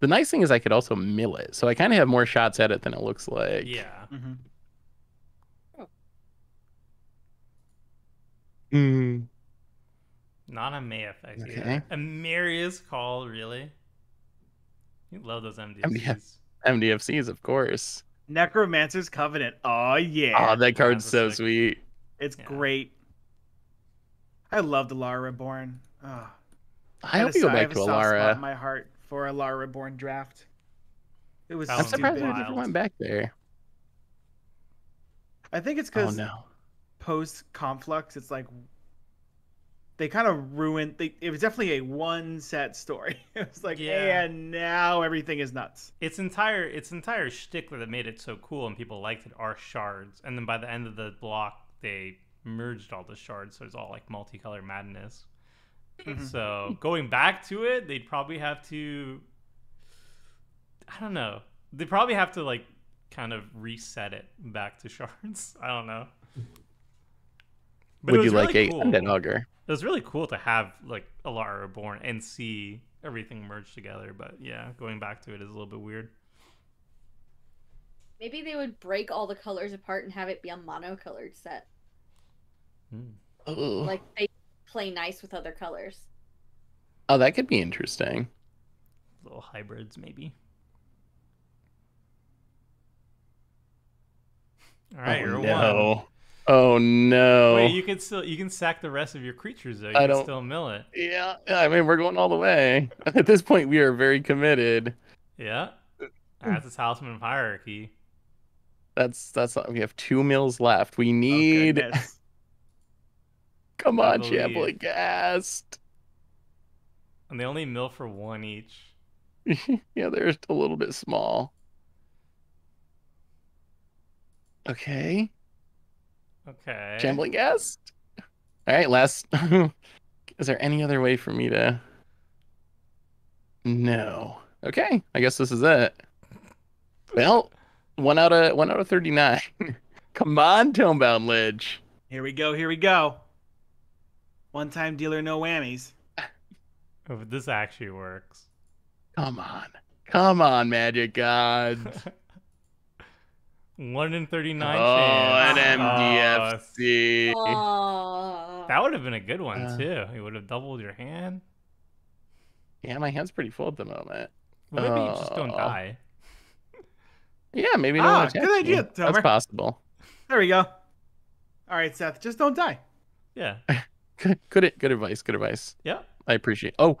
The nice thing is I could also mill it, so I kind of have more shots at it than it looks like. Yeah. Mm-hmm. Oh. Mm. Not a May effect okay. either. A Marius Call, really? You love those M D F Cs. M D F Cs, of course. Necromancer's Covenant. Oh, yeah. Oh, that card's so sweet. It's yeah. great. I love the Lara Reborn. Oh. I hope you go back to Lara. My heart. For a Lara Reborn draft, it was. I'm surprised I never went back there. I think it's because oh, no. post Conflux, it's like they kind of ruined. They, it was definitely a one set story. It was like, yeah. and now everything is nuts. Its entire its entire shtick that made it so cool and people liked it are shards, and then by the end of the block, they merged all the shards, so it's all like multicolored madness. So going back to it, they'd probably have to, I don't know. They probably have to like kind of reset it back to shards. I don't know. But Would you really like a cool. Undead Augur? It was really cool to have like a Lara Reborn and see everything merged together. But yeah, going back to it is a little bit weird. Maybe they would break all the colors apart and have it be a monocolored set. Mm. Like, they play nice with other colors. Oh, that could be interesting. Little hybrids, maybe. All right, oh, you're no. one. Oh no! Wait, you can still you can sack the rest of your creatures though. You I can don't, still mill it. Yeah, I mean we're going all the way. At this point, we are very committed. Yeah, that's his houseman of hierarchy. That's that's we have two mills left. We need. Oh, Come on, Champlicast. And they only mill for one each. Yeah, they're just a little bit small. Okay. Okay. Gambling guest. All right, last. Is there any other way for me to? No. Okay, I guess this is it. Well, one out of one out of thirty-nine. Come on, Tonebound Lidge. Here we go. Here we go. One time dealer, no whammies. Oh, this actually works. Come on, come on, Magic God. One in thirty-nine chance. Oh, an M D F C. Oh. That would have been a good one, uh, too. It would have doubled your hand. Yeah, my hand's pretty full at the moment. Well, maybe oh. you just don't die. Yeah, maybe not. Ah, good idea, Tomer. That's possible. There we go. All right, Seth, just don't die. Yeah. good, good, good advice, good advice. Yeah. I appreciate it. Oh,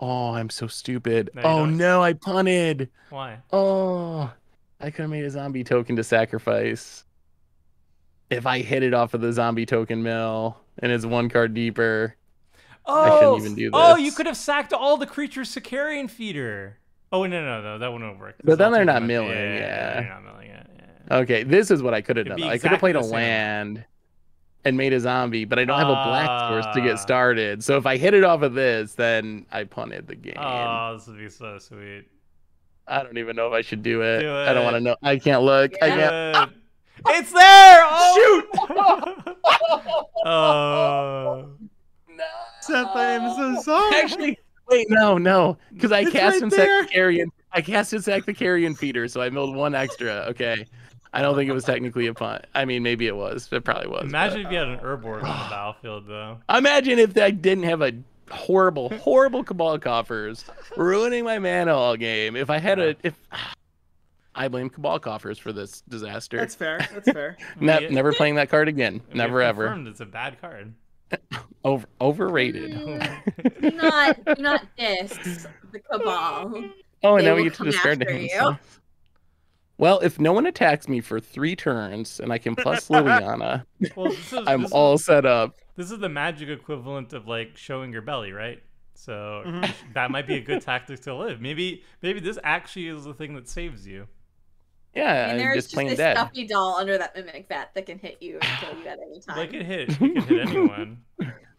oh, I'm so stupid. No, oh, no, I punted. Why? Oh. I could have made a zombie token to sacrifice. If I hit it off of the zombie token mill and it's one card deeper, oh, I shouldn't even do this. Oh, you could have sacked all the creatures Sicarian Feeder. Oh, no, no, no. That wouldn't work. But then they're not milling. Yeah, yeah. They're not milling it. Yeah. Okay, this is what I could have done. Exactly I could have played a land and made a zombie, but I don't have uh, a black source to get started. So if I hit it off of this, then I punted the game. Oh, this would be so sweet. I don't even know if I should do it. Do it. I don't want to know. I can't look. Yeah. I can't. Ah! It's there! Oh! Shoot! Oh. No. Seth, I am so sorry. Actually, wait, no, no. Because I, right I cast and sack the carrion. I cast and sack the carrion feeder, so I milled one extra. Okay. I don't think it was technically a punt. I mean, maybe it was. It probably was. Imagine but... if you had an Urborg on the battlefield, though. Imagine if I didn't have a horrible horrible Cabal Coffers ruining my mana all game. If I had a if I blame Cabal Coffers for this disaster. That's fair. That's fair. ne we, never playing that card again. Never ever. It's a bad card. Over overrated. Mm, do not do not diss the Cabal. Oh, and they now we get to discard him. So. Well, if no one attacks me for three turns and I can plus Liliana, well, this is, I'm this all is... set up. This is the magic equivalent of like showing your belly, right? So mm-hmm. that might be a good tactic to live. Maybe maybe this actually is the thing that saves you. Yeah, and there's just, just playing this dead. Stuffy doll under that mimic vat that can hit you and kill you at any time. They can hit, it can hit anyone.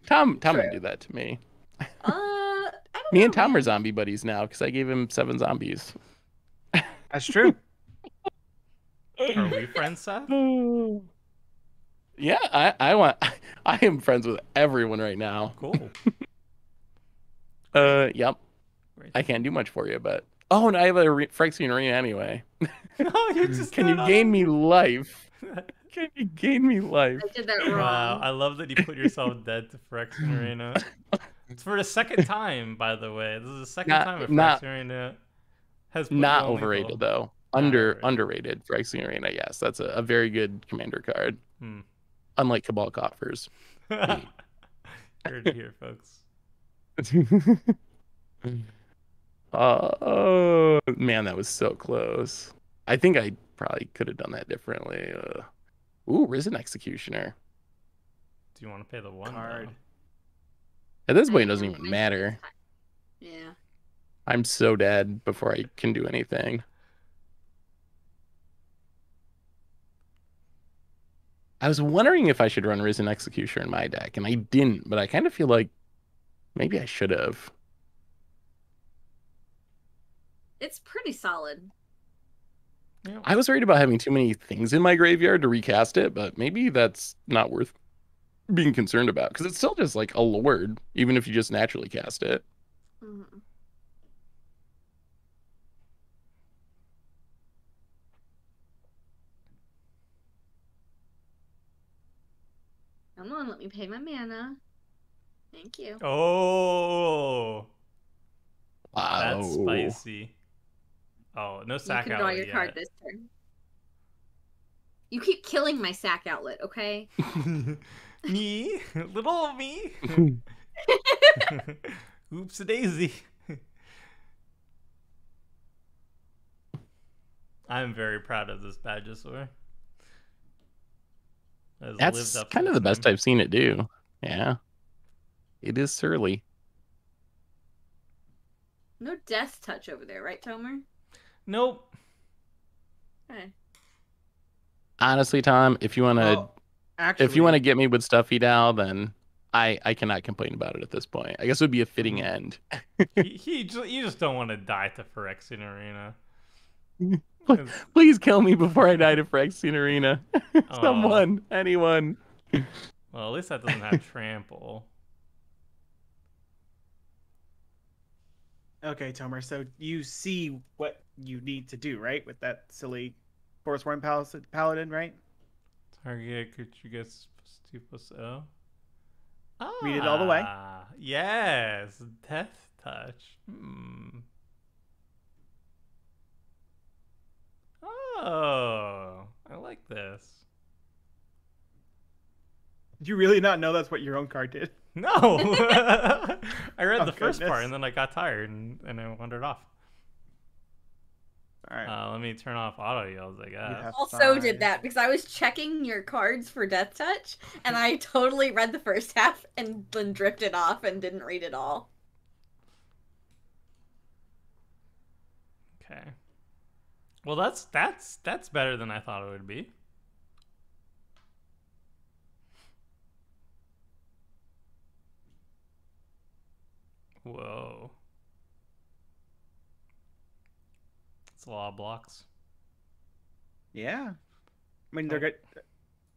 Tom Tom True. would do that to me. Uh, I don't me know, and Tom man. are zombie buddies now because I gave him seven zombies. That's true. Are we friends, Seth? Yeah, I, I want. I, I am friends with everyone right now. Cool. uh, yep. Great. I can't do much for you, but oh, and I have a Phyrexian Arena anyway. No, you're just. Can you gain on. me life? Can you gain me life? I did that wrong. Wow, I love that you put yourself dead to Phyrexian Arena. It's for the second time, by the way. This is the second not, time Phyrexian Arena has. Not overrated goal. though. Not Under overrated. underrated Phyrexian Arena. Yes, that's a, a very good commander card. Hmm. Unlike Cabal Coffers. Heard it here, folks. uh, oh, man, that was so close. I think I probably could have done that differently. Uh, ooh, Risen Executioner. Do you want to pay the one card? Though? At this point, it doesn't even matter. Yeah. I'm so dead before I can do anything. I was wondering if I should run Risen Executioner in my deck, and I didn't, but I kind of feel like maybe I should have. It's pretty solid. Yeah. I was worried about having too many things in my graveyard to recast it, but maybe that's not worth being concerned about, because it's still just like a lord, even if you just naturally cast it. Mm-hmm. Come on, let me pay my mana. Thank you. Oh. Wow. That's spicy. Oh, no sack outlet. You can draw your yet. card this turn. You keep killing my sack outlet, okay? Me? Little old me? Oops a daisy. I'm very proud of this Badgesaur. That's kind of the best I've seen it do. Yeah. It is surly. No death touch over there, right, Tomer? Nope. Okay. Honestly, Tom, if you want to oh, if you want to get me with Stuffy Doll, then I, I cannot complain about it at this point. I guess it would be a fitting end. he, he just, you just don't want to die to Phyrexian Arena. Please, please kill me before I die to Phyrexian Arena. Someone, oh. anyone. Well, at least that doesn't have trample. Okay, Tomer, so you see what you need to do, right? With that silly Forsworn Pal Paladin, right? Target creature gets two plus zero. Ah, read it all the way. Yes, Death Touch. Hmm. Oh, I like this. Did you really not know that's what your own card did? No. I read oh, the first goodness. part, and then I got tired, and, and I wandered off. All right. Uh, let me turn off auto yells, I guess. I also five. did that because I was checking your cards for Death Touch, and I totally read the first half and then drifted off and didn't read it all. Okay. Well, that's that's that's better than I thought it would be. Whoa. It's a lot of blocks. Yeah. I mean, they're good.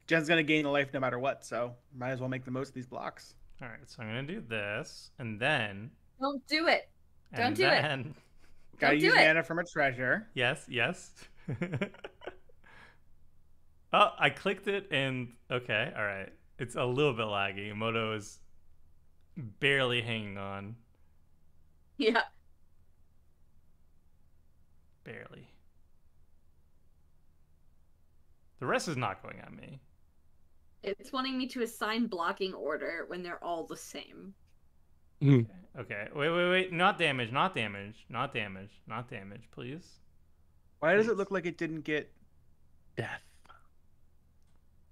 Jen's going to gain a life no matter what, so might as well make the most of these blocks. All right, so I'm going to do this, and then... Don't do it. Don't do then... it. Gotta use it. mana from a treasure. Yes, yes. Oh, I clicked it and... Okay, all right. It's a little bit laggy. Modo is barely hanging on. Yeah. Barely. The rest is not going at me. It's wanting me to assign blocking order when they're all the same. Okay. okay. Wait, wait, wait. Not damage, not damage, not damage, not damage, please. Why does please. it look like it didn't get death?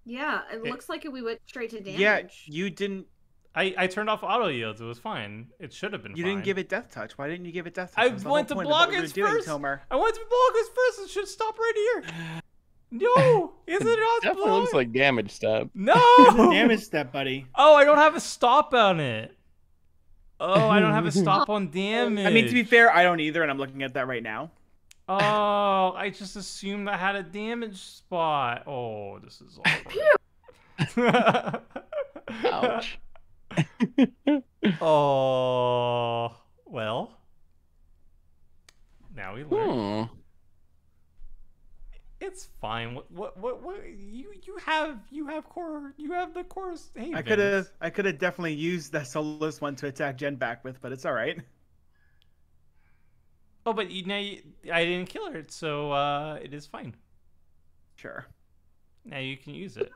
Yeah, it, it looks like we went straight to damage. Yeah, you didn't. I, I turned off auto yields. It was fine. It should have been you fine. You didn't give it death touch. Why didn't you give it death touch? I went to blockers first. Doing, I went to blockers first. It should stop right here. No, is it on definitely block? Looks like damage step. No. It's a damage step, buddy. Oh, I don't have a stop on it. Oh, I don't have a stop on damage. I mean, to be fair, I don't either, and I'm looking at that right now. Oh, I just assumed I had a damage spot. Oh, this is awful. Ouch. Oh, well. Now we learn. Hmm. It's fine. What, what? What? What? You? You have? You have core? You have the core's. Hey, I could have. I could have definitely used that soulless one to attack Jen back with, but it's all right. Oh, but you, now you, I didn't kill her, so uh, it is fine. Sure. Now you can use it.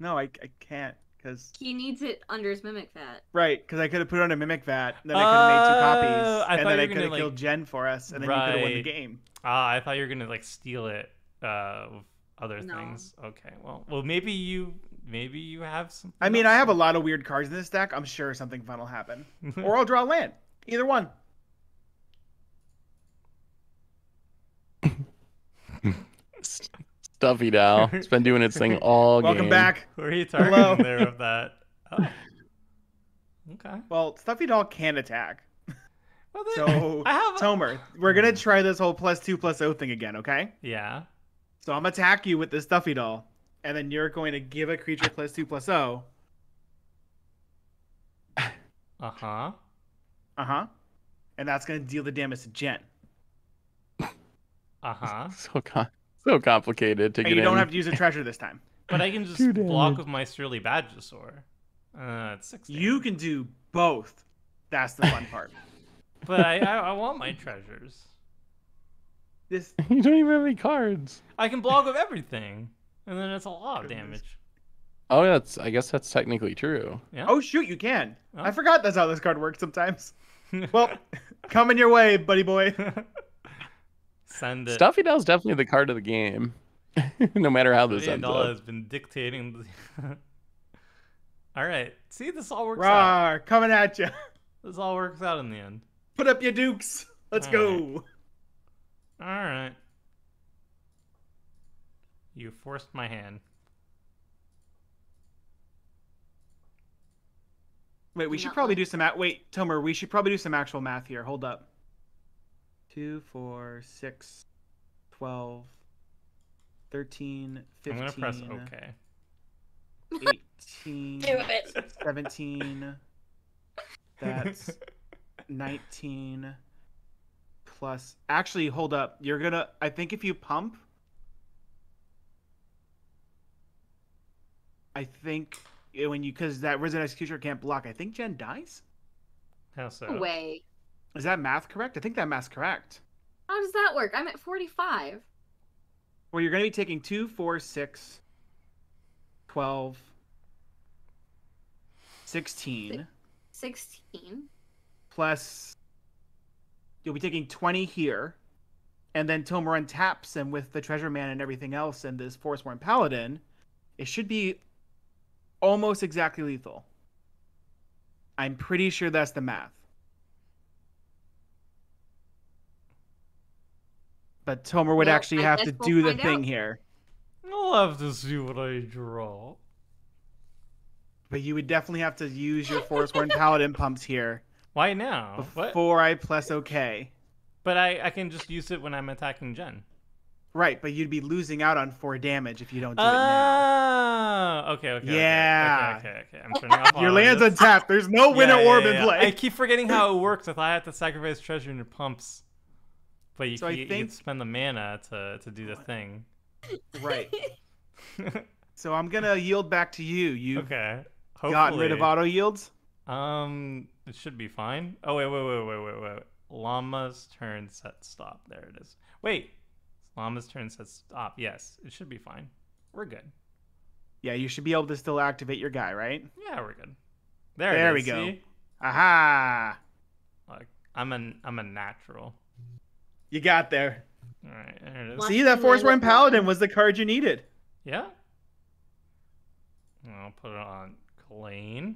No, I I can't because he needs it under his Mimic Vat. Right, because I could have put it on a Mimic Vat, then I could have uh, made two copies, I and then I could have like... killed Jen for us, and then right. you could have won the game. Ah, I thought you were gonna like steal it uh, with other no. things. Okay, well, well, maybe you, maybe you have some. I mean, else. I have a lot of weird cards in this deck. I'm sure something fun will happen, or I'll draw a land. Either one. Stuffy Doll. It's been doing its thing all Welcome game. Welcome back. Who are you targeting Hello. there with that? Oh. Okay. Well, Stuffy Doll can attack. Well, then, so, I have a... Tomer, we're going to try this whole plus two plus O thing again, okay? Yeah. So I'm going to attack you with this Stuffy Doll, and then you're going to give a creature plus two plus O. Uh-huh. Uh-huh. And that's going to deal the damage to Jen. Uh-huh. So, com so complicated to and get in. And you don't in. have to use a treasure this time. But I can just block with my Surly Badgesaur. Uh, it's six. You can do both. That's the fun part. But I, I, I want my treasures. This you don't even have any cards. I can block with everything, and then it's a lot of damage. Oh, yeah, that's. I guess that's technically true. Yeah. Oh shoot, you can. Oh. I forgot that's how this card works sometimes. Well, coming your way, buddy boy. Send it. Stuffy Doll's definitely the card of the game, no matter how this ends up. Has been dictating. The... all right, see, this all works Rawr, out. Rawr, coming at you. This all works out in the end. Put up your dukes. Let's all go. Right. All right. You forced my hand. Wait, we should probably do some math. Wait, Tomer, we should probably do some actual math here. Hold up. two, four, six, twelve, thirteen, fifteen. I'm going to press OK. eighteen, seventeen, that's nineteen plus. Actually, hold up. You're going to, I think if you pump, I think... When you, because that Risen Executioner can't block, I think Jen dies. How so? No way. Is that math correct? I think that math's correct. How does that work? I'm at forty-five. Well, you're going to be taking two, four, six, twelve, sixteen. sixteen. Plus, you'll be taking twenty here. And then Tomoran taps, and with the Treasure Man and everything else, and this Forsworn Paladin, it should be. Almost exactly lethal. I'm pretty sure that's the math. But Tomer would well, actually I have to we'll do the thing out. Here. I'll have to see what I draw. But you would definitely have to use your Forsworn Paladin pumps here. Why now? Before what? I plus OK. But I, I can just use it when I'm attacking Jen. Right, but you'd be losing out on four damage if you don't do uh, it now. Oh, okay, okay. Yeah. Okay, okay, okay. I'm turning off all your land's on tap. There's no winter yeah, orb yeah, yeah, in play. Yeah. I keep forgetting how it works. If I have to sacrifice treasure in your pumps, but you, so you, think... you can spend the mana to, to do the thing. Right. So I'm going to yield back to you. You've okay. Hopefully. Gotten rid of auto yields? Um, it should be fine. Oh, wait, wait, wait, wait, wait, wait. Llama's turn, set, stop. There it is. Wait. Llama's turn says stop. Yes, it should be fine. We're good. Yeah, you should be able to still activate your guy, right? Yeah, we're good. There, there it is. We go. See? Aha! Look, I'm a I'm a natural. You got there. All right, there it is. See, that Forsworn Paladin was the card you needed. Yeah. I'll put it on Kalain.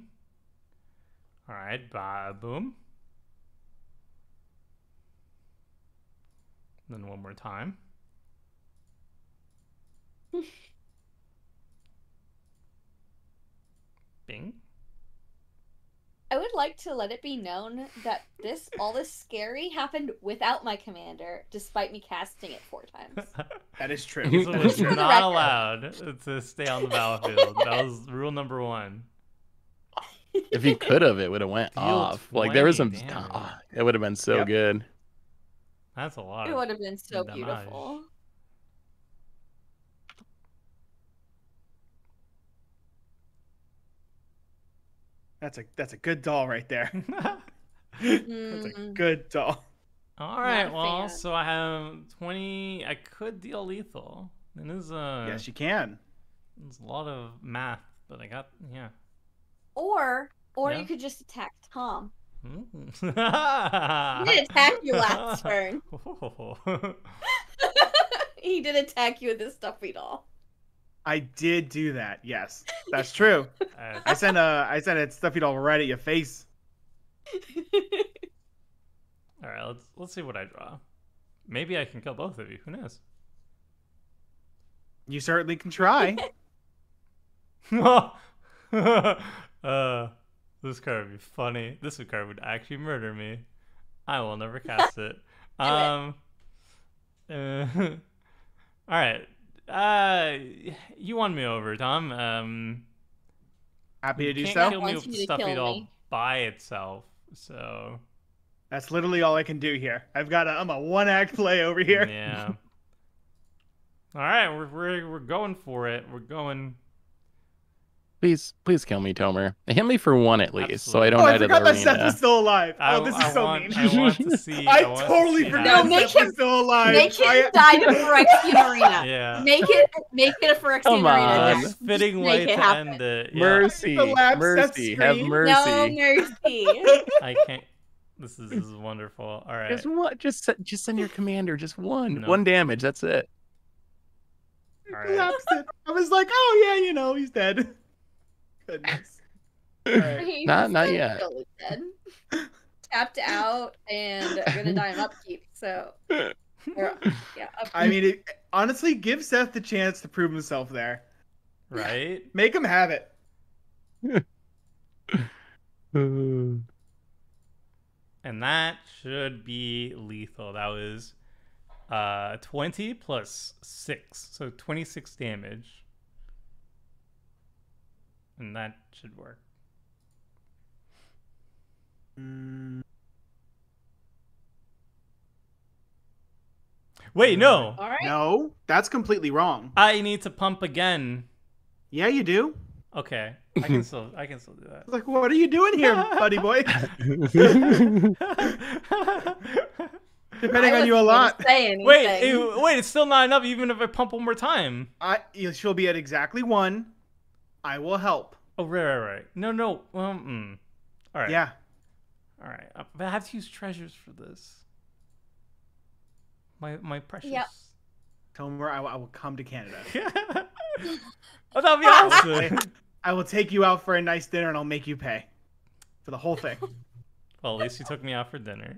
All right, ba boom. Then one more time. Bing. I would like to let it be known that this all this scary happened without my commander, despite me casting it four times. That is true. So it's not allowed to stay on the battlefield. That was rule number one. If you could have, it would have went off. Like there was some. Oh, it would have been so yep. good. That's a lot. It would have been so damage. Beautiful. That's a that's a good doll right there. That's a good doll. All right, well, so I have twenty. I could deal lethal. And this is a yes, you can. There's a lot of math, but I got yeah. Or or yeah. you could just attack Tom. He did attack you last turn. Oh. He did attack you with this stuffy doll. I did do that. Yes, that's true. Uh, I sent a I sent a stuffy doll right at your face. All right, let's let's see what I draw. Maybe I can kill both of you. Who knows? You certainly can try. uh, this card would be funny. This card would actually murder me. I will never cast it. Um. Uh, all right. Uh, you won me over, Tom. Um, happy to do so. You can't kill me with Stuffy Doll by itself, so that's literally all I can do here. I've got a, I'm a one act play over here. Yeah. All right, we're we're we're going for it. We're going. Please, please kill me, Tomer. Hit me for one at least, Absolutely. so I don't. Oh, I forgot that Seth was still alive. I, oh, this is I so want, mean. I want to see. I, I want totally to see forgot no, Seth was still alive. Make him I... die to Phyrexian Arena. Yeah. Make it, make it a Phyrexian Come Arena. Come fitting way to happen. end it. Yeah. Mercy, mercy, have mercy. No mercy. I can't. This is, this is wonderful. All right. Just what? Just just send your commander. Just one, no. one damage. That's it. All collapsed right. it. I was like, oh yeah, you know, he's dead. Goodness. Right. He's not not yet. Dead. Tapped out, and we're gonna die on upkeep. So, yeah. Upkeep. I mean, it, honestly, give Seth the chance to prove himself there. Right. Make him have it. uh... And that should be lethal. That was uh, twenty plus six, so twenty-six damage. And that should work. Mm. Wait, no. All right. No, that's completely wrong. I need to pump again. Yeah, you do. Okay, I can still, I can still do that. Like, what are you doing here, buddy boy? Depending on you a lot. Wait, it, wait, it's still not enough. Even if I pump one more time, I she'll be at exactly one. I will help. Oh right, right, right. No, no. Um, mm. All right. Yeah. All right. But I have to use treasures for this. My my precious. Yep. Tell me where I, I will come to Canada. Oh, that'll be awesome. I will take you out for a nice dinner, and I'll make you pay for the whole thing. Well, at least you took me out for dinner.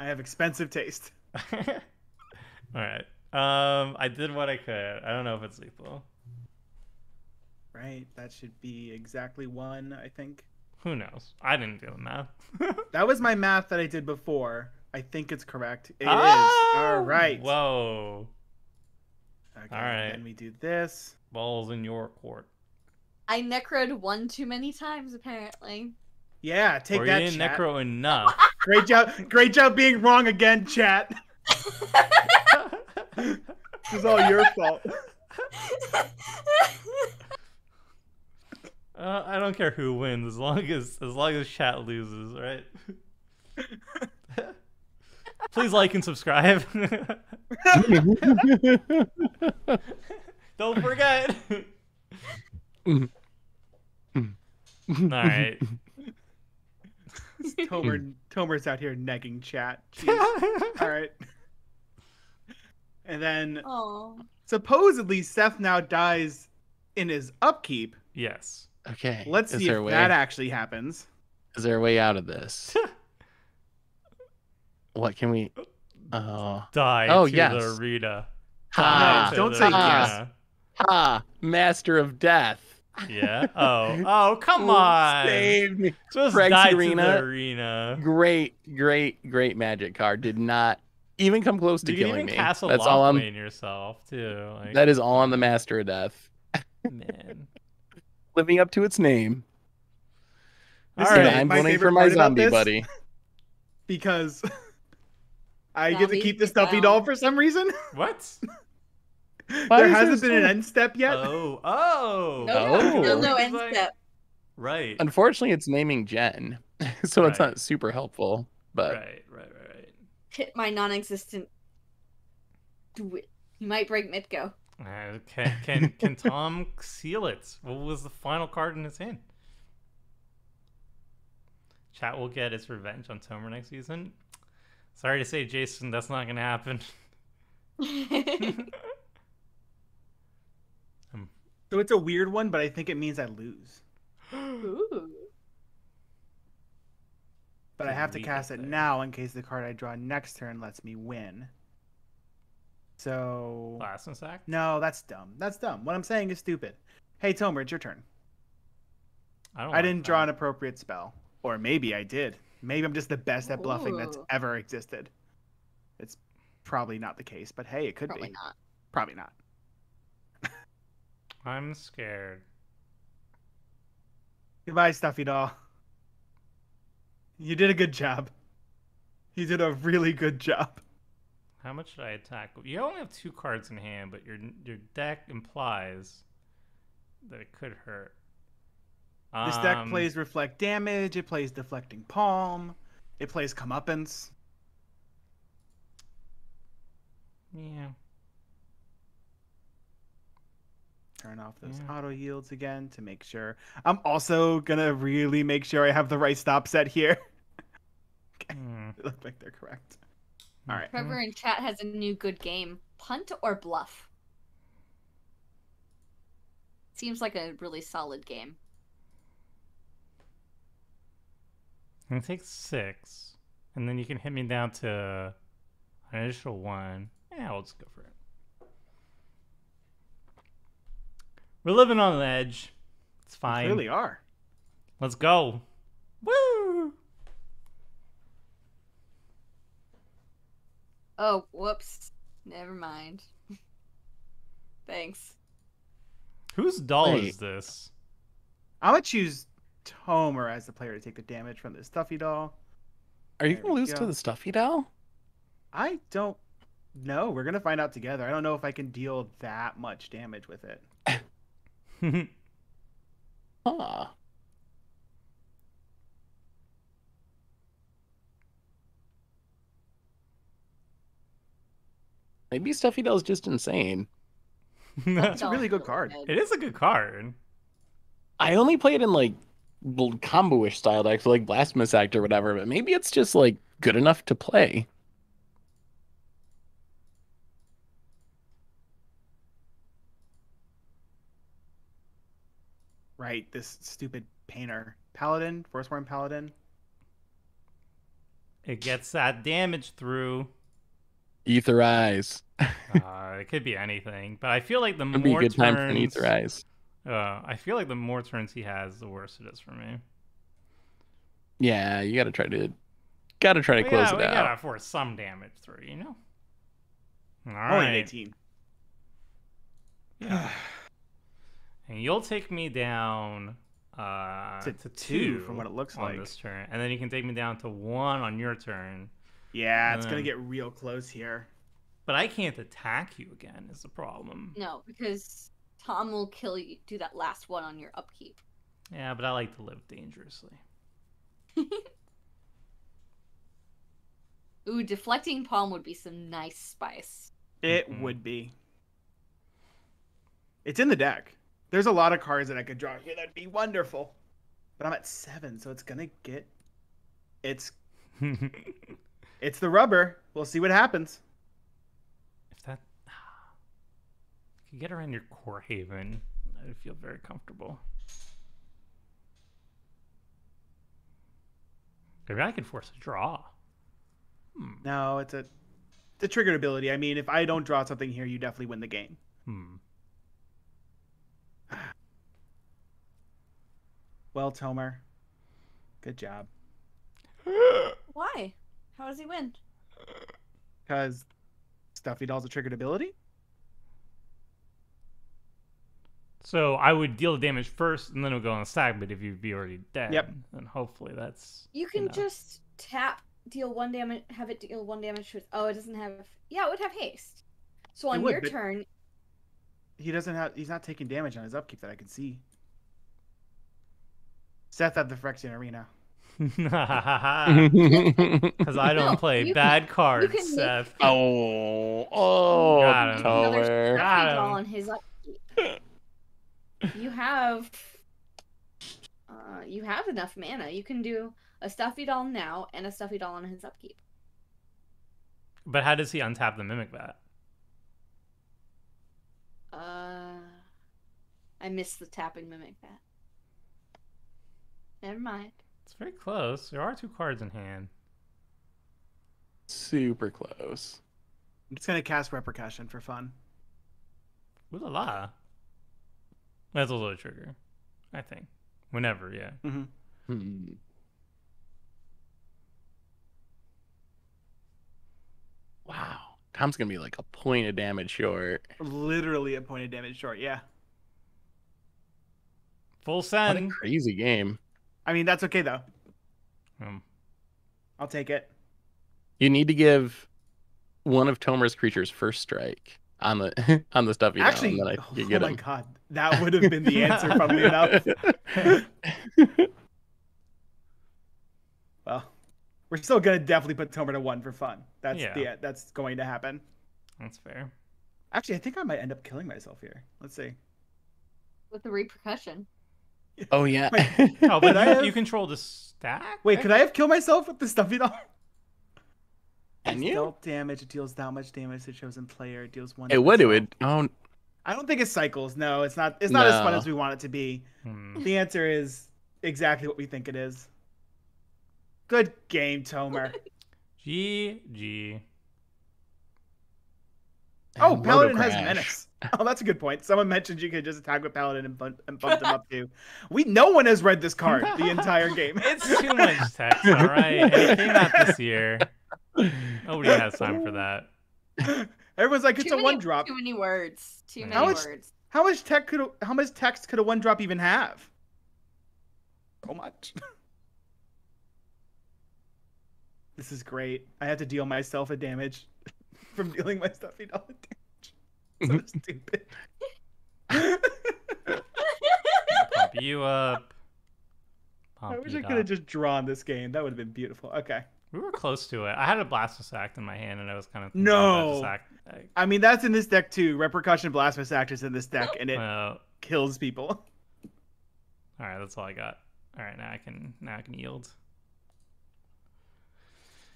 I have expensive taste. All right. Um, I did what I could. I don't know if it's lethal. Right. That should be exactly one, I think. Who knows? I didn't do the math. That was my math that I did before. I think it's correct. It oh! is. All right. Whoa. Okay, all right. Then we do this. Balls in your court. I necroed one too many times, apparently. Yeah, take or that, you didn't chat. Necro enough. Great job, great job being wrong again, chat. This is all your fault. Uh, I don't care who wins, as long as as long as chat loses, right? Please like and subscribe. Don't forget. All right. Tomer, Tomer's out here negging chat. Jeez. All right. And then Aww. supposedly Seth now dies in his upkeep. Yes. Okay. Let's Is see if way... that actually happens. Is there a way out of this? What can we? Oh, die oh, to yes. the Rita. Ha! Don't say yes. Ha! Master of Death. Yeah. Oh. Oh, come on. Save me. Just die Arena, to the Arena. Great, great, great magic card. Did not even come close to you killing even me. Cast a That's all I'm. Yourself too. Like... That is all on the Master of Death. Man. Living up to its name. All right. I'm voting for my zombie buddy. Because. I Zombies get to keep the stuffy down. doll for some reason. What? There hasn't been an end step yet. Oh, oh, no, oh. no, no end step. Right. Unfortunately, it's naming Jen, so right. it's not super helpful. But right, right, right, right. Hit my non-existent. Do it. You might break Mitko. Uh, can can can Tom seal it? What was the final card in his hand? Chat will get its revenge on Tomer next season. Sorry to say, Jason, that's not going to happen. So it's a weird one, but I think it means I lose. Ooh. But I have to cast it now in case the card I draw next turn lets me win. So... Last and sack? No, that's dumb. That's dumb. What I'm saying is stupid. Hey, Tomer, it's your turn. I, don't I didn't draw an appropriate spell. Or maybe I did. Maybe I'm just the best at bluffing Ooh. that's ever existed. It's probably not the case, but hey, it could probably be. Probably not. Probably not. I'm scared. Goodbye, Stuffy Doll. You did a good job. You did a really good job. How much should I attack? You only have two cards in hand, but your your deck implies that it could hurt. This um, deck plays Reflect Damage. It plays Deflecting Palm. It plays Comeuppance. Yeah. Turn off those yeah. auto yields again to make sure. I'm also going to really make sure I have the right stop set here. Okay. Mm. They look like they're correct. All right. Trevor in chat has a new good game. Punt or Bluff? Seems like a really solid game. It takes six. And then you can hit me down to an initial one. Yeah, I'll just go for it. We're living on the edge. It's fine. We really are. Let's go. Woo! Oh, whoops. Never mind. Thanks. Whose doll Wait. is this? I'm going to choose Tomer as the player to take the damage from the Stuffy Doll. Are you going to lose go. to the Stuffy Doll? I don't know. We're going to find out together. I don't know if I can deal that much damage with it. Huh. Maybe Stuffy Doll is just insane. That's a really good card. It is a good card. I only play it in like combo-ish style decks, like Blasphemous Act or whatever, but maybe it's just like good enough to play. Right, this stupid painter. Paladin, Forceborn Paladin. It gets that damage through. Aether Eyes. uh, it could be anything, but I feel like the It'd more be a good turns, time for an Aether Eyes. Uh, I feel like the more turns he has, the worse it is for me. Yeah, you gotta try to, gotta try to we close gotta, it we out. Gotta force some damage through, you know. All right. Only an eighteen. Yeah. And you'll take me down uh, to, to two, two from what it looks on like this turn, and then you can take me down to one on your turn. Yeah, and it's then... gonna get real close here. But I can't attack you again. Is the problem? No, because Tom will kill you. Do that last one on your upkeep. Yeah, but I like to live dangerously. Ooh, Deflecting Palm would be some nice spice. It mm-hmm. would be. It's in the deck. There's a lot of cards that I could draw here. That'd be wonderful. But I'm at seven, so it's going to get... It's... it's the rubber. We'll see what happens. If that... If you get around your core haven, I would feel very comfortable. Maybe I can force a draw. Hmm. No, it's a... The triggered ability. I mean, if I don't draw something here, you definitely win the game. Hmm. Well, Tomer, good job. Why? How does he win? Because Stuffy Doll's a triggered ability. So I would deal the damage first, and then it would go on the stack, but if you'd be already dead, yep. then hopefully that's... You can enough. just tap, deal one damage, have it deal one damage. With, oh, it doesn't have... Yeah, it would have haste. So on would, your but... turn... He doesn't have... He's not taking damage on his upkeep that I can see. Seth at the Phyrexian Arena. Because I don't no, play bad can, cards, Seth. Make... Oh, oh, got him. Another got him. Doll on his upkeep. You have, uh, you have enough mana. You can do a Stuffy Doll now and a Stuffy Doll on his upkeep. But how does he untap the Mimic Vat? Uh, I missed the tapping Mimic Vat. Never mind. It's very close. There are two cards in hand. Super close. I'm just gonna cast Repercussion for fun. Ooh la la. That's also a trigger, I think. Whenever, yeah. Mm-hmm. Hmm. Wow. Tom's gonna be like a point of damage short. Literally a point of damage short. Yeah. Full send. What a crazy game. I mean, that's okay, though. Um, I'll take it. You need to give one of Tomer's creatures first strike on the on the stuffy doll. Actually, and then I could get oh my him. God, that would have been the answer, probably enough. Well, we're still gonna definitely put Tomer to one for fun. That's yeah. the that's going to happen. That's fair. Actually, I think I might end up killing myself here. Let's see. With the repercussion. Oh yeah. Wait, oh, but I have... you control the stack. Wait, could I have killed myself with the stuffy doll? And you? Dealt damage. It deals that much damage to the chosen player. It deals one. It would. It would. Oh. I don't think it cycles. No, it's not. It's not no. as fun as we want it to be. Hmm. The answer is exactly what we think it is. Good game, Tomer. G G. Oh, and Paladin has Menace. Oh, that's a good point. Someone mentioned you could just attack with Paladin and bump, and bump them up too. We no one has read this card the entire game. It's too much text. All right, and it came out this year. Nobody has time for that. Everyone's like, it's too a many, one drop. Too many words. Too many how much, words. How much tech could how much text could a one drop even have? So much. This is great. I have to deal myself a damage from dealing my stuffy doll a damage. So stupid. Pop you up. Pop I wish I could have just drawn this game. That would have been beautiful. Okay. We were close to it. I had a Blasphemous Act in my hand, and I was kind of no. Act. I mean, that's in this deck too. Repercussion Blasphemous Act is in this deck, and it uh, kills people. All right, that's all I got. All right, now I can now I can yield.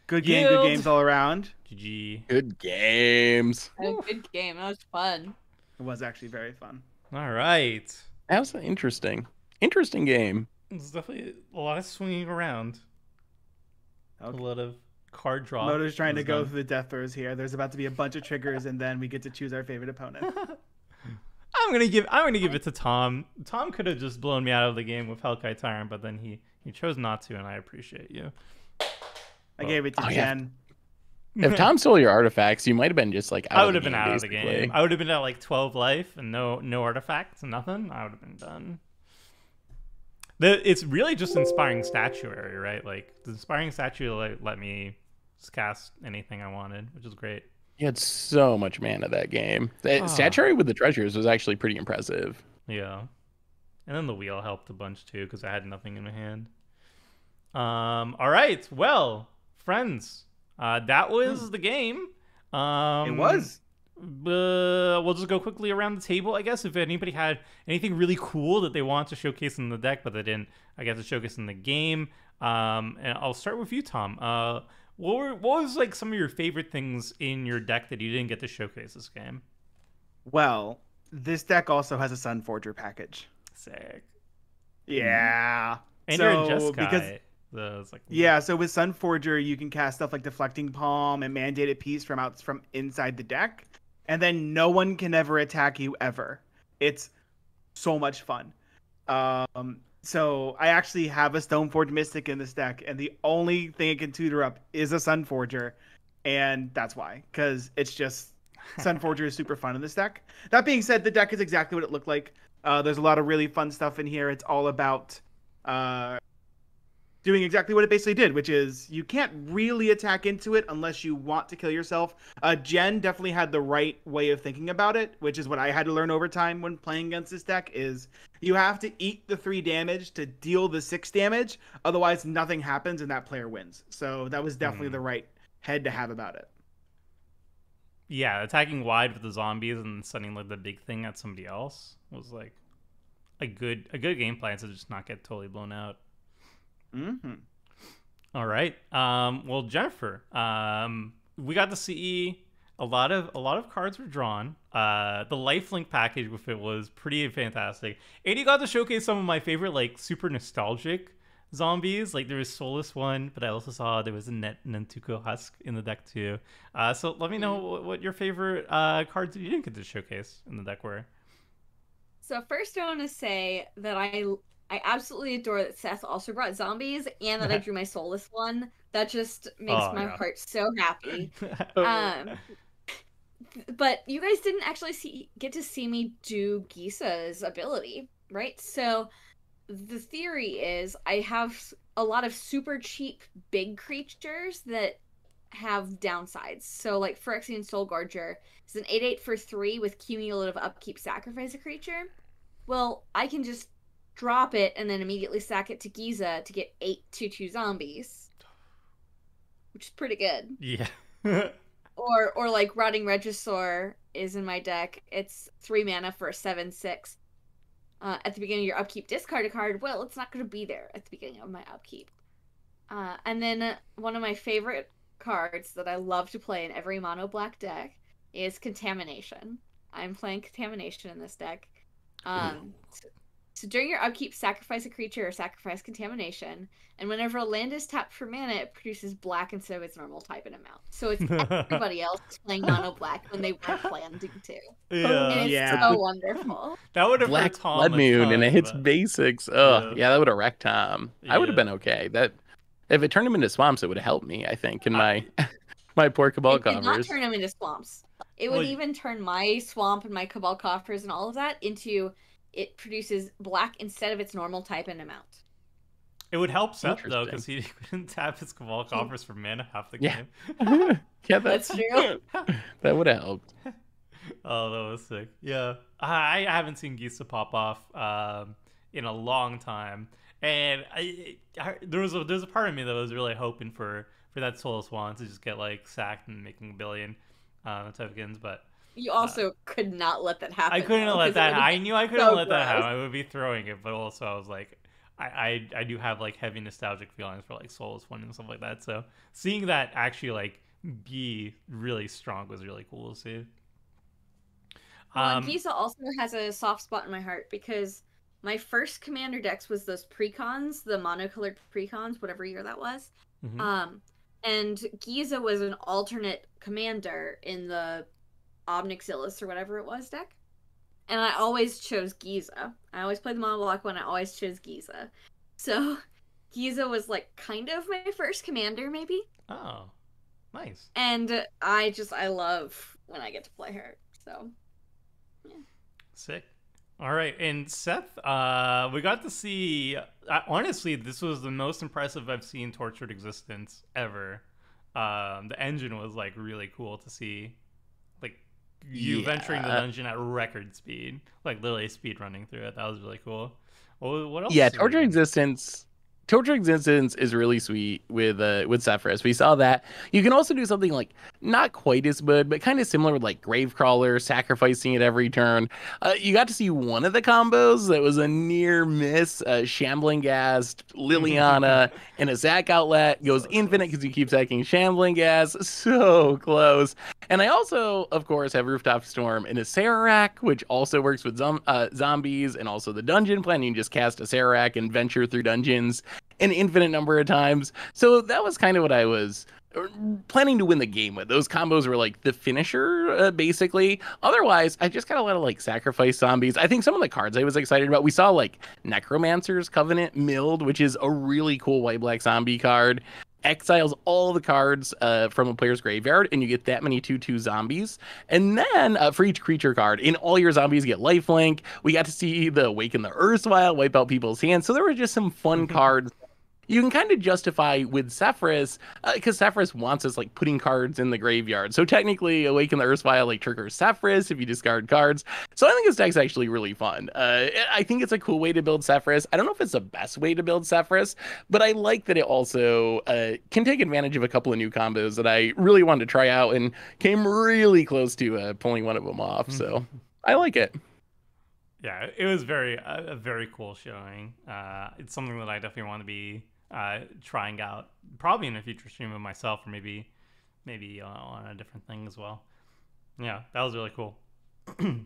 Good game, Yield. Good games all around. G G. Good games. A good game. That was fun. It was actually very fun. All right. That was an interesting, interesting game. It's definitely a lot of swinging around. Okay. A lot of card draw. Moto's trying to go done. through the death throws here. There's about to be a bunch of triggers, and then we get to choose our favorite opponent. I'm gonna give. I'm gonna give it to Tom. Tom could have just blown me out of the game with Hellkite Tyrant, but then he he chose not to, and I appreciate you. I well, gave it to oh, Jen. Yeah. If Tom stole your artifacts, you might have been just like out I would have been out basically. of the game. I would have been at like twelve life and no no artifacts and nothing. I would have been done. The, it's really just Inspiring Statuary, right? Like the Inspiring Statuary like, let me cast anything I wanted, which is great. You had so much mana that game. The oh. Statuary with the treasures was actually pretty impressive. Yeah, and then the wheel helped a bunch too because I had nothing in my hand. Um. All right. Well. Friends, uh, that was the game. Um, it was. Uh, we'll just go quickly around the table, I guess. If anybody had anything really cool that they want to showcase in the deck, but they didn't, I guess, to showcase in the game. Um, and I'll start with you, Tom. Uh, what were, what was like some of your favorite things in your deck that you didn't get to showcase this game? Well, this deck also has a Sunforger package. Sick. Yeah. And so, you're in Jeskai. Because The, like, yeah, so with Sunforger, you can cast stuff like Deflecting Palm and Mandated Peace from out from inside the deck, and then no one can ever attack you ever. It's so much fun. Um, so I actually have a Stoneforge Mystic in this deck, and the only thing it can tutor up is a Sunforger, and that's why, because it's just Sunforger is super fun in this deck. That being said, the deck is exactly what it looked like. Uh, there's a lot of really fun stuff in here. It's all about. Uh, Doing exactly what it basically did, which is you can't really attack into it unless you want to kill yourself. Uh, Jen definitely had the right way of thinking about it, which is what I had to learn over time when playing against this deck, is you have to eat the three damage to deal the six damage. Otherwise, nothing happens and that player wins. So that was definitely mm. the right head to have about it. Yeah, attacking wide with the zombies and sending like the big thing at somebody else was like a good a good game plan to just not get totally blown out. Mm-hmm. All right. Um, well, Jennifer, um, we got to see a lot of a lot of cards were drawn. Uh, the Lifelink package with it was pretty fantastic. And you got to showcase some of my favorite, like super nostalgic zombies. Like there was Soulless one, but I also saw there was a Net Nantuko Husk in the deck too. Uh, so let me know what, what your favorite uh, cards you didn't get to showcase in the deck were. So first, I want to say that I. I absolutely adore that Seth also brought zombies and that I drew my soulless one. That just makes oh, my God. heart so happy. um, but you guys didn't actually see, get to see me do Gisa's ability, right? So the theory is I have a lot of super cheap big creatures that have downsides. So, like, Phyrexian Soul Gorger is an eight eight for three with cumulative upkeep, sacrifice a creature. Well, I can just drop it and then immediately sack it to Gisa to get eight two two zombies, which is pretty good. Yeah. or, or like, Rotting Regisaur is in my deck. It's three mana for a seven six. Uh, at the beginning of your upkeep, discard a card. Well, it's not going to be there at the beginning of my upkeep. Uh, and then one of my favorite cards that I love to play in every mono black deck is Contamination. I'm playing Contamination in this deck. Um, so, so during your upkeep, sacrifice a creature or sacrifice Contamination, and whenever a land is tapped for mana, it produces black instead of its normal type and amount. So it's everybody else playing mono black when they weren't planning to. Yeah, and it's yeah. so wonderful. That would have black blood moon, and it hits but... basics. Ugh, yeah. yeah, that would have wrecked Tom. Yeah. I would have been okay. That if it turned him into swamps, it would have helped me. I think in I... my my poor Cabal Coffers. It did not turn him into swamps. It would well, even turn my swamp and my Cabal Coffers and all of that into it produces black instead of its normal type and amount. It would help Seth, though, because he couldn't tap his Cabal Coffers for mana half the game. Yeah, yeah that's, that's true. That would have helped. Oh, that was sick. Yeah. I, I haven't seen Gisa pop off um, in a long time. And I, I, there, was a, there was a part of me that was really hoping for, for that Soul of Swan to just get, like, sacked and making a billion. Uh, tokens, but you also uh, could not let that happen. I couldn't though, let that. I knew I couldn't so let gross. that happen. I would be throwing it, but also I was like, I, I, I do have like heavy nostalgic feelings for like Soulless One and stuff like that. So seeing that actually like be really strong was really cool to see. Well, um, and Gisa also has a soft spot in my heart because my first Commander decks was those precons, the monocolored precons, whatever year that was. Mm-hmm. Um. And Gisa was an alternate commander in the Obnixilis or whatever it was deck. And I always chose Gisa. I always played the monoblock one. I always chose Gisa. So Gisa was like kind of my first commander maybe. Oh, nice. And I just, I love when I get to play her. So, yeah. Sick. All right, and Seth, uh, we got to see, uh, honestly, this was the most impressive I've seen Tortured Existence ever. Um, the engine was, like, really cool to see, like, you yeah. venturing the dungeon at record speed, like, literally speed running through it. That was really cool. What, what else? Yeah, Tortured Existence... Tortured Existence is really sweet with uh, with Sefris. We saw that. You can also do something like not quite as good, but kind of similar with like Gravecrawler, sacrificing at every turn. Uh, you got to see one of the combos that was a near miss. Uh, Shambling Ghast, Liliana, and a Sack Outlet goes so infinite because you keep sacking Shambling Ghast. So close. And I also, of course, have Rooftop Storm and a Sarac, which also works with zom uh, zombies and also the dungeon plan. You can just cast a Sarac and venture through dungeons an infinite number of times. So that was kind of what I was planning to win the game with. Those combos were like the finisher, uh, basically. Otherwise, I just got a lot of like sacrifice zombies. I think some of the cards I was excited about, we saw like Necromancer's Covenant milled, which is a really cool white-black zombie card. Exiles all the cards uh, from a player's graveyard, and you get that many two two zombies. And then uh, for each creature card, in all your zombies get lifelink. We got to see the Awaken the Erstwhile wipe out people's hands. So there were just some fun cards you can kind of justify with Sefris, because uh, Sefris wants us like putting cards in the graveyard. So technically, Awaken the Erstwhile like triggers Sefris if you discard cards. So I think this deck's actually really fun. Uh, I think it's a cool way to build Sefris. I don't know if it's the best way to build Sefris, but I like that it also uh, can take advantage of a couple of new combos that I really wanted to try out and came really close to uh, pulling one of them off. So I like it. Yeah, it was very uh, a very cool showing. Uh, it's something that I definitely want to be uh trying out probably in a future stream of myself, or maybe maybe uh, on a different thing as well. Yeah, that was really cool. and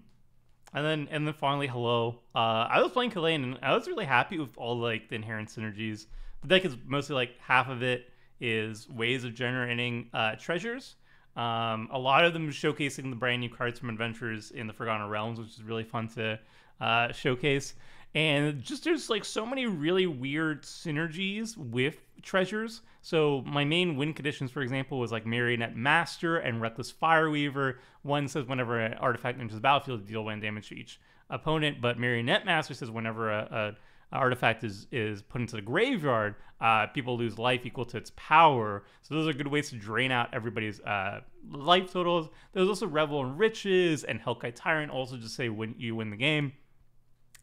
then and then finally, hello, uh I was playing Kalain, and I was really happy with all like the inherent synergies. The deck is mostly like half of it is ways of generating uh treasures, um a lot of them showcasing the brand new cards from adventures in the Forgotten Realms, which is really fun to uh showcase. And just there's like so many really weird synergies with treasures. So my main win conditions, for example, was like Marionette Master and Reckless Fireweaver. One says whenever an artifact enters the battlefield, deal one damage to each opponent. But Marionette Master says whenever a, artifact is, is put into the graveyard, uh, people lose life equal to its power. So those are good ways to drain out everybody's uh, life totals. There's also Revel in Riches and Hellkite Tyrant also just say when you win the game.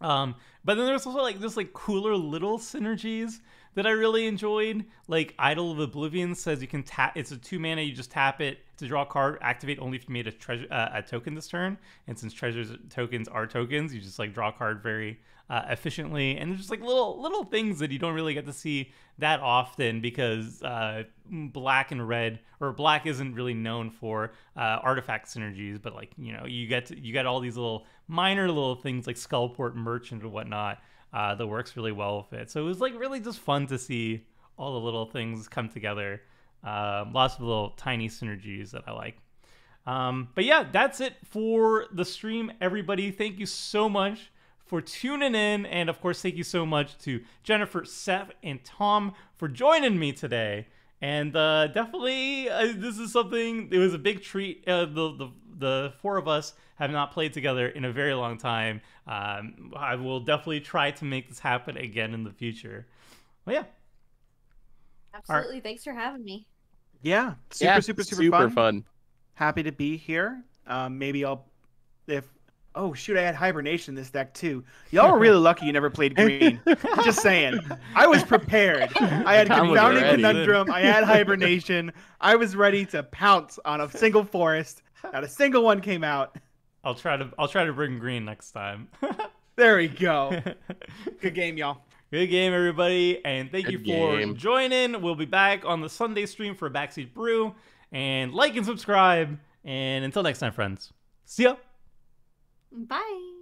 Um, but then there's also like this like cooler little synergies that I really enjoyed. Like Idol of Oblivion says you can tap, it's a two mana, you just tap it to draw a card, activate only if you made a treasure uh, a token this turn. And since treasures tokens are tokens, you just like draw a card very uh, efficiently. And there's just like little little things that you don't really get to see that often because uh, black and red or black isn't really known for uh, artifact synergies, but like you know you get to, you get all these little minor little things like Skullport Merchant and whatnot. Uh, that works really well with it. So it was like really just fun to see all the little things come together. Um, lots of little tiny synergies that I like. Um, but yeah, that's it for the stream, everybody. Thank you so much for tuning in. And of course, thank you so much to Jennifer, Seth, and Tom for joining me today. And uh, definitely, uh, this is something, it was a big treat. Uh, the, the, the four of us have not played together in a very long time. Um, I will definitely try to make this happen again in the future. Well, yeah. Absolutely. Right. Thanks for having me. Yeah. Super, yeah, super, super, super fun. fun. Happy to be here. Um, maybe I'll, if, oh, shoot, I had Hibernation in this deck too. Y'all were really lucky you never played green. Just saying. I was prepared. I had Confounding Conundrum. I had Hibernation. I was ready to pounce on a single forest. Not a single one came out. I'll try to I'll try to bring green next time. There we go. Good game, y'all. Good game, everybody, and thank Good you for game. joining. We'll be back on the Sunday stream for Backseat Brew, and like and subscribe. And until next time, friends. See ya. Bye.